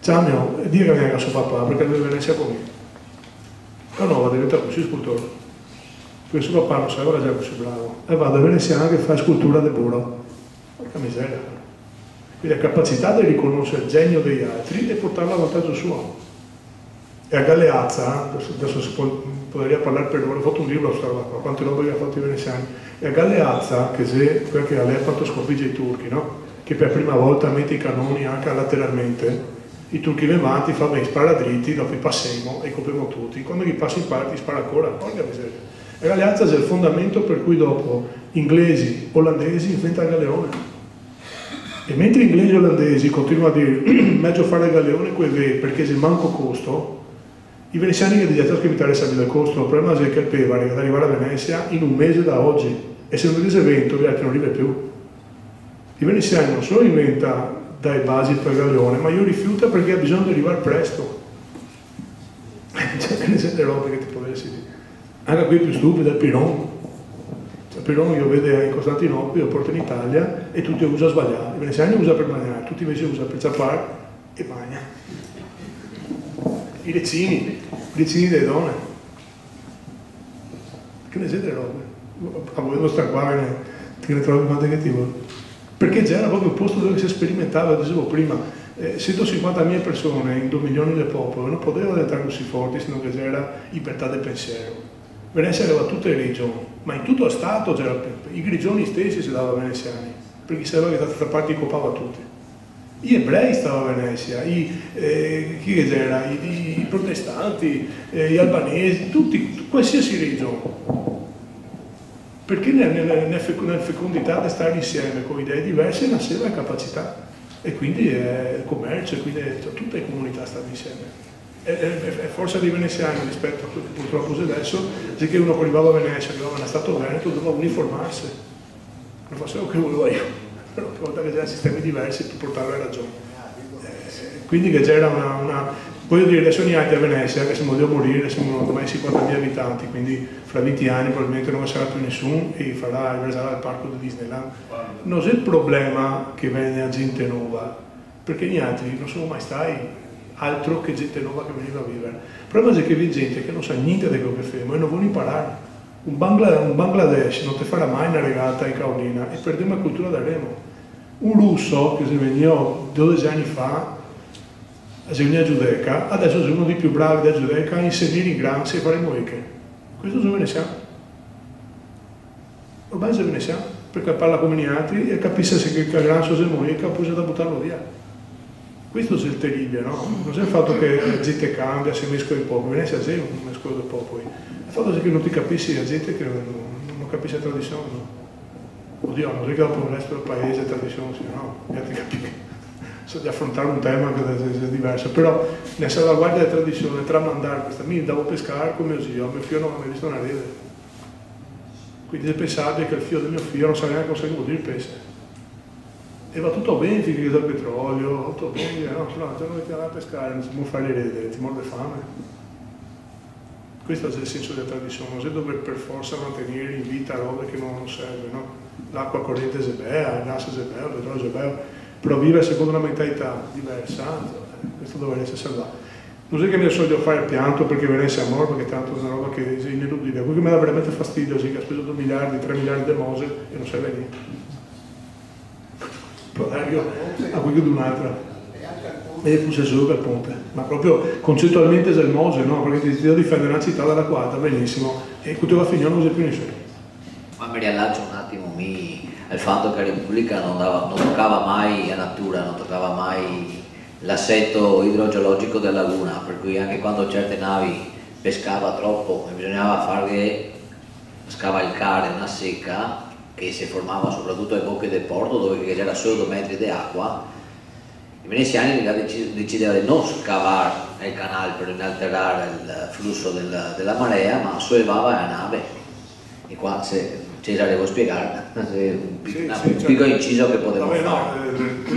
Ciamio, dire che mi venga suo papà, perché lui Venezia con me. Canova diventa così scultore. Perché suo papà non sapeva già così bravo. E va da veneziano che fa scultura del burro. Porca miseria. La capacità di riconoscere il genio degli altri e portarlo a vantaggio suo. E a Galeazza, adesso si può, potrei parlare per ora, ho fatto un libro su qua, quante robe che ha fatto i veneziani, e a Galeazza, che se, perché a lei ha fatto sconfiggere i turchi, no? Che per la prima volta mette i cannoni anche lateralmente, i turchi levanti, fa bene, spara dritti, dopo passiamo e copriamo tutti, quando gli passi in parte spara ancora, porca miseria. E Galeazza è il fondamento per cui dopo inglesi, olandesi inventano Galeone. E mentre inglesi e olandesi continuano a dire meglio fare il galeone quei veri perché se manco costo, i veneziani che dicono che mi interessa il costo, il problema è che il Pevare ad arrivare a Venezia in un mese da oggi, e se non vedete vento vi altri non arriva più. I veneziani non solo inventa dai basi per il galeone, ma io rifiuta perché ha bisogno di arrivare presto. Cioè, ne sente robe che ti potessi dire. Anche qui più stupido è il Piron. Però io vedo in Costantinopoli, lo porto in Italia e tutti usano a sbagliare. I veneziani usano per mangiare, tutti invece usano per zappare e bagna. I leccini delle donne. Che ne siete robe? A voi non sta qua, che ne trovi quante che ti vuoi. Perché c'era proprio un posto dove si sperimentava, dicevo prima, 150.000 persone in 2 milioni del popolo, non potevano diventare così forti se non che c'era libertà del pensiero. Venezia aveva tutte le regioni, ma in tutto lo Stato c'era i grigioni stessi si davano veneziani, perché sapeva che da altre parti copava tutti. Gli ebrei stavano a Venezia, i protestanti, gli albanesi, tutti, qualsiasi religione. Perché nella fecondità di stare insieme con idee diverse nasceva la capacità, e quindi il commercio, e quindi tutte le comunità stanno insieme. È forza dei veneziani rispetto a quello che purtroppo c'è adesso, se che uno arrivava a Venezia, arrivava nello Stato Veneto, doveva uniformarsi, non facevo che volevo io. Però una volta che c'erano sistemi diversi tu portavi la ragione, quindi che c'era una voglio dire, adesso neanche a Venezia, che siamo due a morire, siamo ormai 50.000 abitanti, quindi fra 20 anni probabilmente non sarà più nessuno e farà riversare al parco di Disneyland. Non c'è il problema che venga gente nuova, perché gli altri non sono mai stati altro che gente nuova che veniva a vivere. Il problema è che vi è gente che non sa niente di quello che fa e non vuole imparare. Un Bangladesh non ti farà mai una regata in Caolina e perdiamo la cultura del remo. Un russo che se veniva 12 anni fa, se veniva giudaica, adesso è uno dei più bravi della giudaica a inserire i granzi e fare moiche. Questo se ne siamo. Ormai se ne siamo, perché parla come gli altri e capisce se il granzo è moica oppure c'è da buttarlo via. Questo è il terribile, no? Non è il fatto che la gente cambia, si mescola i popoli, Venezia è un mescolo dei popoli. Il fatto è che non ti capisci la gente che non capisce la tradizione, no? Oddio, non è che dopo il resto del paese è tradizione, sì, no? Non ti capisci, so di affrontare un tema che è diverso, però nella salvaguardia della tradizione, tramandare questa, mi andavo a pescare con mio zio, mio figlio non aveva mai visto una rete, quindi se pensate che il figlio del mio figlio non sa neanche cosa vuol dire il pesce, e va tutto bene finché c'è il petrolio, tutto bene, no, no, non ti andare a pescare, non si può fare le rete, ti morde fame. Questo è il senso della tradizione, non si deve per forza mantenere in vita robe che non serve, no? L'acqua corrente sebea, il gas sebea, il petrolio sebea, però vive secondo una mentalità diversa, questo dovrebbe essere salvato. Non so che mi associo a fare il pianto perché Venezia è morta, perché tanto è una roba che è ineludibile, quello che mi dà veramente fastidio è che ha speso 2 miliardi, 3 miliardi di mose e non serve niente. Poi arrivo a quello di un'altra. E fu solo per ponte, ma proprio concettualmente è il Mose, no? Perché ti devo difendere una città dalla quarta, benissimo, e poteva finire non c'è più nessuno. Ma mi riallaccio un attimo al fatto che la Repubblica non toccava mai la natura, non toccava mai l'assetto idrogeologico della laguna, per cui anche quando certe navi pescava troppo e bisognava farle scavalcare una secca che si formava soprattutto ai bocchi del porto dove c'era solo 2 metri di acqua. I veneziani decidevano di non scavare nel canale per inalterare il flusso della marea, ma sollevava la nave. E qua Cesare può spiegare un piccolo inciso che poteva fare. No,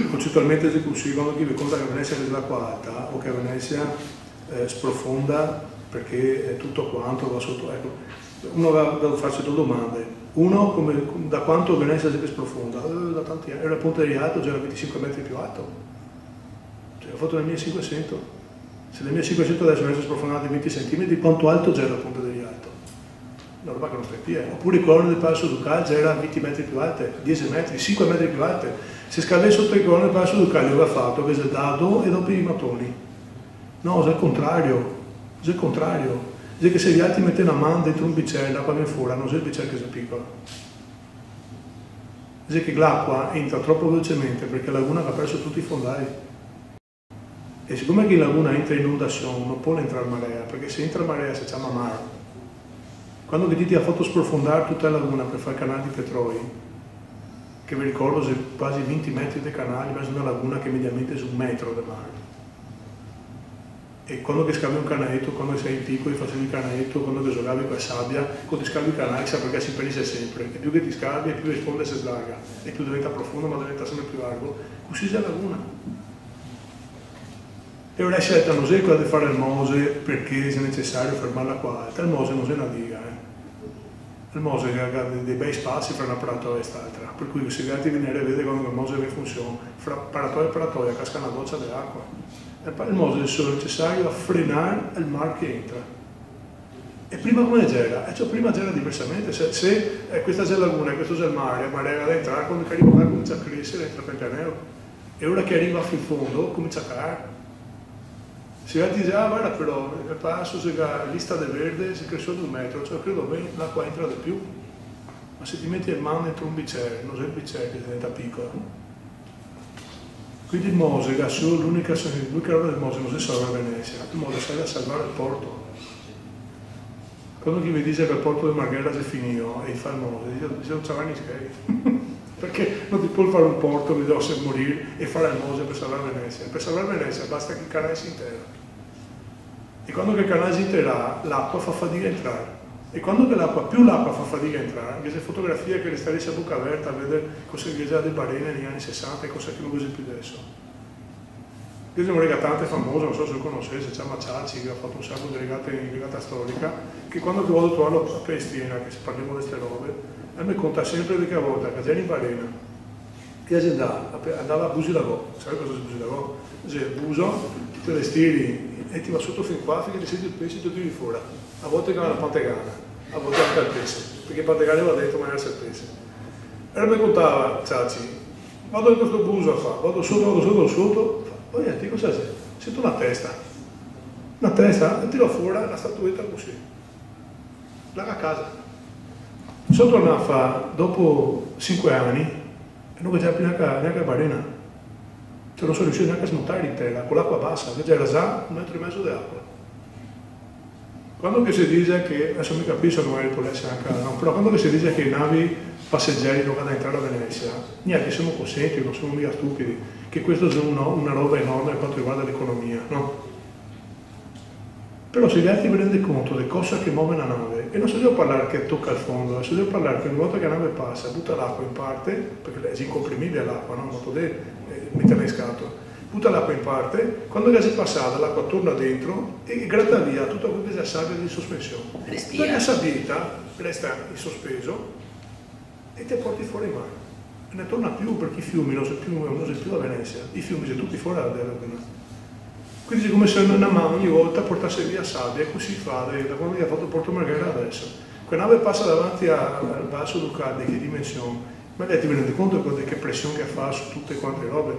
concettualmente si consigliano chi vi conta che Venezia è della quarta o che Venezia sprofonda perché tutto quanto va sotto. Ecco, uno deve farsi due domande. Uno, da quanto Venezia si sprofonda? Da tanti anni. Era la ponte di Rialto, già era 25 metri più alto. Ho fatto le 1500, se le 1500 adesso vengono sprofondate di 20 cm, quanto alto c'era la ponte di Rialto? Una roba che non stai più. Oppure il colonne del Palazzo Ducale c'era 20 metri più alte, 10 metri, 5 metri più alte. Se scavai sotto il colonne del Palazzo Ducale aveva fatto, aveva il dado e dopo i mattoni. No, c'è il contrario, c'è il contrario. C'è che se gli altri mettono una mano dentro un bicello, l'acqua viene fuori, non c'è il bicello che si piccola. C'è che l'acqua entra troppo velocemente perché la laguna ha perso tutti i fondali. E siccome che in laguna entra inondazione, non può entrare marea, perché se entra marea si chiama mare. Quando Venezia ti ha fatto sprofondare tutta la laguna per fare canali di petroli, che vi ricordo sono quasi 20 metri di canali, ma è una laguna che mediamente è su 1 metro del mare. E quando che scavi un canaletto, quando sei in piccoli facevi il canaletto, quando che giocavi con la sabbia, quando ti scavi il canale sa perché si perisce sempre. E più che ti scavi, più le sponde si slarga, e più diventa profondo, ma diventa sempre più largo. Così c'è la laguna. E ora si è detto, non è quella di fare il Mose perché è necessario fermarla qua alta, il Mose non è una diga, il Mose ha dei bei spazi fra una paratoia e quest'altra, per cui se gli altri venire a vedere quando il Mose è in funzione, fra paratoia e paratoia casca una goccia d'acqua, il Mose è solo necessario a frenare il mare che entra. E prima come c'era? Cioè prima c'era diversamente, se questa c'è la laguna e questo c'è il mare, la marea deve entrare, quando arriva là comincia a crescere, entra per pianeo, e ora che arriva fino in fondo comincia a calare. Se la dice, ah guarda però, il passo, se la lista del verde si cresce di 1 metro, cioè credo bene, l'acqua entra di più. Ma se ti metti il mano dentro un bicchiere, non sei il bicchiere che diventa piccolo. Quindi Mosega, solo l'unica canova del Mosega non si salva a Venezia, in modo da salvare il porto. Quando chi mi dice che il porto di Marghera si finì e fa il Mosega, dicevo Giovanni Schei, perché non ti puoi fare un porto, mi devo se morire e fare il Mosega per salvare Venezia. Per salvare Venezia basta che il canale si interra. E quando che il canale si interrà, l'acqua fa fatica a entrare. E quando che l'acqua, più l'acqua fa fatica a entrare, anche se fotografia che resta lì a bocca aperta a vedere cosa che già dei balene negli anni 60 e cosa che non così più adesso. Io sono un regatante famoso, non so se lo conoscete, Ciamma Ciacci, che ha fatto un sacco di regate in regata storica, che quando che vado a trovarlo a Pestina, che se parliamo di queste robe, a me conta sempre di che a volta, che c'era in balena, che andava a Busilagò, sai cosa è Busilagò? Cioè, Buso, te le stili e ti va sotto fin qua finché ti senti il pesce e ti tiri fuori. A volte che era una pantegana, a volte anche il pesce, perché il pantegana va dentro ma era il pesce. E mi contava Ciacci, vado in questo buso a fare, vado sotto, poi ti cosa c'è? Sento una testa, e tiro fuori la statuetta così, la a casa. Sono tornato a fare dopo 5 anni e non c'era più neanche la balena. Cioè non sono riuscito neanche a smontare in terra, con l'acqua bassa, invece era già 1,5 metri d'acqua. Quando che si dice che, adesso mi capisco che magari può essere anche, no, però quando che si dice che i navi passeggeri non vanno a entrare a Venezia, niente, siamo coscienti, non siamo mica stupidi, che questo è una roba enorme per quanto riguarda l'economia, no? Però se gli altri vi rendete conto di cosa che muove una nave, e non si deve parlare che tocca il fondo, si deve parlare che ogni volta che la nave passa, butta l'acqua in parte, perché è incomprimibile l'acqua, no? Non potete metterla in scatola, butta l'acqua in parte, quando è passata l'acqua torna dentro e gratta via tutta questa sabbia di sospensione. Respira. La sabbietta resta in sospeso e te porti fuori in mare. Ne torna più perché i fiumi non si più a Venezia, i fiumi sono tutti fuori da Venezia. Quindi è come se una mano ogni volta portasse via sabbia e così fa, da quando gli ha fatto Porto Marghera adesso. Quella nave passa davanti al Basso Ducati, che dimensione. Ma lei ti rende conto di che pressione che fa su tutte quante robe?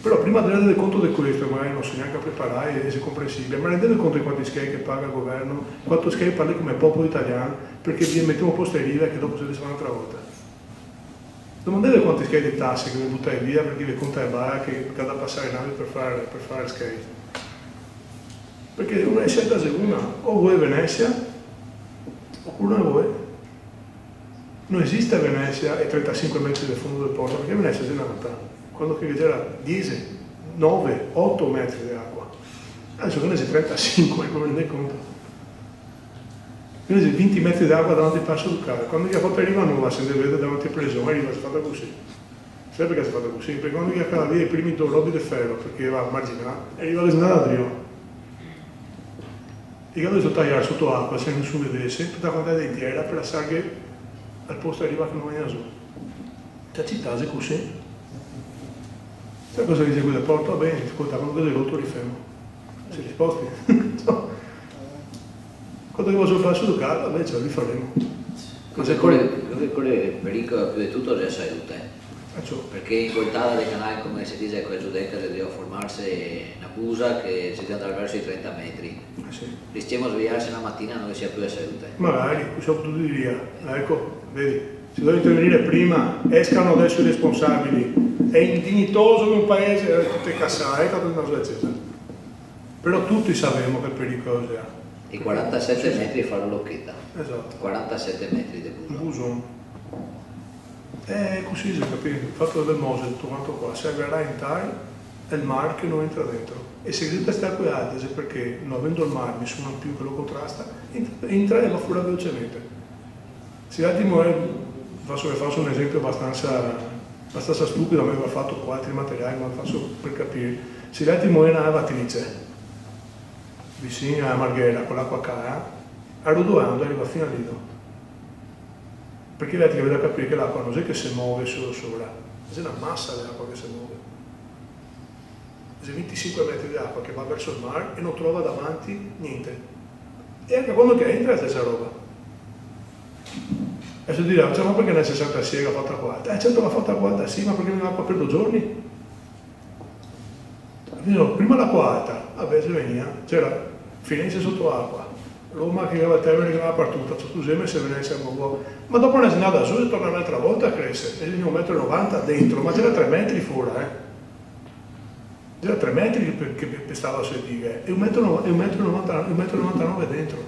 Però prima di rendere conto di questo, magari non so neanche preparare, è comprensibile, ma rendete conto di quanti schei che paga il governo, quanto schei parli come popolo italiano, perché vi mettiamo posta in riva che dopo se ne fa un'altra volta. Domandate quanti schei di tasse che vi buttate via perché vi conta e bara che cada a passare in navi per fare schei. Perché una scelta è una, o vuoi Venezia, oppure non vuoi. Non esiste a Venezia e 35 metri del fondo del porto, perché Venezia si è nata quando c'era 10, 9, 8 metri di acqua. Adesso Venezia è 35, come rendete conto? Venezia 20 metri d'acqua davanti al Passo Ducale. Quando la porta arriva nuova, se ne vede davanti a Presone, arriva si è fatta così. Sai perché si è fatta così? Perché quando arriva via i primi due robi di ferro, perché va marginale, arriva a Snadrio. E quando si tagliare sotto acqua, se nessuno vedesse, tutta quantità di terra per la saghe al posto arriva che non viene su. La città è così. Sai cosa dice quella porta? Va bene, ascolta, quando cosa è rotto rifermo. Si risposti. Quando devo fare su Ducato, vabbè, ce la rifaremo. Quello è il pericolo più di tutto è la salute. Perché in voltata del canale, come si dice, quella giudecca deve formarsi una busa che si deve andare verso i 30 metri. Sì. Rischiamo a svegliarsi la mattina e non sia più la salute. Magari, sono tutti di via. Ecco, vedi, se devo intervenire prima, escano adesso i responsabili. È indignitoso che un paese tutte cassare, però tutti sapevamo che pericoloso era. I 47 metri fanno l'occhietta. Esatto. 47 metri di buso. È così, capito? Il fatto del Mose, tutto quanto qua, se aggrerà in Thai è il mare che non entra dentro. E se grida sta qui alte, perché non avendo il mare nessuno più che lo contrasta, entra e va fuori velocemente. Se l'attimo è, faccio un esempio abbastanza stupido, ma aveva fatto qua altri materiali, ma lo faccio per capire. Se l'attimo è una lavatrice, vicino a Marghera, con l'acqua cara, arrodoando arriva fino a Lido. Perché l'altro deve capire che l'acqua non è che si muove solo sopra, è una massa dell'acqua che si muove. C'è 25 metri di acqua che va verso il mare e non trova davanti niente. E anche quando che entra è la stessa roba. E si dirà, ma perché nel 66 l'ha fatta 40? Certo l'ha fatta 40, sì, ma perché non l'acqua per 2 giorni? Dicono, prima l'acqua alta, vabbè, se venia, c'era Firenze sotto acqua. Roma che aveva il termine che era partita, scusami se Venezia non vuole, ma dopo una snada su e torna un'altra volta a crescere, e di 1,90 m dentro, ma c'era 3 metri fuori, era 3 metri che pestava sulle dighe e 1,99 m dentro,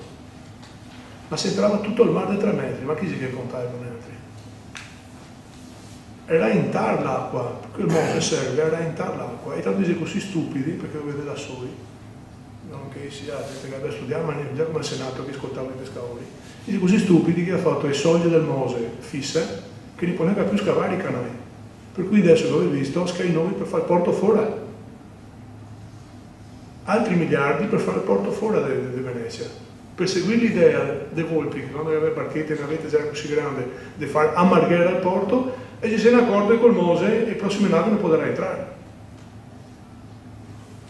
ma si entrava tutto il mare dei 3 metri, ma chi si deve contare con altri? Era intar l'acqua, perché il monte serve era intar l'acqua, e tanto siete così stupidi perché lo vedete da soli, non che sia gente che abbia studiato, ma già come il Senato che ascoltava i pescatori, siete così stupidi che ha fatto le soglie del Mose fisse che non poteva più scavare i canali, per cui adesso l'ho visto, scai nomi per fare il porto fuori, altri miliardi per fare il porto fuori di Venezia, per seguire l'idea dei Volpi, che quando aveva partite in una rete già così grande, di fare ammargare il porto, e ci si è accorto che col Mose e prossime navi non potranno entrare.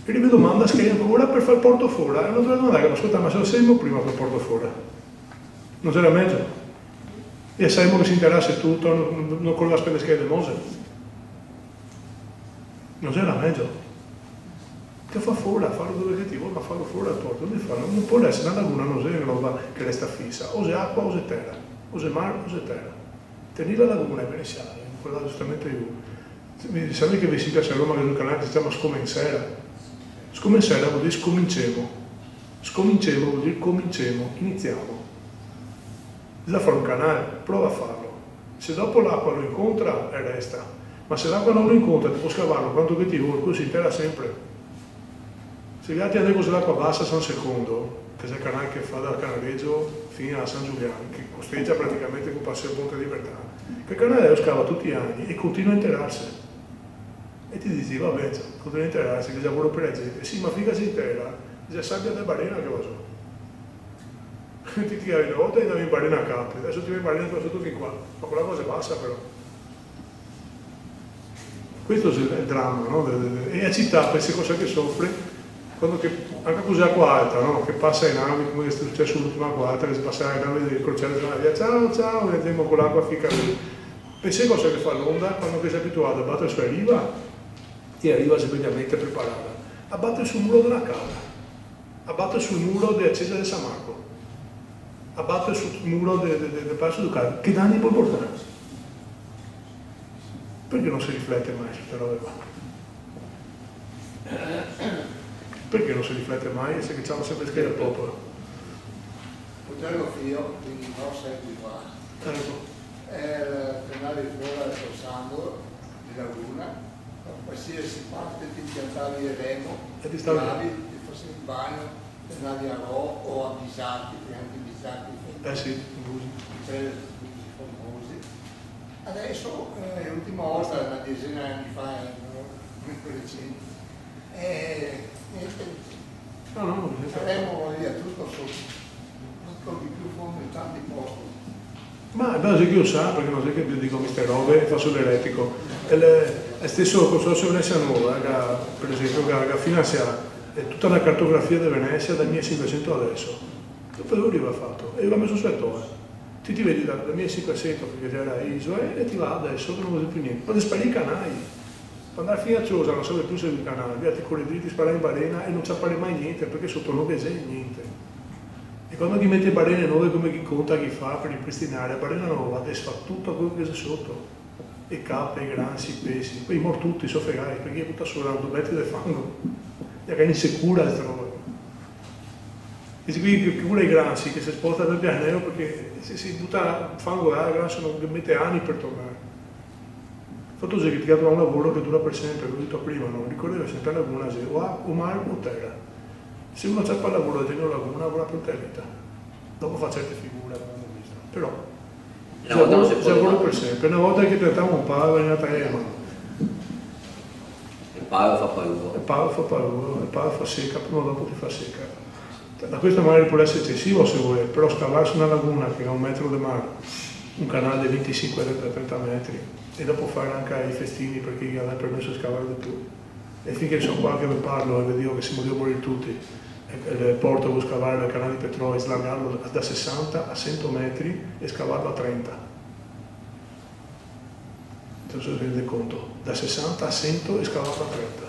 E gli domanda se ancora per fare il porto fuori, e allora domanda che ascolta, ma se lo semmo prima per il porto fuori? Non c'era mezzo. E semmo che si interesse tutto, non con la spesa del Mose. Non c'era mezzo. Che fa fuori, farlo dove che ti vuole, ma farlo fuori dal porto, non può essere una laguna, non c'è una roba che resta fissa, o se acqua o se terra, o se mare o se terra. Tenere la laguna è veneziana, quella giustamente io. Mi sembra che vi si piace a Roma che nel canale si chiama Scomensera. Scomensera vuol dire scominciamo. Scominciamo vuol dire cominciamo, iniziamo. Bisogna fare un canale, prova a farlo. Se dopo l'acqua lo incontra, e resta. Ma se l'acqua non lo incontra, ti può scavarlo quanto che ti vuole, così si terra sempre. Se gli altri andavano sull'acqua bassa San Secondo, che è il canale che fa dal Canaleggio fino a San Giuliano, che costeggia praticamente con Paseo Ponte di Libertà, che il canale lo scava tutti gli anni e continua a interarsi. E ti dici, vabbè, continua a interarsi, che già vuole per la gente. Sì, ma figa si intera, già sabbia da balena che va su. Ti tiravi una volta e andavi in balena a capo, adesso ti vai in balena sotto fin qua, ma quella cosa è bassa però. Questo è il dramma, no? E la città, queste cose che soffre, quando che, anche così acqua alta, no? Che passa in navi, come è successo l'ultima acqua alta, che si passa in navi del crociere della via, ciao ciao, e andiamo con l'acqua fica lì. Pensate cosa che fa l'onda quando che si è abituato a battere sulla riva, e la riva si vede mente preparata, a battere sul muro della cava, a battere sul muro della chiesa di San Marco, a battere sul muro del Palazzo Ducale, che danni può portare? Perché non si riflette mai su queste robe qua? Perché non si riflette mai e se diciamo sempre scheda il popolo? Poterlo Fio, quindi non segui qua. Ecco. È il canale di Flora del Sangro, di Laguna, da qualsiasi parte ti piantavi il remo, ti stavi, ti fossi in bagno, ti andavi a Rho o a Bisacchi, anche Bisacchi. Sì, famosi. Adesso, l'ultima volta, una decina di anni fa, in quelle cene, no, saremo via tutto sotto di più fondo in tanti posti, ma non so che io sa, perché non so che io dico queste robe e faccio l'elettrico. È stesso il consorzio Venezia Nuova per esempio che finanzia tutta la cartografia di Venezia dal 1500 adesso, dopo lui l'aveva fatto e l'ha messo su ettore, ti vedi dal 1500 perché era Isola e ti va adesso che non vuoi più niente, ma spari i canali. Quando andare fino a Ciosa non serve più seguire il canale, via ti corri dritti, sparare in balena e non ci appare mai niente perché sotto non c'è niente. E quando chi mette balene nuove come chi conta, chi fa per ripristinare, la balena nuova adesso fa tutto quello che c'è sotto, e cappe, i gransi, i pesci, poi morti tutti, so fegai, perché è tutta sola, un dobetti del fango, e che è insicura questa roba. E qui pure i gransi che si sposta dal pianero perché se si butta fango e il granso non mette anni per tornare. Fatto che ti ha un lavoro che dura per sempre, l'ho detto prima, non ricordevo sempre la laguna, se o mare o terra. Se uno c'è il lavoro e tiene la laguna, lavora per eternità. Dopo fa certe figure, abbiamo visto. Però, si lavora per sempre. Una volta che trattiamo un pavo, è una trema. Il pavo fa paludo. Il pavo fa paludo, il pavo fa secca, prima o dopo ti fa secca. Da questa magari può essere eccessivo se vuoi, però scavarsi una laguna che è 1 metro di mare, un canale di 25-30 metri, e dopo fare anche i festini perché gli hanno permesso di scavare di più. E finché sono qua che vi parlo e vi dico che si muoveva morire tutti, il porto vuole scavare il canale di petrolio, slargarlo da 60 a 100 metri e scavarlo a 30. Non so se vi rendete conto, da 60 a 100 e scavarlo a 30.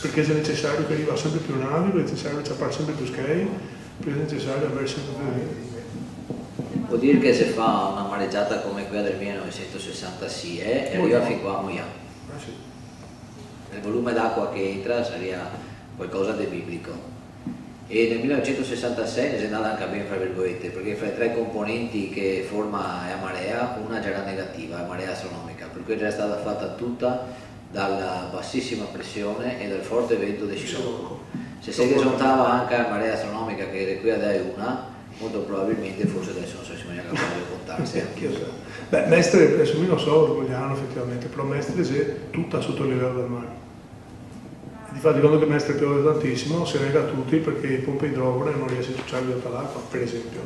Perché è necessario che arriva sempre più navi, è necessario che ci appare sempre più schei, perché è necessario avere sempre più. Vuol dire che se fa una mareggiata come quella del 1960 sì, e arriva fin qua a Moia. il volume d'acqua che entra sarebbe qualcosa di biblico. E nel 1966 ne si è andata anche bene, fra virgolette, perché fra i tre componenti che forma la marea, una già era negativa, la marea astronomica, per cui era stata fatta tutta dalla bassissima pressione e dal forte vento di Scirocco. Se si risontava anche la marea astronomica, che era qui ad una, molto probabilmente forse adesso non so se mi è capace di contarsi. Anch'io so. Beh, Mestre, adesso io non so orgogliano effettivamente, però Mestre si è tutta sotto il livello del mare. Infatti quando che Mestre piove tantissimo si nega a tutti perché i pompe idrogone non riescono a ciucciarli sotto l'acqua, per esempio.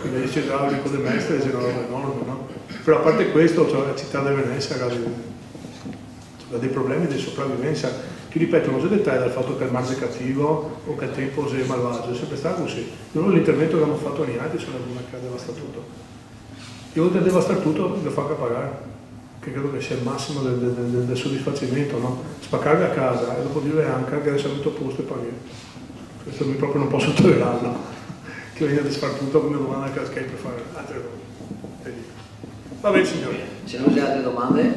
Quindi dice già il ricordo di Mestre è una roba enorme, no? Però a parte questo, cioè, la città di Venezia ha dei problemi di sopravvivenza. Ti ripeto, non c'è dettaglio dal fatto che il mare è cattivo o che il tempo è malvagio, è sempre stato così. Loro l'intervento che hanno fatto ogni anno sono una che ha devastato tutto. E oltre a devastare tutto lo fa anche pagare. Che credo che sia il massimo del soddisfacimento, no? Spaccarvi a casa e dopo dire anche che adesso è tutto a posto e pagare. Questo mi proprio non posso tollerarlo, che viene a disfar tutto come domanda anche a Skype per fare altre cose. Va bene signori. Se non c'è altre domande?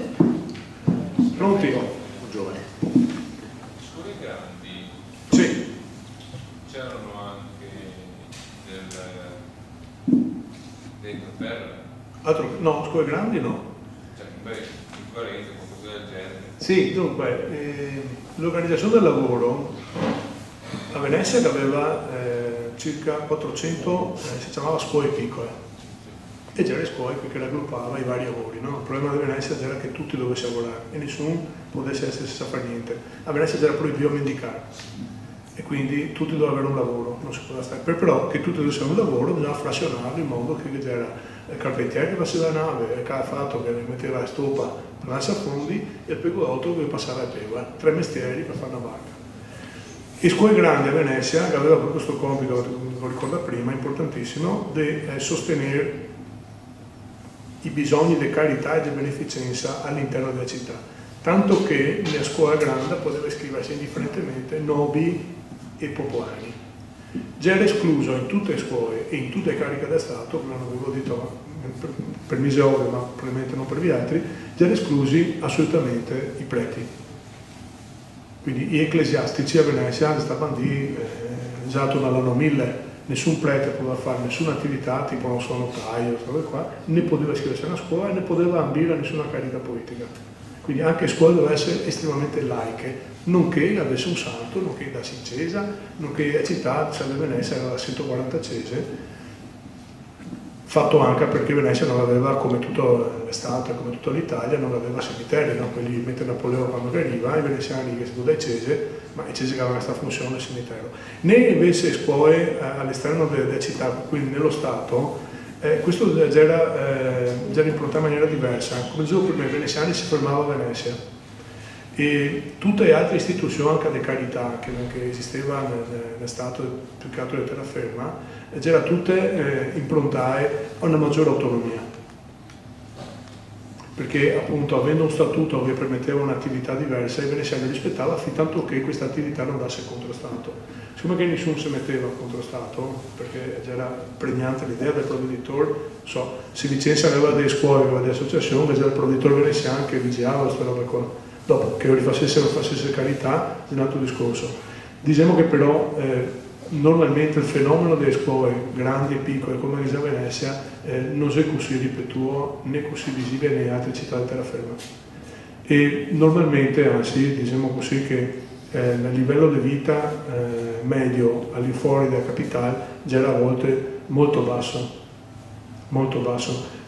Pronti? Un giovane. Sulle grandi sì. C'erano anche dentro terra? Altro, no, scuole grandi no. Beh, in Paese, qualcosa del genere. Sì, dunque, l'organizzazione del lavoro a Venezia che aveva circa 400, si chiamava scuole piccole, e c'era le scuole che raggruppava i vari lavori, no? Il problema di Venezia era che tutti dovessero lavorare e nessuno potesse essere senza fare niente. A Venezia c'era proibito mendicare e quindi tutti dovevano avere un lavoro, non si poteva stare. Però che tutti dovessero avere un lavoro bisognava frazionarlo in modo che c'era il carpentiere che passava la nave, il calafatto che metteva la stoppa per lancia fondi e il pegolotto che passava il pegole, tre mestieri per fare una barca. E scuole grandi a Venezia che aveva proprio questo compito, lo ricorda prima, importantissimo, di sostenere i bisogni di carità e di beneficenza all'interno della città, tanto che la scuola grande poteva iscriversi indifferentemente nobi e popolani. Già era escluso in tutte le scuole e in tutte le cariche da Stato, come avevo detto per Miseovio, ma probabilmente non per gli altri, già era esclusi assolutamente i preti. Quindi gli ecclesiastici a Venezia stavano lì, già attorno all'anno 1000, nessun prete poteva fare nessuna attività, tipo non so, notaio, né poteva iscriversi a una scuola e ne poteva ambire a nessuna carica politica. Quindi anche scuole dovevano essere estremamente laiche, nonché avesse un santo, nonché da Sincesa, nonché la città, cioè Venezia era la 140 Cese, fatto anche perché Venezia non aveva, come tutto l'estate, come tutta l'Italia, non aveva cimiteri, no? Quelli mentre Napoleone quando arriva, i veneziani che sono dai Cese, ma i Cese che avevano questa funzione del cimitero. Né invece scuole all'esterno della città, quindi nello Stato. Questo già era improntato in maniera diversa. Come dicevo prima, i veneziani si fermavano a Venezia e tutte le altre istituzioni, anche le carità che esisteva nel Stato più che altro della terraferma, c'era tutte improntate a una maggiore autonomia, perché appunto avendo un statuto che permetteva un'attività diversa, i veneziani rispettava fin tanto che questa attività non andasse contro Stato. Siccome che nessuno si metteva contro Stato, perché già era pregnante l'idea del provveditore, so, se Vicenza aveva delle scuole, aveva delle associazioni, che c'era il provveditore veneziano che vigiava queste robe qua. Dopo che lo rifacessero, facesse carità, è un altro discorso. Diciamo che però normalmente il fenomeno delle scuole grandi e piccole come la Venezia non è così ripetuto né così visibile nelle altre città di terraferma, e normalmente anzi diciamo così che il livello di vita medio all'infuori della capitale già era a volte molto basso,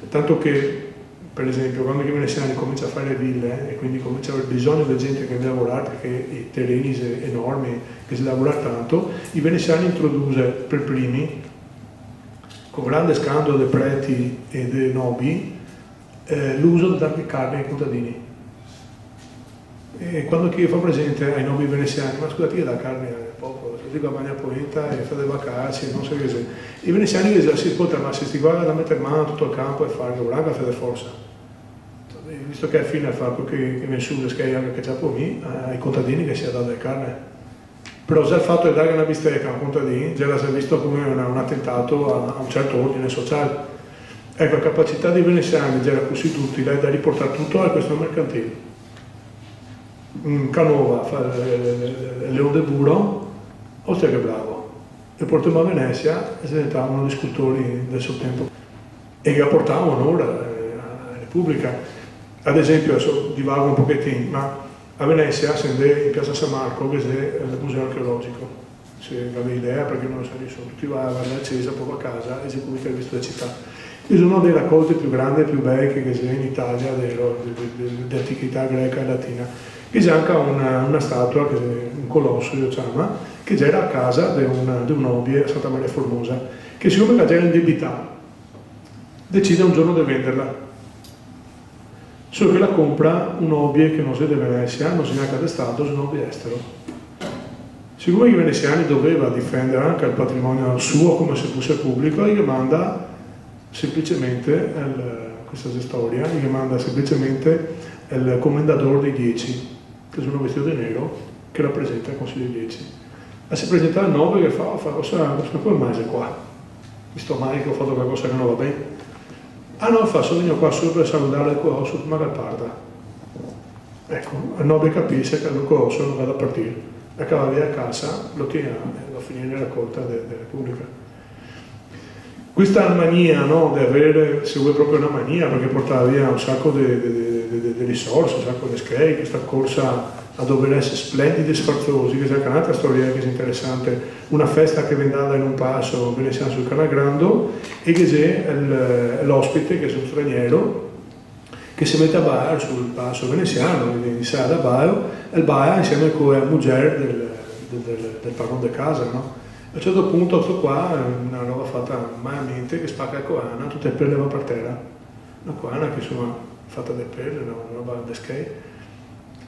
tanto che per esempio quando i veneziani cominciano a fare le ville e quindi cominciano a aver bisogno di gente che deve lavorare perché i terreni sono enormi, che si lavora tanto, i veneziani introdusse per primi, con grande scandalo dei preti e dei nobi, l'uso di dare carne ai contadini. E quando chi fa presente ai nobi veneziani, ma scusate che dà carne al popolo, si dica magna poeta e fa delle vacanze, non so che se. I veneziani che già si potranno, ma se si guarda da mettere mano a tutto il campo e fare che volano, fa di forza. Visto che alla fine fa quello che nessuno scherza anche già poi, ai contadini che si è dato del carne. Però già il fatto di dare una bistecca a un contadino, già l'ha visto come un attentato a un certo ordine sociale. Ecco, la capacità dei veneziani già era così utile da riportare tutto al questo mercantile. in Canova a fare Leone Buro, oltre che bravo, e portiamo a Venezia e diventavano gli scultori del suo tempo e che portavano onore alla Repubblica. Ad esempio, adesso divago un pochettino, ma a Venezia si andava in piazza San Marco che è il museo archeologico, se avevi idea, perché non lo sai nessuno, ti va a Cesare, poi va a casa e si pubblica il visto della città. Ci sono dei raccolti più grandi e più bei che c'è in Italia di antichità greca e latina. Che c'è anche una statua, che un colosso, io chiamo, che c'era a casa di un nobile a Santa Maria Formosa, che siccome c'era in debità, decide un giorno di venderla. Solo che la compra un nobile che non sia di Venezia, non sia neanche di Stato, se un nobile estero. Siccome i veneziani doveva difendere anche il patrimonio suo come se fosse pubblico, gli manda semplicemente, questa è la storia, gli manda semplicemente il commendatore dei 10, che sono vestito di nero, che rappresenta il Consiglio dei 10. E si presenta al 9 che fa come mai sei qua? Visto mai che ho fatto qualcosa che non va bene? Ah no, fa, sono venuto qua solo per salutare il colosso, ma che parla. Ecco, il 9 capisce che il colosso non va da partire. La cava via a casa, lo tiene a finire nella raccolta della Repubblica. Questa mania, no, di avere, se vuoi proprio una mania, perché portava via un sacco di risorse, un sacco di schei, questa corsa a dover essere splendidi e sfarzosi, che c'è anche un'altra storia che è interessante, una festa che vendava in un passo, veneziano sul Canal Grando, e che c'è l'ospite, che è un straniero, che si mette a bar sul passo veneziano, di sale a bar, e il bar insieme con la mujer del padrone di casa, no? A un certo punto, questo qua, una roba fatta mai a mente, che spacca la coana, tutte le perle va per terra. Una coana che insomma fatta da perle, una roba da skate.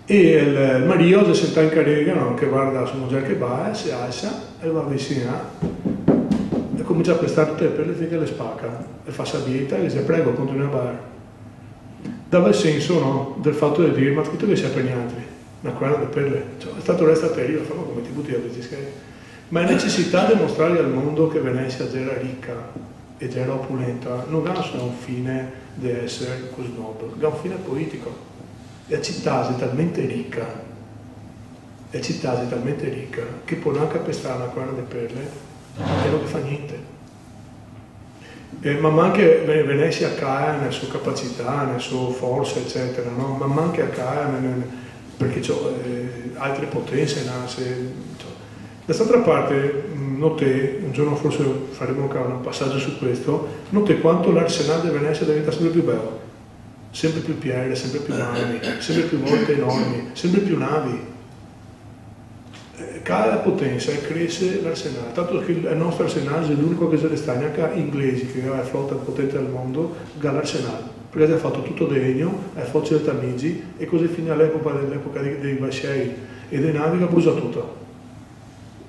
E il marito si senta in carica, no? Che guarda la sua mujer che va, si alza e va vicina e comincia a prestare tutte le perle finché le spacca. E fa sabietta e dice: prego, continui a bar. Dava il senso, no, del fatto di dire, ma tutto che sia per gli altri, una quarta di perle, cioè, è stato resta per io, fanno come ti butti a questi, ma è necessità di mostrare al mondo che Venezia era ricca e era opulenta, non ha solo un fine di essere così nobile, ha un fine politico. La città è talmente ricca, la città è talmente ricca che può anche pestare una quarta di perle e non fa niente. Man mano che Venezia cae nella sua capacità, nella sua forza, eccetera, no? Man mano che cae, perché altre potenze nasce. D'altra parte, note, un giorno forse faremo un passaggio su questo, note quanto l'arsenale di Venezia diventa sempre più bello, sempre più piere, sempre più mani, sempre più volte enormi, sempre più navi. Cala la potenza e cresce l'arsenale, tanto che il nostro arsenale è l'unico che si resta, neanche inglesi, che è la flotta potente del mondo, ha l'arsenale, perché ha fatto tutto di legno, ha fatto del Tamigi e così fino all'epoca dei vascelli e dei navi che ha bruciato tutto.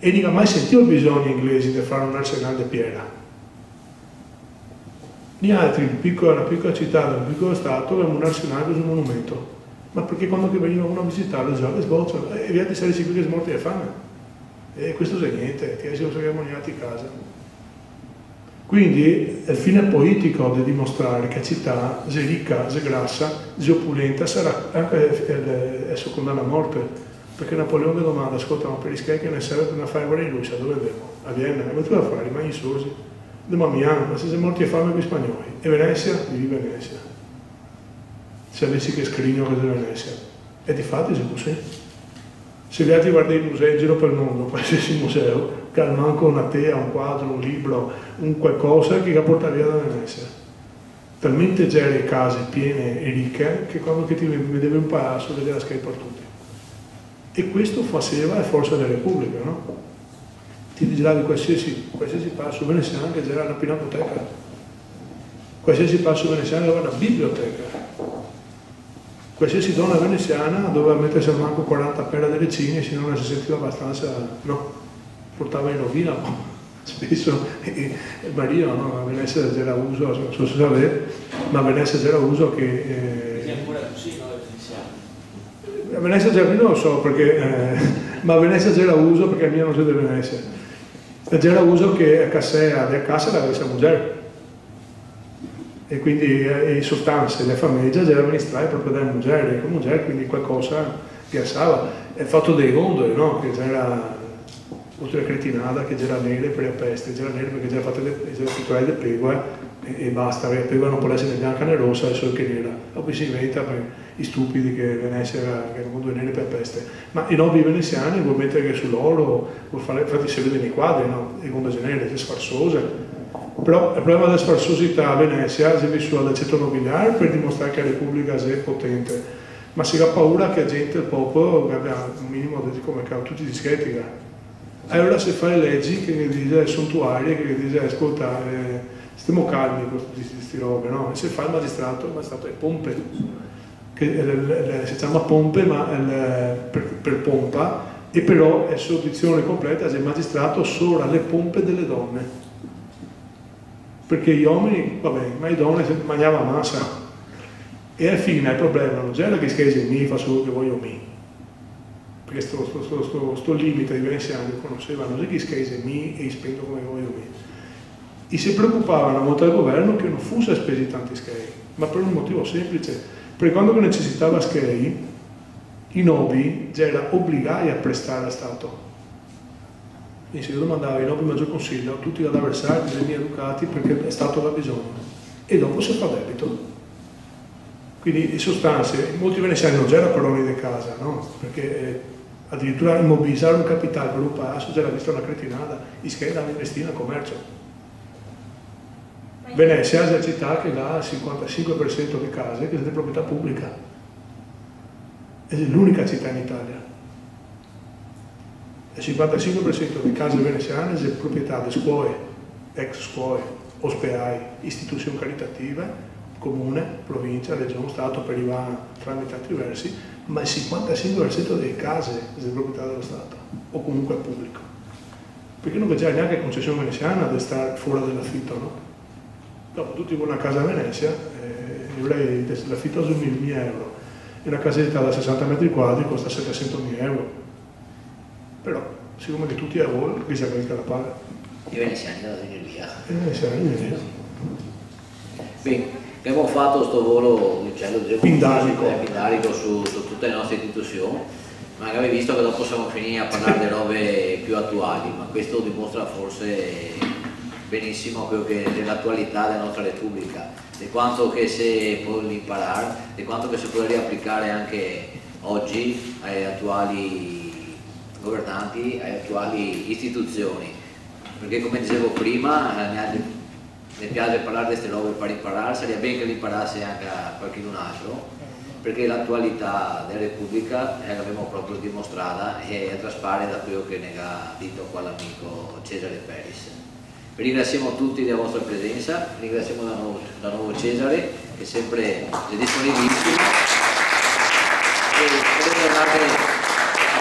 E non ha mai sentito il bisogno inglesi di fare un arsenale di pietra. Gli altri, una piccola città, un piccolo stato, avevano un arsenale così un monumento. Ma perché quando veniva uno a visitarlo già le sbocciano e via di stare sicuri che smorti di fame. E questo è niente, ti sono ceremoniati a casa. Quindi il fine politico di dimostrare che la città è ricca, è grassa, è opulenta, sarà anche è condannata alla morte. Perché Napoleone domanda, ascolta, ma per i che ne serve per una fare guerra in Russia, dove andiamo? A Vienna, ma tu la fai, rimani sorsi. Ma Milano, ma se sei morti di fame con gli spagnoli. E Venezia? Vivi Venezia. Se avessi che scrigno che deve essere. E di fatto è così. Se vi altri guardate i musei in giro per il mondo, qualsiasi museo, che al manco una tea, un quadro, un libro, un qualcosa che la porta via da Venezia. Talmente già le case piene e ricche che quando che ti vedevi un palazzo vedeva la schiena per tutti. E questo faceva la forza della Repubblica, no? Ti giravi qualsiasi passo veneziano che c'era una pinacoteca, qualsiasi passo veneziano aveva una biblioteca. Qualsiasi donna veneziana doveva mettersi al manco 40 perle delle cine, se non si sentiva abbastanza, no, portava in rovina, no? Spesso il marino, no? A Venezia c'era uso, non so se sapete, ma a Venezia c'era uso che... ancora così, no? A Venezia c'era, non lo so perché, ma a Venezia c'era uso perché a mia non c'è di Venezia. C'era uso che a Cassera, a casa l'avesse a Mugello. E quindi le sostanze, le famiglie già erano amministrate proprio dai musei, quindi qualcosa piazzava, è fatto dei gondoli, no? Che c'era oltre la cretinata, che c'era nere per la peste, c'era nere perché c'era fatta le pegue e basta, perché la pegua non può essere né bianca né rossa, è solo che nera. Poi si inventa per i stupidi che Venezia era il mondo nere per la peste. Ma i nobili veneziani vuol mettere sull'oro, infatti si vede nei quadri, no? Le gondole nere, le sfarsose. Però il problema della sfarsosità a Venezia si è vissuta dal ceto nobiliare per dimostrare che la Repubblica è potente, ma si ha paura che la gente, il popolo, abbia un minimo di come tutti discreti. Allora si fa le leggi che gli dice sontuarie, che gli dice ascoltare, stiamo calmi con queste robe, no? E si fa il magistrato è pompe, che si chiama pompe ma per pompa, e però è sottizione completa, se il magistrato solo alle pompe delle donne. Perché gli uomini, va bene, ma le donne mangiavano massa. E alla fine il problema non c'era che scherzi mi fa solo che voglio mi. Perché sto limite di veneziani lo conoscevano, non è che scherzi mi e spendo come voglio mi. E si preoccupavano molto al governo che non fosse spesi tanti scherzi, ma per un motivo semplice. Perché quando necessitava scherzi, i nobili c'era obbligati a prestare al Stato. E se io domandavo ai nobili maggior consiglio, tutti ad avversari, bisogna educati perché è stato da bisogno. E dopo si fa debito. Quindi in sostanza, molti veneziani non c'erano coloni di casa, no? Perché addirittura immobilizzare un capitale per un passo c'era vista una cretinata, ischeda, investiva in commercio. Venezia è una città che dà il 55% di case che sono di proprietà pubblica. Ed è l'unica città in Italia. Il 55% di case veneziane è proprietà di scuole, ex scuole, ospedali, istituzioni caritative, comune, provincia, regione, Stato, per IVA, tramite altri versi, ma il 55% delle case è proprietà dello Stato, o comunque pubblico. Perché non c'è neanche concessione veneziana di stare fuori dell'affitto, no? Dopo tutti con una casa a Venezia, l'affitto è 1.000 euro, e una casetta da 60 metri quadri costa 700.000 euro. Però, siccome che tutti a voi, chi sa che la paga? I veneziani sono venuti via. Bene, abbiamo fatto questo volo, diciamo, pindarico su tutte le nostre istituzioni, ma abbiamo visto che dopo possiamo finire a parlare di robe più attuali, ma questo dimostra forse benissimo quello che è l'attualità della nostra Repubblica, di quanto che si può imparare, di quanto che si può riapplicare anche oggi alle attuali governanti, alle attuali istituzioni, perché come dicevo prima mi piace parlare di queste robe per imparare, sarebbe bene che le imparasse anche a qualcun altro, perché l'attualità della Repubblica l'abbiamo proprio dimostrata e traspare da quello che ne ha detto qua l'amico Cesare Peris. Vi ringraziamo tutti della vostra presenza, vi ringraziamo da nuovo Cesare che è sempre disponibilissimo e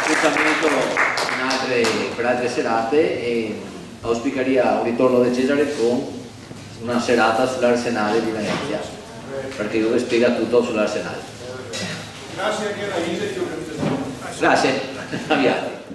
appuntamento per altre serate, e auspicaria un ritorno del Cesare con una serata sull'arsenale di Venezia, perché dove spiega tutto sull'arsenale. Grazie anche alla Ise. Grazie, avviati.